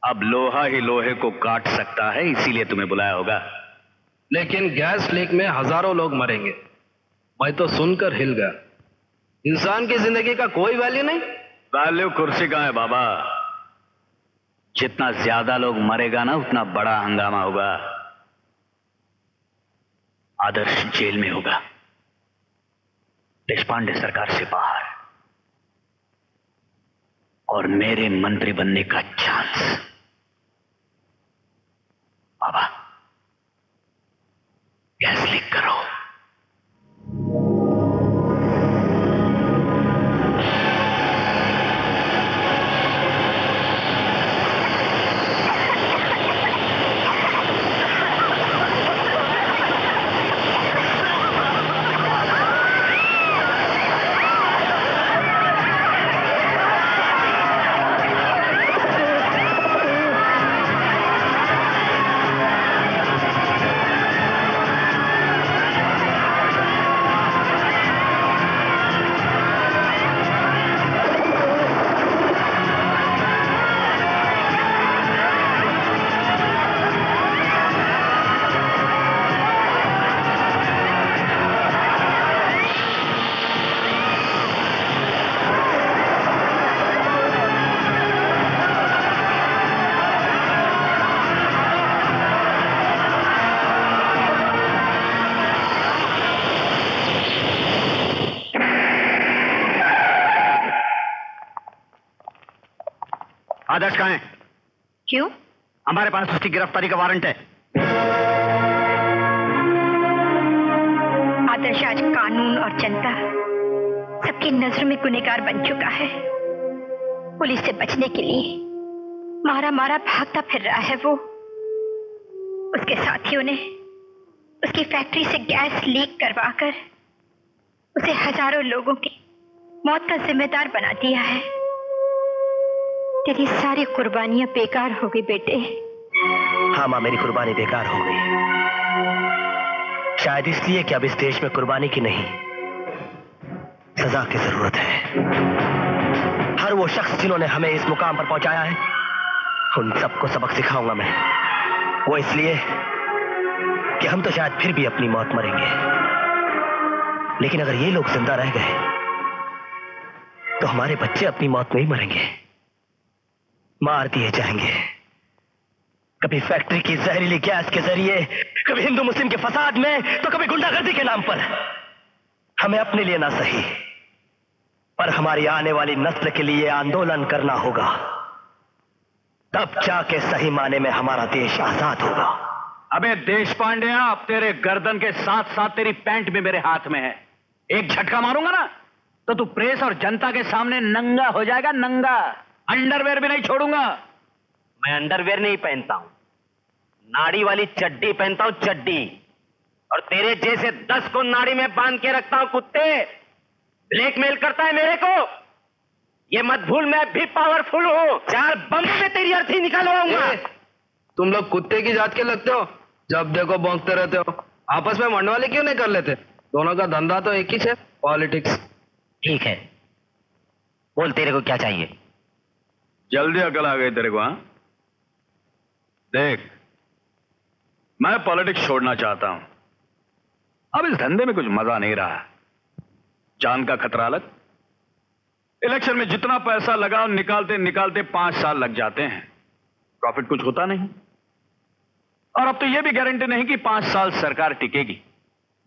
अब लोहा ही लोहे को काट सकता है, इसीलिए तुम्हें बुलाया होगा। लेकिन गैस लीक में हजारों लोग मरेंगे। मैं तो सुनकर हिल गया। इंसान की जिंदगी का कोई वैल्यू नहीं? वैल्यू कुर्सी का है बाबा। जितना ज्यादा लोग मरेगा ना, उतना बड़ा हंगामा होगा। आदर्श जेल में होगा, देशपांडे सरकार से बाहर, और मेरे मंत्री बनने का चांस। बाबा, गैस लीक करो। आदर्श कहाँ है? क्यों? हमारे पास उसकी गिरफ्तारी का वारंट है। आदर्श आज कानून और जनता सबकी नजरों में गुनहगार बन चुका है। पुलिस से बचने के लिए मारा मारा भागता फिर रहा है वो। उसके साथियों ने उसकी फैक्ट्री से गैस लीक करवाकर उसे हजारों लोगों की मौत का जिम्मेदार बना दिया है। तेरी सारी कुर्बानियां बेकार हो गई बेटे। हाँ माँ, मेरी कुर्बानी बेकार हो गई। शायद इसलिए कि अब इस देश में कुर्बानी की नहीं सजा की जरूरत है। हर वो शख्स जिन्होंने हमें इस मुकाम पर पहुंचाया है, उन सबको सबक सिखाऊंगा मैं। वो इसलिए कि हम तो शायद फिर भी अपनी मौत मरेंगे, लेकिन अगर ये लोग जिंदा रह गए तो हमारे बच्चे अपनी मौत नहीं मरेंगे, मार दिए जाएंगे। कभी फैक्ट्री की जहरीली गैस के जरिए, कभी हिंदू मुस्लिम के फसाद में, तो कभी गुंडागर्दी के नाम पर। हमें अपने लिए ना सही पर हमारी आने वाली नस्ल के लिए आंदोलन करना होगा, तब जाके सही माने में हमारा देश आजाद होगा। अबे देशपांडे, अब तेरे गर्दन के साथ साथ तेरी पैंट भी मेरे हाथ में है। एक झटका मारूंगा ना तो तू प्रेस और जनता के सामने नंगा हो जाएगा, नंगा। अंडरवेयर भी नहीं छोड़ूंगा। मैं अंडरवेयर नहीं पहनता हूं, नाड़ी वाली चड्डी पहनता हूं, चड्डी। और तेरे जैसे दस को नाड़ी में बांध के रखता हूं। कुत्ते, ब्लैकमेल करता है मेरे को, ये मत भूल। मैं भी पावरफुल हूं, चार बम में तेरी अर्थी निकालवाऊंगा। तुम लोग कुत्ते की जात के लगते हो, जब देखो भौंकते रहते हो। आपस में मंडवाले क्यों नहीं कर लेते? दोनों का धंधा तो एक ही है, पॉलिटिक्स। ठीक है, बोल तेरे को क्या चाहिए। जल्दी अकल आ गई तेरे को? हाँ देख, मैं पॉलिटिक्स छोड़ना चाहता हूं। अब इस धंधे में कुछ मजा नहीं रहा। जान का खतरा अलग। इलेक्शन में जितना पैसा लगाओ, निकालते निकालते पांच साल लग जाते हैं, प्रॉफिट कुछ होता नहीं। और अब तो यह भी गारंटी नहीं कि पांच साल सरकार टिकेगी,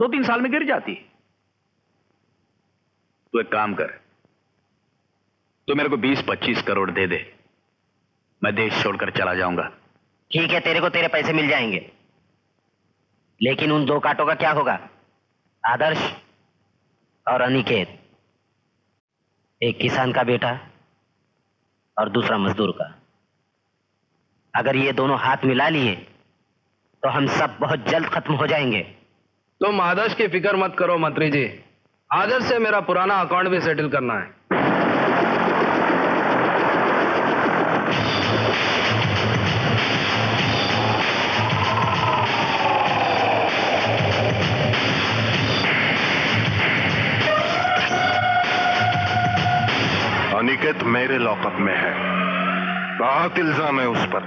दो तीन साल में गिर जाती है। तू एक काम कर, तू मेरे को बीस पच्चीस करोड़ दे दे, मैं देश छोड़कर चला जाऊंगा। ठीक है, तेरे को तेरे पैसे मिल जाएंगे, लेकिन उन दो काटों का क्या होगा? आदर्श और अनिकेत, एक किसान का बेटा और दूसरा मजदूर का। अगर ये दोनों हाथ मिला लिए तो हम सब बहुत जल्द खत्म हो जाएंगे। तुम आदर्श की फिक्र मत करो मंत्री जी, आदर्श से मेरा पुराना अकाउंट भी सेटल करना है। अनिकेत मेरे लॉकअप में है, बहुत इल्जाम है उस पर।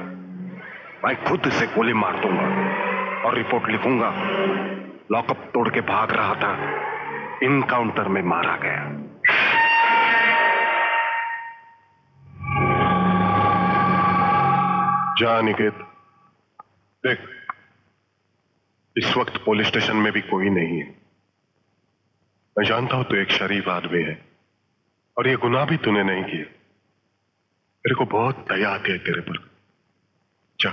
मैं खुद इसे गोली मार दूंगा और रिपोर्ट लिखूंगा। लॉकअप तोड़ के भाग रहा था, इनकाउंटर में मारा गया। जा अनिकेत, देख इस वक्त पुलिस स्टेशन में भी कोई नहीं है। मैं जानता हूं तू तो एक शरीफ आदमी है और ये गुनाह भी तूने नहीं किया। मेरे को बहुत दया आती है तेरे पर। जा,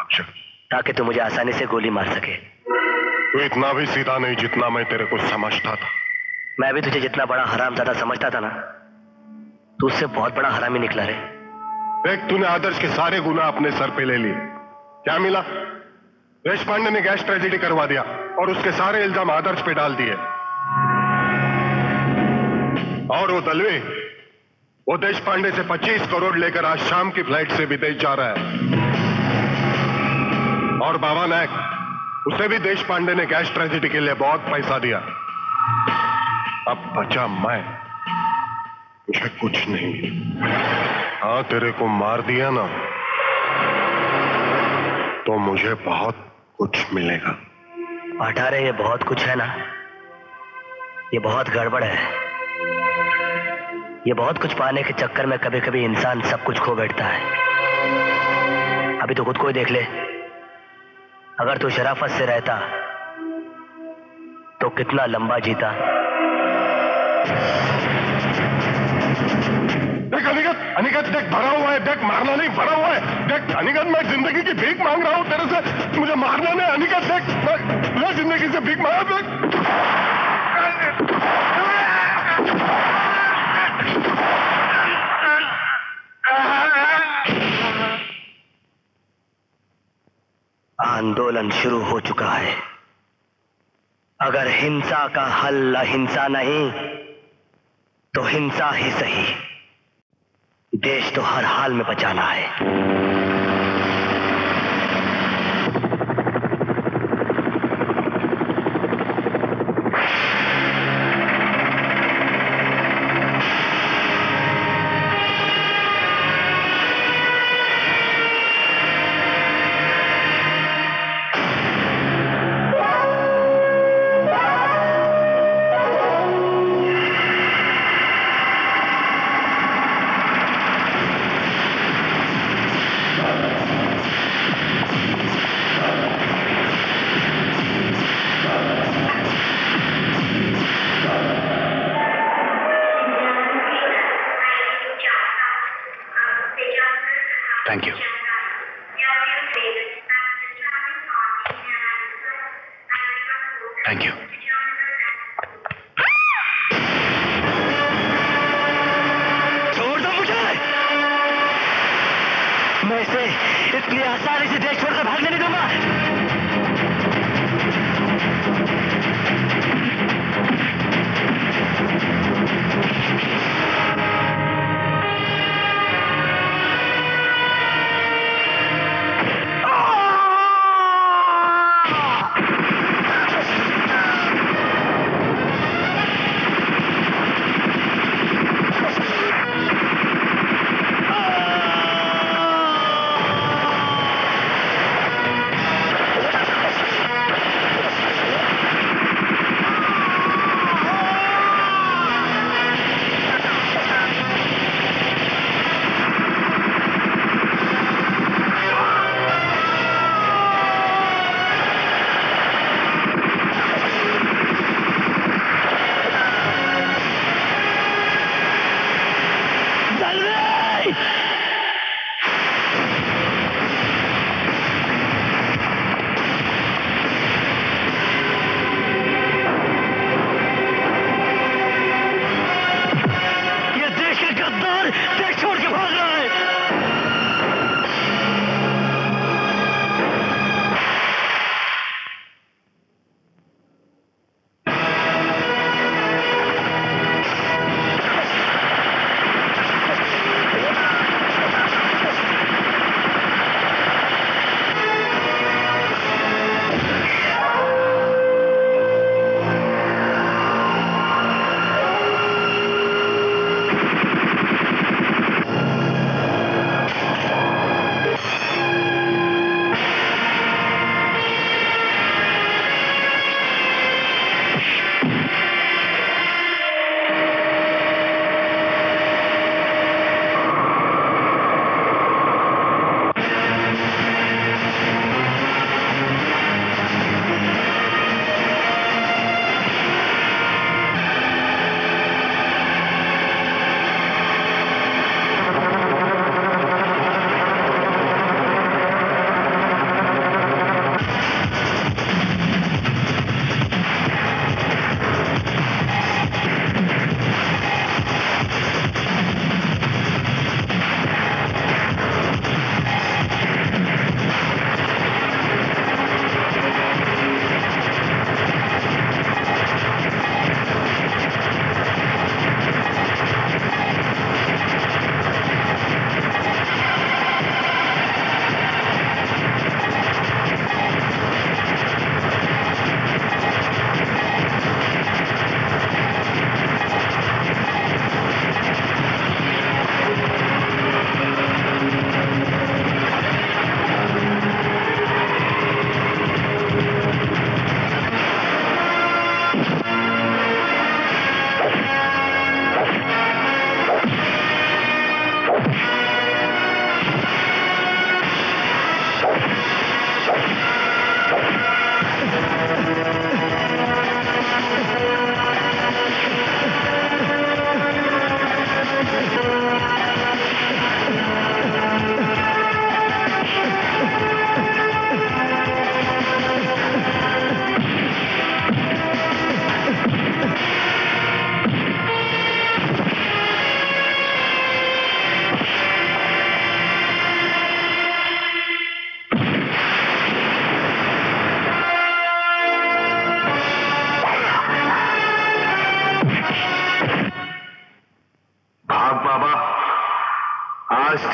आप जा, ताकि तू मुझे आसानी से गोली मार सके। तू इतना भी सीधा नहीं जितना मैं तेरे को समझता था। मैं भी तुझे जितना बड़ा हरामजादा समझता था ना, तू उससे बहुत बड़ा हरामी निकला रे। देख, तूने आदर्श के सारे गुनाह अपने सर पे ले लिए। क्या मिला? देशपांडे ने गैस ट्रेजेडी करवा दिया और उसके सारे इल्जाम आदर्श पे डाल दिए। और वो दलवी, वो देशपांडे से पच्चीस करोड़ लेकर आज शाम की फ्लाइट से विदेश जा रहा है। और बाबा नायक, उसे भी देशपांडे ने गैस ट्रेजेडी के लिए बहुत पैसा दिया। अब बचा मैं, मुझे कुछ नहीं। हाँ, तेरे को मार दिया ना तो मुझे बहुत कुछ मिलेगा। अठारह, ये बहुत कुछ है ना, ये बहुत गड़बड़ है। ये बहुत कुछ पाने के चक्कर में कभी कभी इंसान सब कुछ खो बैठता है। अभी तो खुद को ही देख ले। अगर तू शराफत से रहता तो कितना लंबा जीता। अनिकेत, अनिकेत, डेक डेक भरा हुआ है, डेक मारना नहीं भरा हुआ है डेक। अनिकेत मैं जिंदगी की भीख मांग रहा हूँ तेरे से, मुझे मारना नहीं अनिकेत, देख मैं जिंदगी से भीख मांग रहा। आंदोलन शुरू हो चुका है। अगर हिंसा का हल अहिंसा नहीं तो हिंसा ही सही। देश तो हर हाल में बचाना है।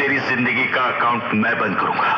तेरी जिंदगी का अकाउंट मैं बंद करूंगा।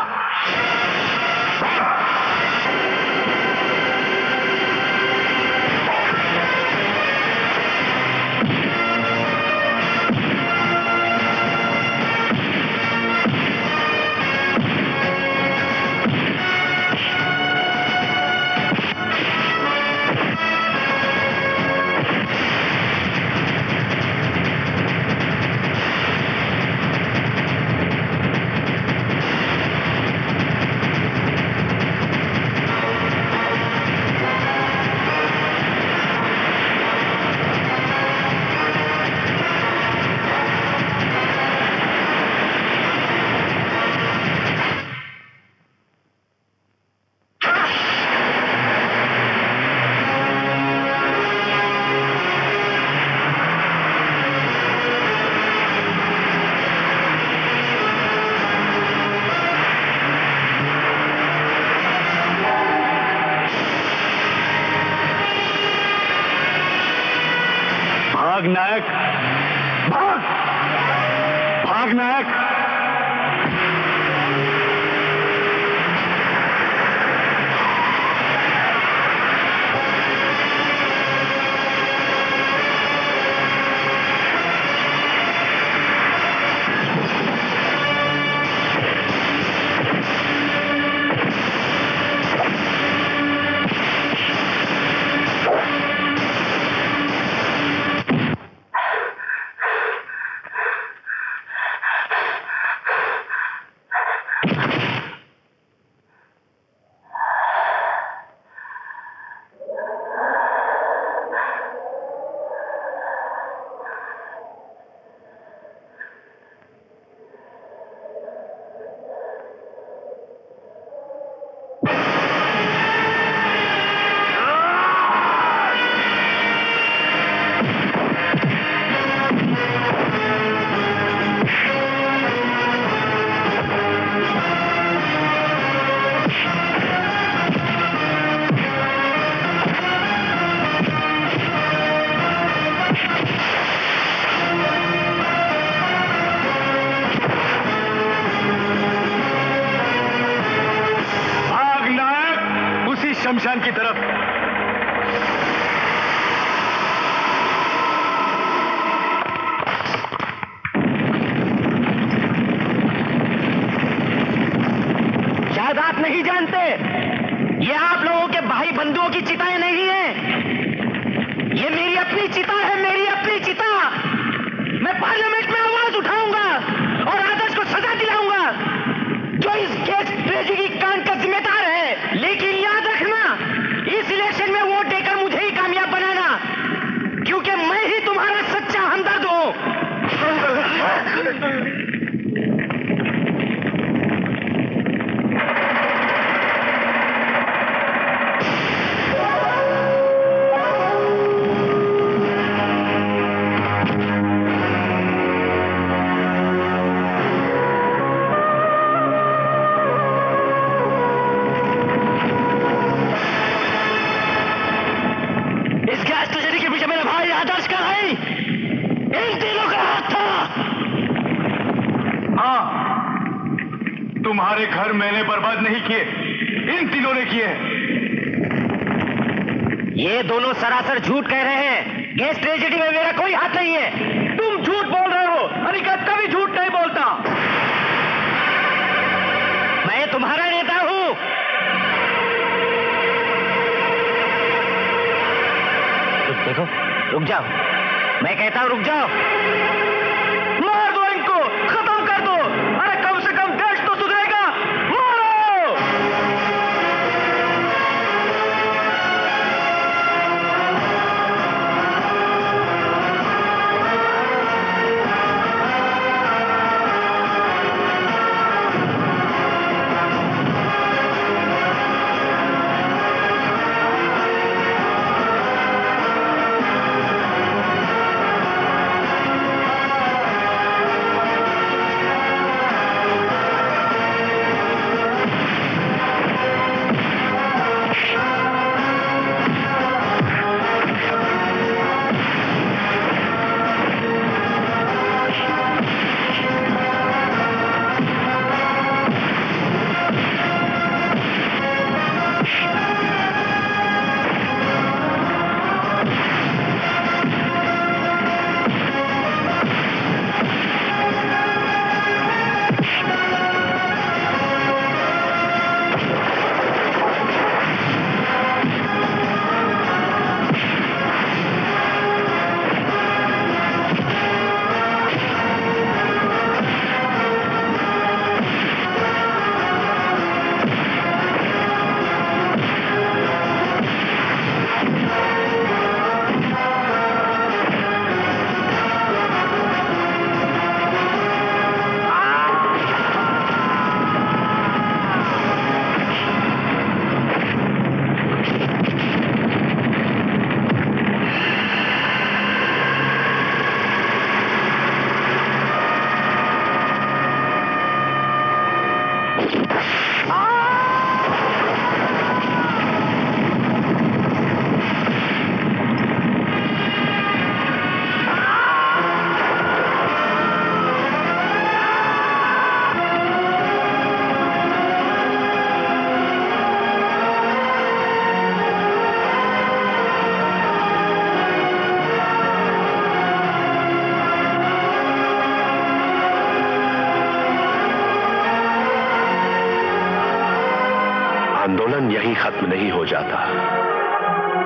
आंदोलन यहीं खत्म नहीं हो जाता।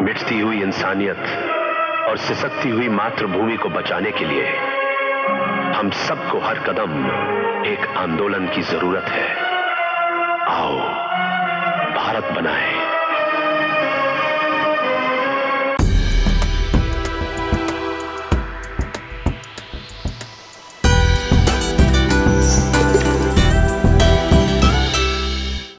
मिटती हुई इंसानियत और सिसकती हुई मातृभूमि को बचाने के लिए हम सबको हर कदम एक आंदोलन की जरूरत है। आओ भारत बनाएं।